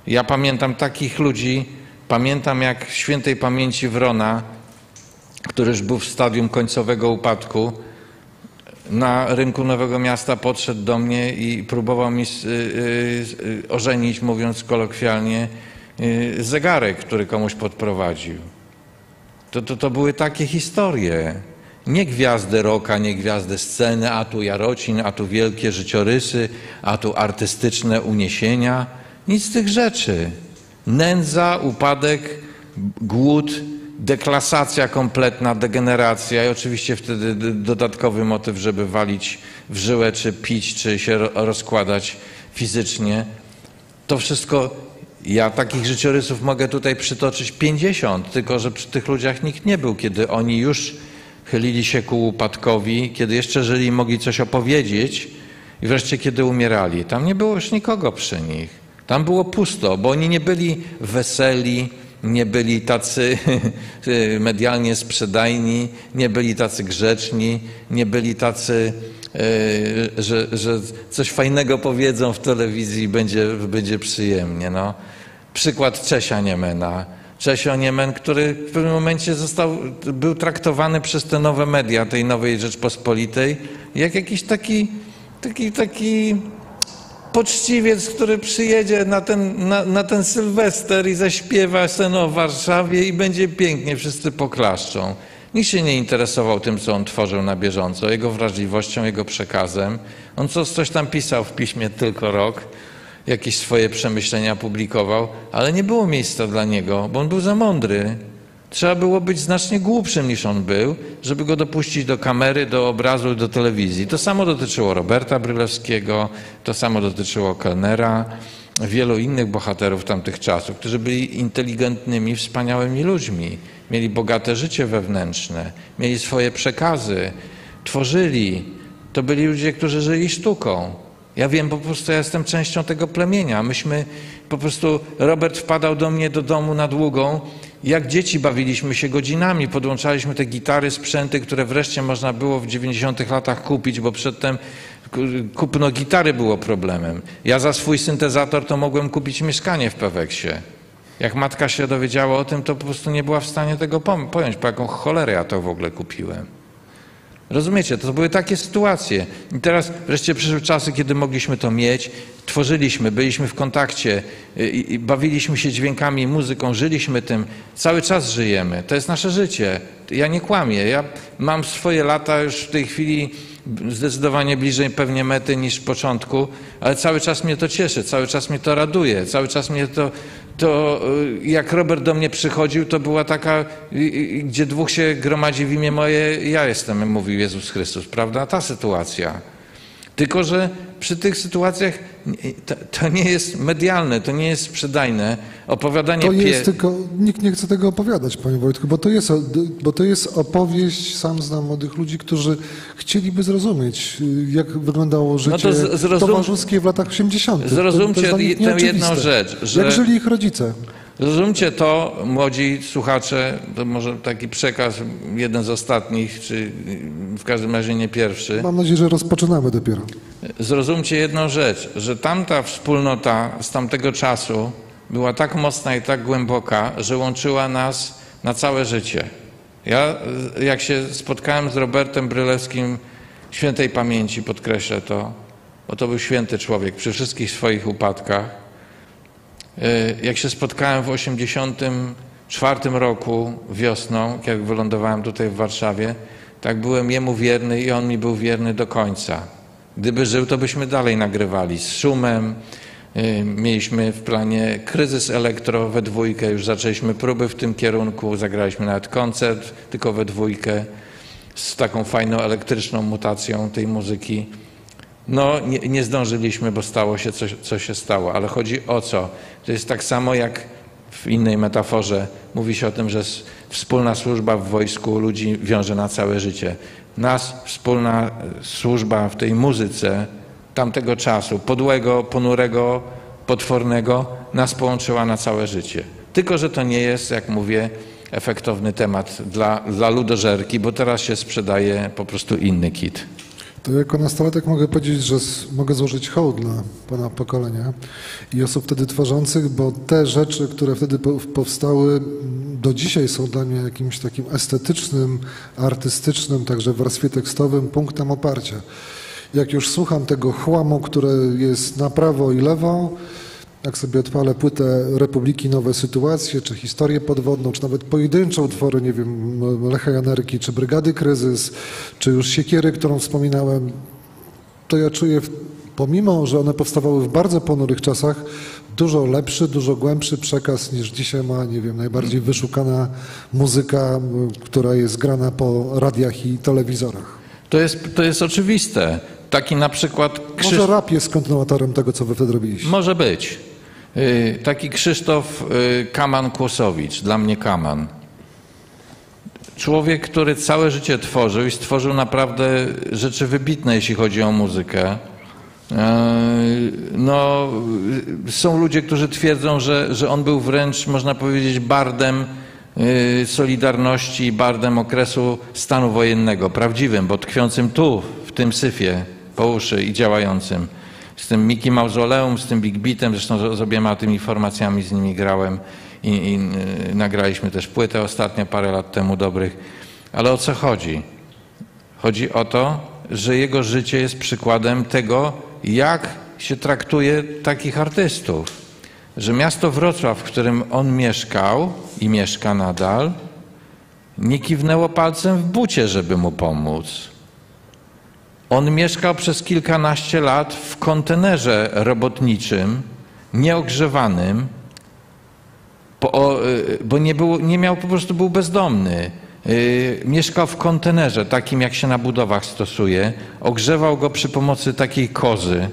Ja pamiętam takich ludzi, pamiętam jak świętej pamięci Wrona, który już był w stadium końcowego upadku, na rynku Nowego Miasta podszedł do mnie i próbował mi ożenić, mówiąc kolokwialnie, zegarek, który komuś podprowadził. To były takie historie. Nie gwiazdy rocka, nie gwiazdy sceny, a tu Jarocin, a tu wielkie życiorysy, a tu artystyczne uniesienia. Nic z tych rzeczy. Nędza, upadek, głód, deklasacja kompletna, degeneracja i oczywiście wtedy dodatkowy motyw, żeby walić w żyłę, czy pić, czy się rozkładać fizycznie. To wszystko, ja takich życiorysów mogę tutaj przytoczyć 50, tylko że przy tych ludziach nikt nie był, kiedy oni już chylili się ku upadkowi, kiedy jeszcze żyli, mogli coś opowiedzieć i wreszcie kiedy umierali. Tam nie było już nikogo przy nich. Tam było pusto, bo oni nie byli weseli, nie byli tacy medialnie sprzedajni, nie byli tacy grzeczni, nie byli tacy, że coś fajnego powiedzą w telewizji i będzie przyjemnie. No. Przykład Czesia Niemena. Czesio Niemen, który w pewnym momencie był traktowany przez te nowe media tej Nowej Rzeczpospolitej jak jakiś taki poczciwiec, który przyjedzie na ten Sylwester i zaśpiewa seno w Warszawie i będzie pięknie, wszyscy poklaszczą. Nikt się nie interesował tym, co on tworzył na bieżąco, jego wrażliwością, jego przekazem. On coś tam pisał w piśmie tylko rok, jakieś swoje przemyślenia publikował, ale nie było miejsca dla niego, bo on był za mądry. Trzeba było być znacznie głupszym niż on był, żeby go dopuścić do kamery, do obrazu, do telewizji. To samo dotyczyło Roberta Brylewskiego, to samo dotyczyło Kellnera, wielu innych bohaterów tamtych czasów, którzy byli inteligentnymi, wspaniałymi ludźmi. Mieli bogate życie wewnętrzne, mieli swoje przekazy, tworzyli. To byli ludzie, którzy żyli sztuką. Ja wiem, po prostu ja jestem częścią tego plemienia. Myśmy po prostu, Robert wpadał do mnie do domu nad Ługą. Jak dzieci bawiliśmy się godzinami, podłączaliśmy te gitary, sprzęty, które wreszcie można było w 90-tych latach kupić, bo przedtem kupno gitary było problemem. Ja za swój syntezator to mogłem kupić mieszkanie w Peweksie. Jak matka się dowiedziała o tym, to po prostu nie była w stanie tego pojąć, po jaką cholerę ja to w ogóle kupiłem. Rozumiecie? To były takie sytuacje. I teraz wreszcie przyszły czasy, kiedy mogliśmy to mieć. Tworzyliśmy, byliśmy w kontakcie, i bawiliśmy się dźwiękami, muzyką, żyliśmy tym. Cały czas żyjemy. To jest nasze życie. Ja nie kłamię. Ja mam swoje lata już w tej chwili zdecydowanie bliżej pewnie mety niż w początku, ale cały czas mnie to cieszy, cały czas mnie to raduje, cały czas mnie to jak Robert do mnie przychodził, to była taka, gdzie dwóch się gromadzi w imię moje, ja jestem, mówił Jezus Chrystus, prawda? Ta sytuacja. Tylko że przy tych sytuacjach to nie jest medialne, to nie jest sprzedajne. Opowiadanie to jest tylko, nikt nie chce tego opowiadać, panie Wojtku, bo to jest opowieść, sam znam młodych ludzi, którzy chcieliby zrozumieć, jak wyglądało życie towarzyskie w latach 80. Zrozumcie tę jedną rzecz. Że jak żyli ich rodzice. Zrozumcie to, młodzi słuchacze, to może taki przekaz, jeden z ostatnich, czy w każdym razie nie pierwszy. Mam nadzieję, że rozpoczynamy dopiero. Zrozumcie jedną rzecz, że tamta wspólnota z tamtego czasu była tak mocna i tak głęboka, że łączyła nas na całe życie. Ja, jak się spotkałem z Robertem Brylewskim, świętej pamięci, podkreślę to, bo to był święty człowiek przy wszystkich swoich upadkach. Jak się spotkałem w 1984 roku wiosną, jak wylądowałem tutaj w Warszawie, tak byłem jemu wierny i on mi był wierny do końca. Gdyby żył, to byśmy dalej nagrywali z szumem. Mieliśmy w planie Kryzys Elektro we dwójkę, już zaczęliśmy próby w tym kierunku, zagraliśmy nawet koncert, tylko we dwójkę, z taką fajną elektryczną mutacją tej muzyki. No, nie zdążyliśmy, bo stało się, co się stało, ale chodzi o co? To jest tak samo jak w innej metaforze. Mówi się o tym, że wspólna służba w wojsku ludzi wiąże na całe życie. Nas wspólna służba w tej muzyce tamtego czasu, podłego, ponurego, potwornego, nas połączyła na całe życie. Tylko że to nie jest, jak mówię, efektowny temat dla ludożerki, bo teraz się sprzedaje po prostu inny kit. To jako nastolatek mogę powiedzieć, że mogę złożyć hołd dla pana pokolenia i osób wtedy tworzących, bo te rzeczy, które wtedy powstały, do dzisiaj są dla mnie jakimś takim estetycznym, artystycznym, także w warstwie tekstowym punktem oparcia. Jak już słucham tego chłamu, które jest na prawo i lewo, jak sobie odpalę płytę Republiki Nowe Sytuacje, czy Historię Podwodną, czy nawet pojedyncze utwory, nie wiem, Lecha Janerki, czy Brygady Kryzys, czy już Siekiery, którą wspominałem, to ja czuję, pomimo że one powstawały w bardzo ponurych czasach, dużo lepszy, dużo głębszy przekaz niż dzisiaj ma, nie wiem, najbardziej wyszukana muzyka, która jest grana po radiach i telewizorach. To jest oczywiste. Taki na przykład... Może rap jest kontynuatorem tego, co wy wtedy robiliście. Może być. Taki Krzysztof Kaman-Kłosowicz, dla mnie Kaman. Człowiek, który całe życie tworzył i stworzył naprawdę rzeczy wybitne, jeśli chodzi o muzykę. No, są ludzie, którzy twierdzą, że on był wręcz, można powiedzieć, bardem Solidarności i bardem okresu stanu wojennego. Prawdziwym, bo tkwiącym tu, w tym syfie, po uszy i działającym. Z tym Mickey Mausoleum, z tym Big Beatem, zresztą z obiema tymi informacjami z nimi grałem i nagraliśmy też płytę ostatnio, parę lat temu dobrych. Ale o co chodzi? Chodzi o to, że jego życie jest przykładem tego, jak się traktuje takich artystów. Że miasto Wrocław, w którym on mieszkał i mieszka nadal, nie kiwnęło palcem w bucie, żeby mu pomóc. On mieszkał przez kilkanaście lat w kontenerze robotniczym, nieogrzewanym, bo nie miał, po prostu był bezdomny. Mieszkał w kontenerze, takim jak się na budowach stosuje. Ogrzewał go przy pomocy takiej kozy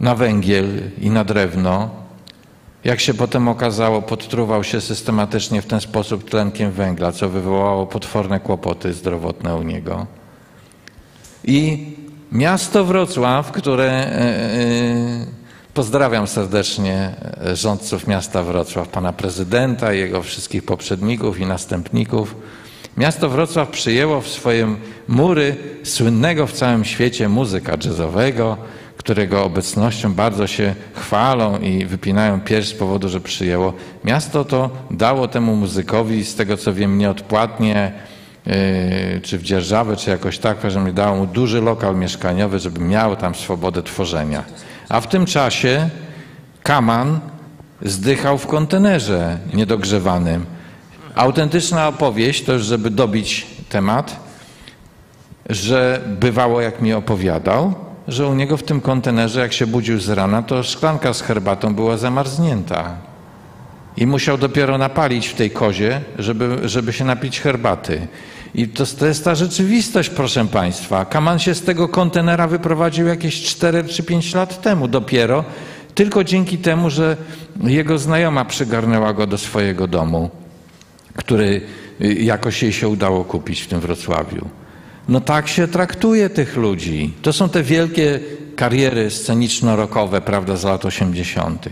na węgiel i na drewno. Jak się potem okazało, podtruwał się systematycznie w ten sposób tlenkiem węgla, co wywołało potworne kłopoty zdrowotne u niego. I miasto Wrocław, które... Pozdrawiam serdecznie rządców miasta Wrocław, pana prezydenta, jego wszystkich poprzedników i następników. Miasto Wrocław przyjęło w swoje mury słynnego w całym świecie muzyka jazzowego, którego obecnością bardzo się chwalą i wypinają pierś z powodu, że przyjęło. Miasto to dało temu muzykowi, z tego co wiem, nieodpłatnie, czy w dzierżawę, czy jakoś tak, że dało mu duży lokal mieszkaniowy, żeby miał tam swobodę tworzenia. A w tym czasie Kaman zdychał w kontenerze niedogrzewanym. Autentyczna opowieść, to już żeby dobić temat, że bywało, jak mi opowiadał, że u niego w tym kontenerze, jak się budził z rana, to szklanka z herbatą była zamarznięta. I musiał dopiero napalić w tej kozie, żeby się napić herbaty. I to jest ta rzeczywistość, proszę państwa. Kaman się z tego kontenera wyprowadził jakieś 4 czy 5 lat temu dopiero, tylko dzięki temu, że jego znajoma przygarnęła go do swojego domu, który jakoś jej się udało kupić w tym Wrocławiu. No tak się traktuje tych ludzi. To są te wielkie kariery sceniczno-rockowe, prawda, z lat 80.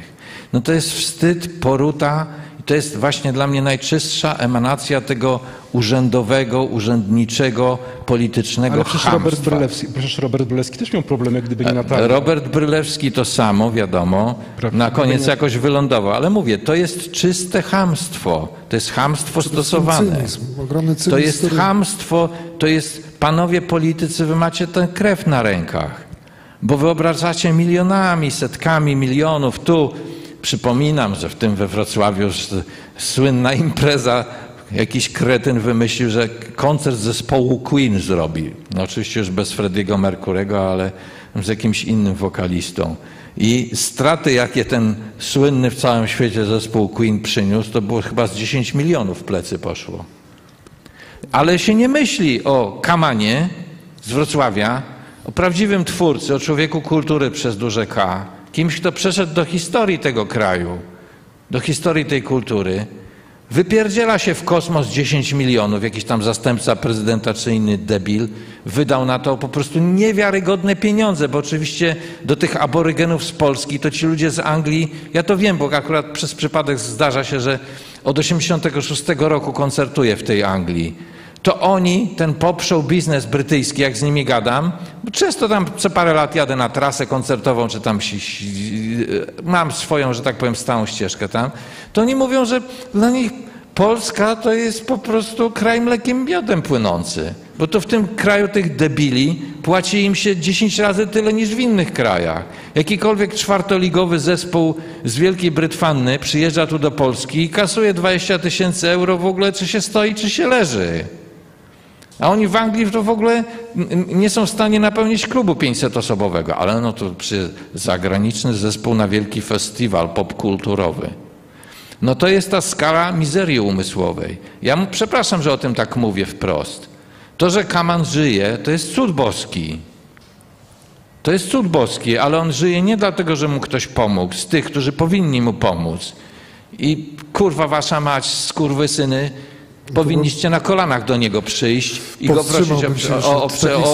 No to jest wstyd, poruta. To jest właśnie dla mnie najczystsza emanacja tego urzędowego, urzędniczego, politycznego chamstwa. Robert Brylewski też miał problemy, gdyby nie Natalia. Robert Brylewski to samo, wiadomo. Na koniec jakoś wylądował. Ale mówię, to jest czyste chamstwo. To jest chamstwo stosowane. To jest chamstwo, to jest... Panowie politycy, wy macie tę krew na rękach. Bo wyobrażacie milionami, setkami milionów tu... Przypominam, że w tym we Wrocławiu słynna impreza, jakiś kretyn wymyślił, że koncert zespołu Queen zrobi. No oczywiście już bez Freddiego Mercurego, ale z jakimś innym wokalistą. I straty, jakie ten słynny w całym świecie zespół Queen przyniósł, to było chyba z 10 milionów w plecy poszło. Ale się nie myśli o Kamanie z Wrocławia, o prawdziwym twórcy, o człowieku kultury przez duże K. Kimś, kto przeszedł do historii tego kraju, do historii tej kultury, wypierdziela się w kosmos 10 milionów, jakiś tam zastępca prezydenta czy inny debil, wydał na to po prostu niewiarygodne pieniądze, bo oczywiście do tych aborygenów z Polski, to ci ludzie z Anglii, ja to wiem, bo akurat przez przypadek zdarza się, że od 1986 roku koncertuję w tej Anglii. to oni ten poprzą biznes brytyjski, jak z nimi gadam. Często tam co parę lat jadę na trasę koncertową, czy tam mam swoją, że tak powiem, stałą ścieżkę tam. To oni mówią, że dla nich Polska to jest po prostu kraj mlekiem miodem płynący. Bo to w tym kraju tych debili płaci im się 10 razy tyle niż w innych krajach. Jakikolwiek czwartoligowy zespół z Wielkiej Brytanii przyjeżdża tu do Polski i kasuje 20 000 euro w ogóle, czy się stoi, czy się leży. A oni w Anglii to w ogóle nie są w stanie napełnić klubu 500-osobowego. Ale no to przy zagraniczny zespół na wielki festiwal popkulturowy. No to jest ta skala mizerii umysłowej. Ja przepraszam, że o tym tak mówię wprost. To, że Kaman żyje, to jest cud boski. To jest cud boski, ale on żyje nie dlatego, że mu ktoś pomógł, z tych, którzy powinni mu pomóc. I kurwa wasza mać, skurwysyny, powinniście na kolanach do niego przyjść i go prosić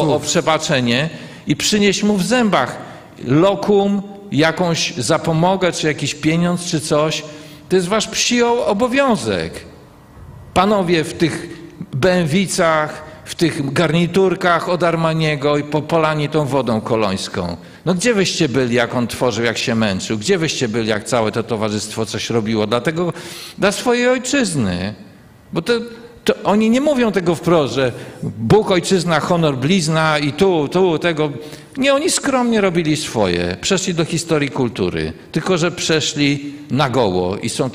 o przebaczenie i przynieść mu w zębach lokum, jakąś zapomogę, czy jakiś pieniądz, czy coś. To jest wasz psi obowiązek. Panowie w tych bęwicach, w tych garniturkach od Armaniego i popolani tą wodą kolońską. No gdzie wyście byli, jak on tworzył, jak się męczył? Gdzie wyście byli, jak całe to towarzystwo coś robiło? Dlatego dla swojej ojczyzny. Bo to oni nie mówią tego wprost, że Bóg, ojczyzna, honor, blizna i tu, tego. Nie, oni skromnie robili swoje. Przeszli do historii kultury. Tylko że przeszli na goło i są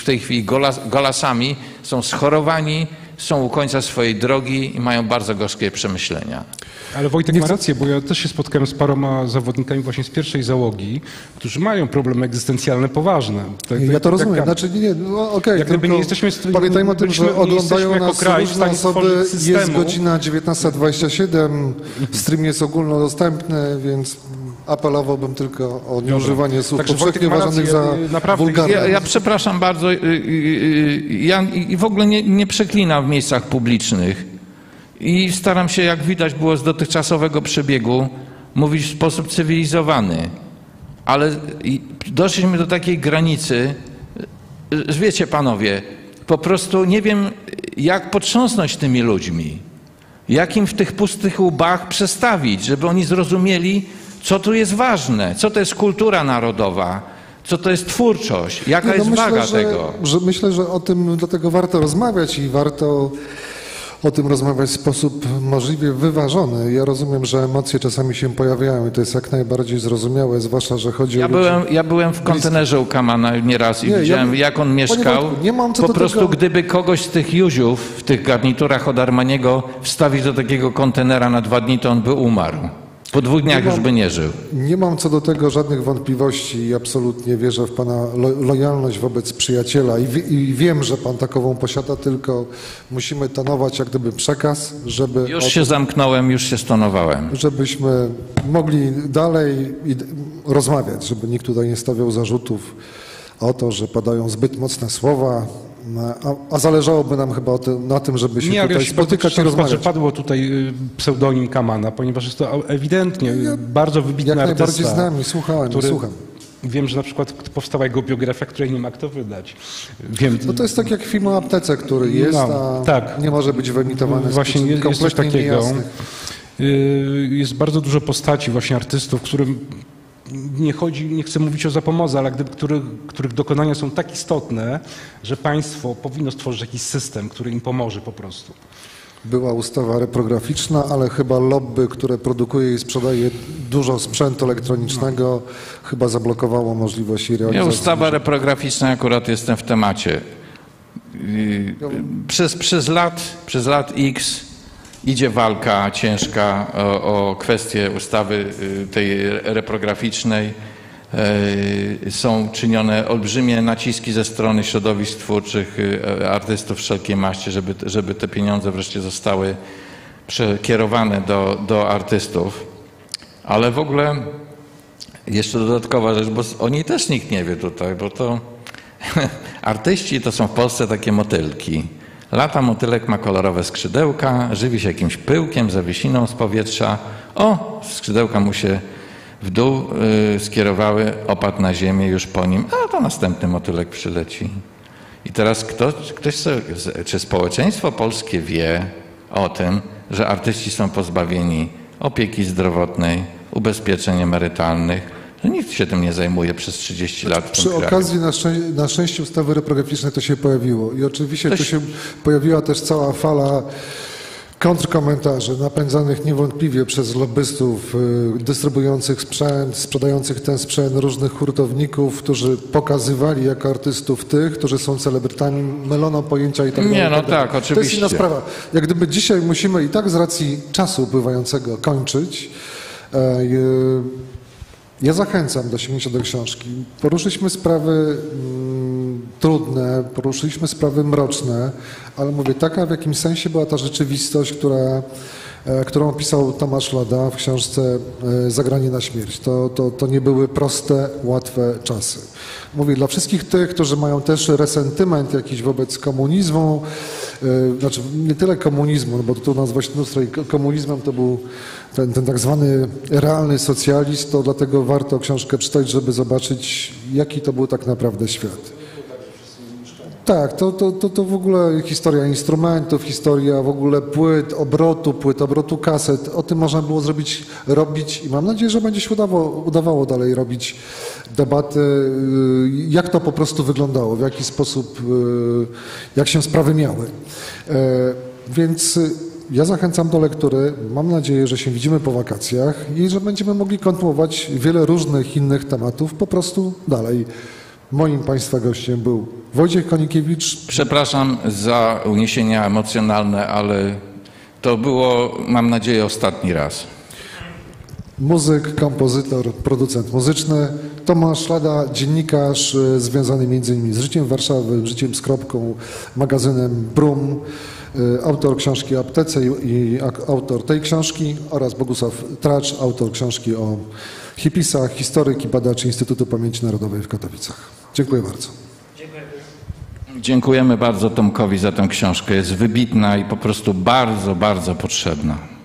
w tej chwili golasami, są schorowani, są u końca swojej drogi i mają bardzo gorzkie przemyślenia. Ale Wojtek ma rację, bo ja też się spotkałem z paroma zawodnikami właśnie z pierwszej załogi, którzy mają problemy egzystencjalne poważne. Tak, ja to rozumiem. Znaczy, okej, pamiętajmy o tym, że oglądają nas różne osoby. Jest godzina 19:27, stream jest ogólnodostępny, więc apelowałbym tylko o nieużywanie słów powszechnie uważanych za wulgarne. Ja przepraszam bardzo, ja w ogóle nie przeklinam w miejscach publicznych i staram się, jak widać było z dotychczasowego przebiegu, mówić w sposób cywilizowany. Ale doszliśmy do takiej granicy, że wiecie panowie, po prostu nie wiem, jak potrząsnąć tymi ludźmi, jak im w tych pustych łbach przestawić, żeby oni zrozumieli, co tu jest ważne? Co to jest kultura narodowa? Co to jest twórczość? Jaka jest waga tego? Myślę, że o tym dlatego warto rozmawiać i warto o tym rozmawiać w sposób możliwie wyważony. Ja rozumiem, że emocje czasami się pojawiają i to jest jak najbardziej zrozumiałe, zwłaszcza, że chodzi o ludzi. Ja byłem w kontenerze u Kamana nieraz i widziałem, jak on mieszkał. Nie mam co po prostu tego... Gdyby kogoś z tych juziów w tych garniturach od Armaniego wstawić do takiego kontenera na 2 dni, to on by umarł. Po 2 dniach już by nie żył. Nie mam co do tego żadnych wątpliwości i absolutnie wierzę w pana lojalność wobec przyjaciela i wiem, że pan takową posiada, tylko musimy tonować jak gdyby przekaz, żeby... Już się zamknąłem, już się stonowałem. Żebyśmy mogli dalej rozmawiać, żeby nikt tutaj nie stawiał zarzutów o to, że padają zbyt mocne słowa. A zależałoby nam chyba na tym, żeby się tutaj spotykać i rozmawiać. Że padło tutaj pseudonim Kamana, ponieważ jest to ewidentnie bardzo wybitny artysta. Jak najbardziej z nami, słucham. Wiem, że na przykład powstała jego biografia, której nie ma kto wydać. Wiem. No to jest tak jak film o aptece, który jest, nie może być wyemitowany. Właśnie jest coś takiego. Niejasnych. Jest bardzo dużo postaci właśnie artystów, którym nie chcę mówić o zapomodze, ale których dokonania są tak istotne, że państwo powinno stworzyć jakiś system, który im pomoże po prostu. Była ustawa reprograficzna, ale chyba lobby, które produkuje i sprzedaje dużo sprzętu elektronicznego, chyba zablokowało możliwość jej realizacji. Ja ustawa reprograficzna, akurat jestem w temacie. Przez lat X idzie walka ciężka o kwestię ustawy tej reprograficznej. Są czynione olbrzymie naciski ze strony środowisk twórczych, artystów wszelkiej maści, żeby te pieniądze wreszcie zostały przekierowane do artystów. Ale w ogóle jeszcze dodatkowa rzecz, bo o niej też nikt nie wie tutaj, bo to artyści to są w Polsce takie motylki. Lata motylek ma kolorowe skrzydełka, żywi się jakimś pyłkiem, zawiesiną z powietrza. O, skrzydełka mu się w dół skierowały, opadł na ziemię już po nim. A to następny motylek przyleci. I teraz ktoś, czy społeczeństwo polskie wie, o tym, że artyści są pozbawieni opieki zdrowotnej, ubezpieczeń emerytalnych. Nikt się tym nie zajmuje przez 30 lat. Przy okazji na szczęście ustawy reprograficzne to się pojawiło. I oczywiście tu się pojawiła też cała fala kontrkomentarzy napędzanych niewątpliwie przez lobbystów dystrybuujących sprzęt, sprzedających ten sprzęt, różnych hurtowników, którzy pokazywali jako artystów tych, którzy są celebrytami, mylono pojęcia i tak dalej. Nie, no tak, oczywiście. To jest inna sprawa. Jak gdyby dzisiaj musimy i tak z racji czasu upływającego kończyć. Ja zachęcam do sięgnięcia do książki. Poruszyliśmy sprawy trudne, poruszyliśmy sprawy mroczne, ale mówię, taka w jakimś sensie była ta rzeczywistość, którą opisał Tomasz Lada w książce Zagranie na śmierć. To nie były proste, łatwe czasy. Mówię, dla wszystkich tych, którzy mają też resentyment jakiś wobec komunizmu, znaczy nie tyle komunizmu, bo tu nazwać nustro i komunizmem to był ten tak zwany realny socjalizm, to dlatego warto książkę czytać, żeby zobaczyć, jaki to był tak naprawdę świat. Tak, to w ogóle historia instrumentów, historia w ogóle płyt, obrotu kaset. O tym można było robić i mam nadzieję, że będzie się udawało dalej robić debaty, jak to po prostu wyglądało, w jaki sposób, jak się sprawy miały. Więc ja zachęcam do lektury. Mam nadzieję, że się widzimy po wakacjach i że będziemy mogli kontynuować wiele różnych innych tematów po prostu dalej. Moim Państwa gościem był Wojciech Konikiewicz. Przepraszam za uniesienia emocjonalne, ale to było, mam nadzieję, ostatni raz. Muzyk, kompozytor, producent muzyczny. Tomasz Lada, dziennikarz związany m.in. z Życiem Warszawy, Życiem z Kropką, magazynem Brum, autor książki o aptece i autor tej książki oraz Bogusław Tracz, autor książki o hipisach, historyk i badacz Instytutu Pamięci Narodowej w Katowicach. Dziękuję bardzo. Dziękujemy bardzo Tomkowi za tę książkę. Jest wybitna i po prostu bardzo, bardzo potrzebna.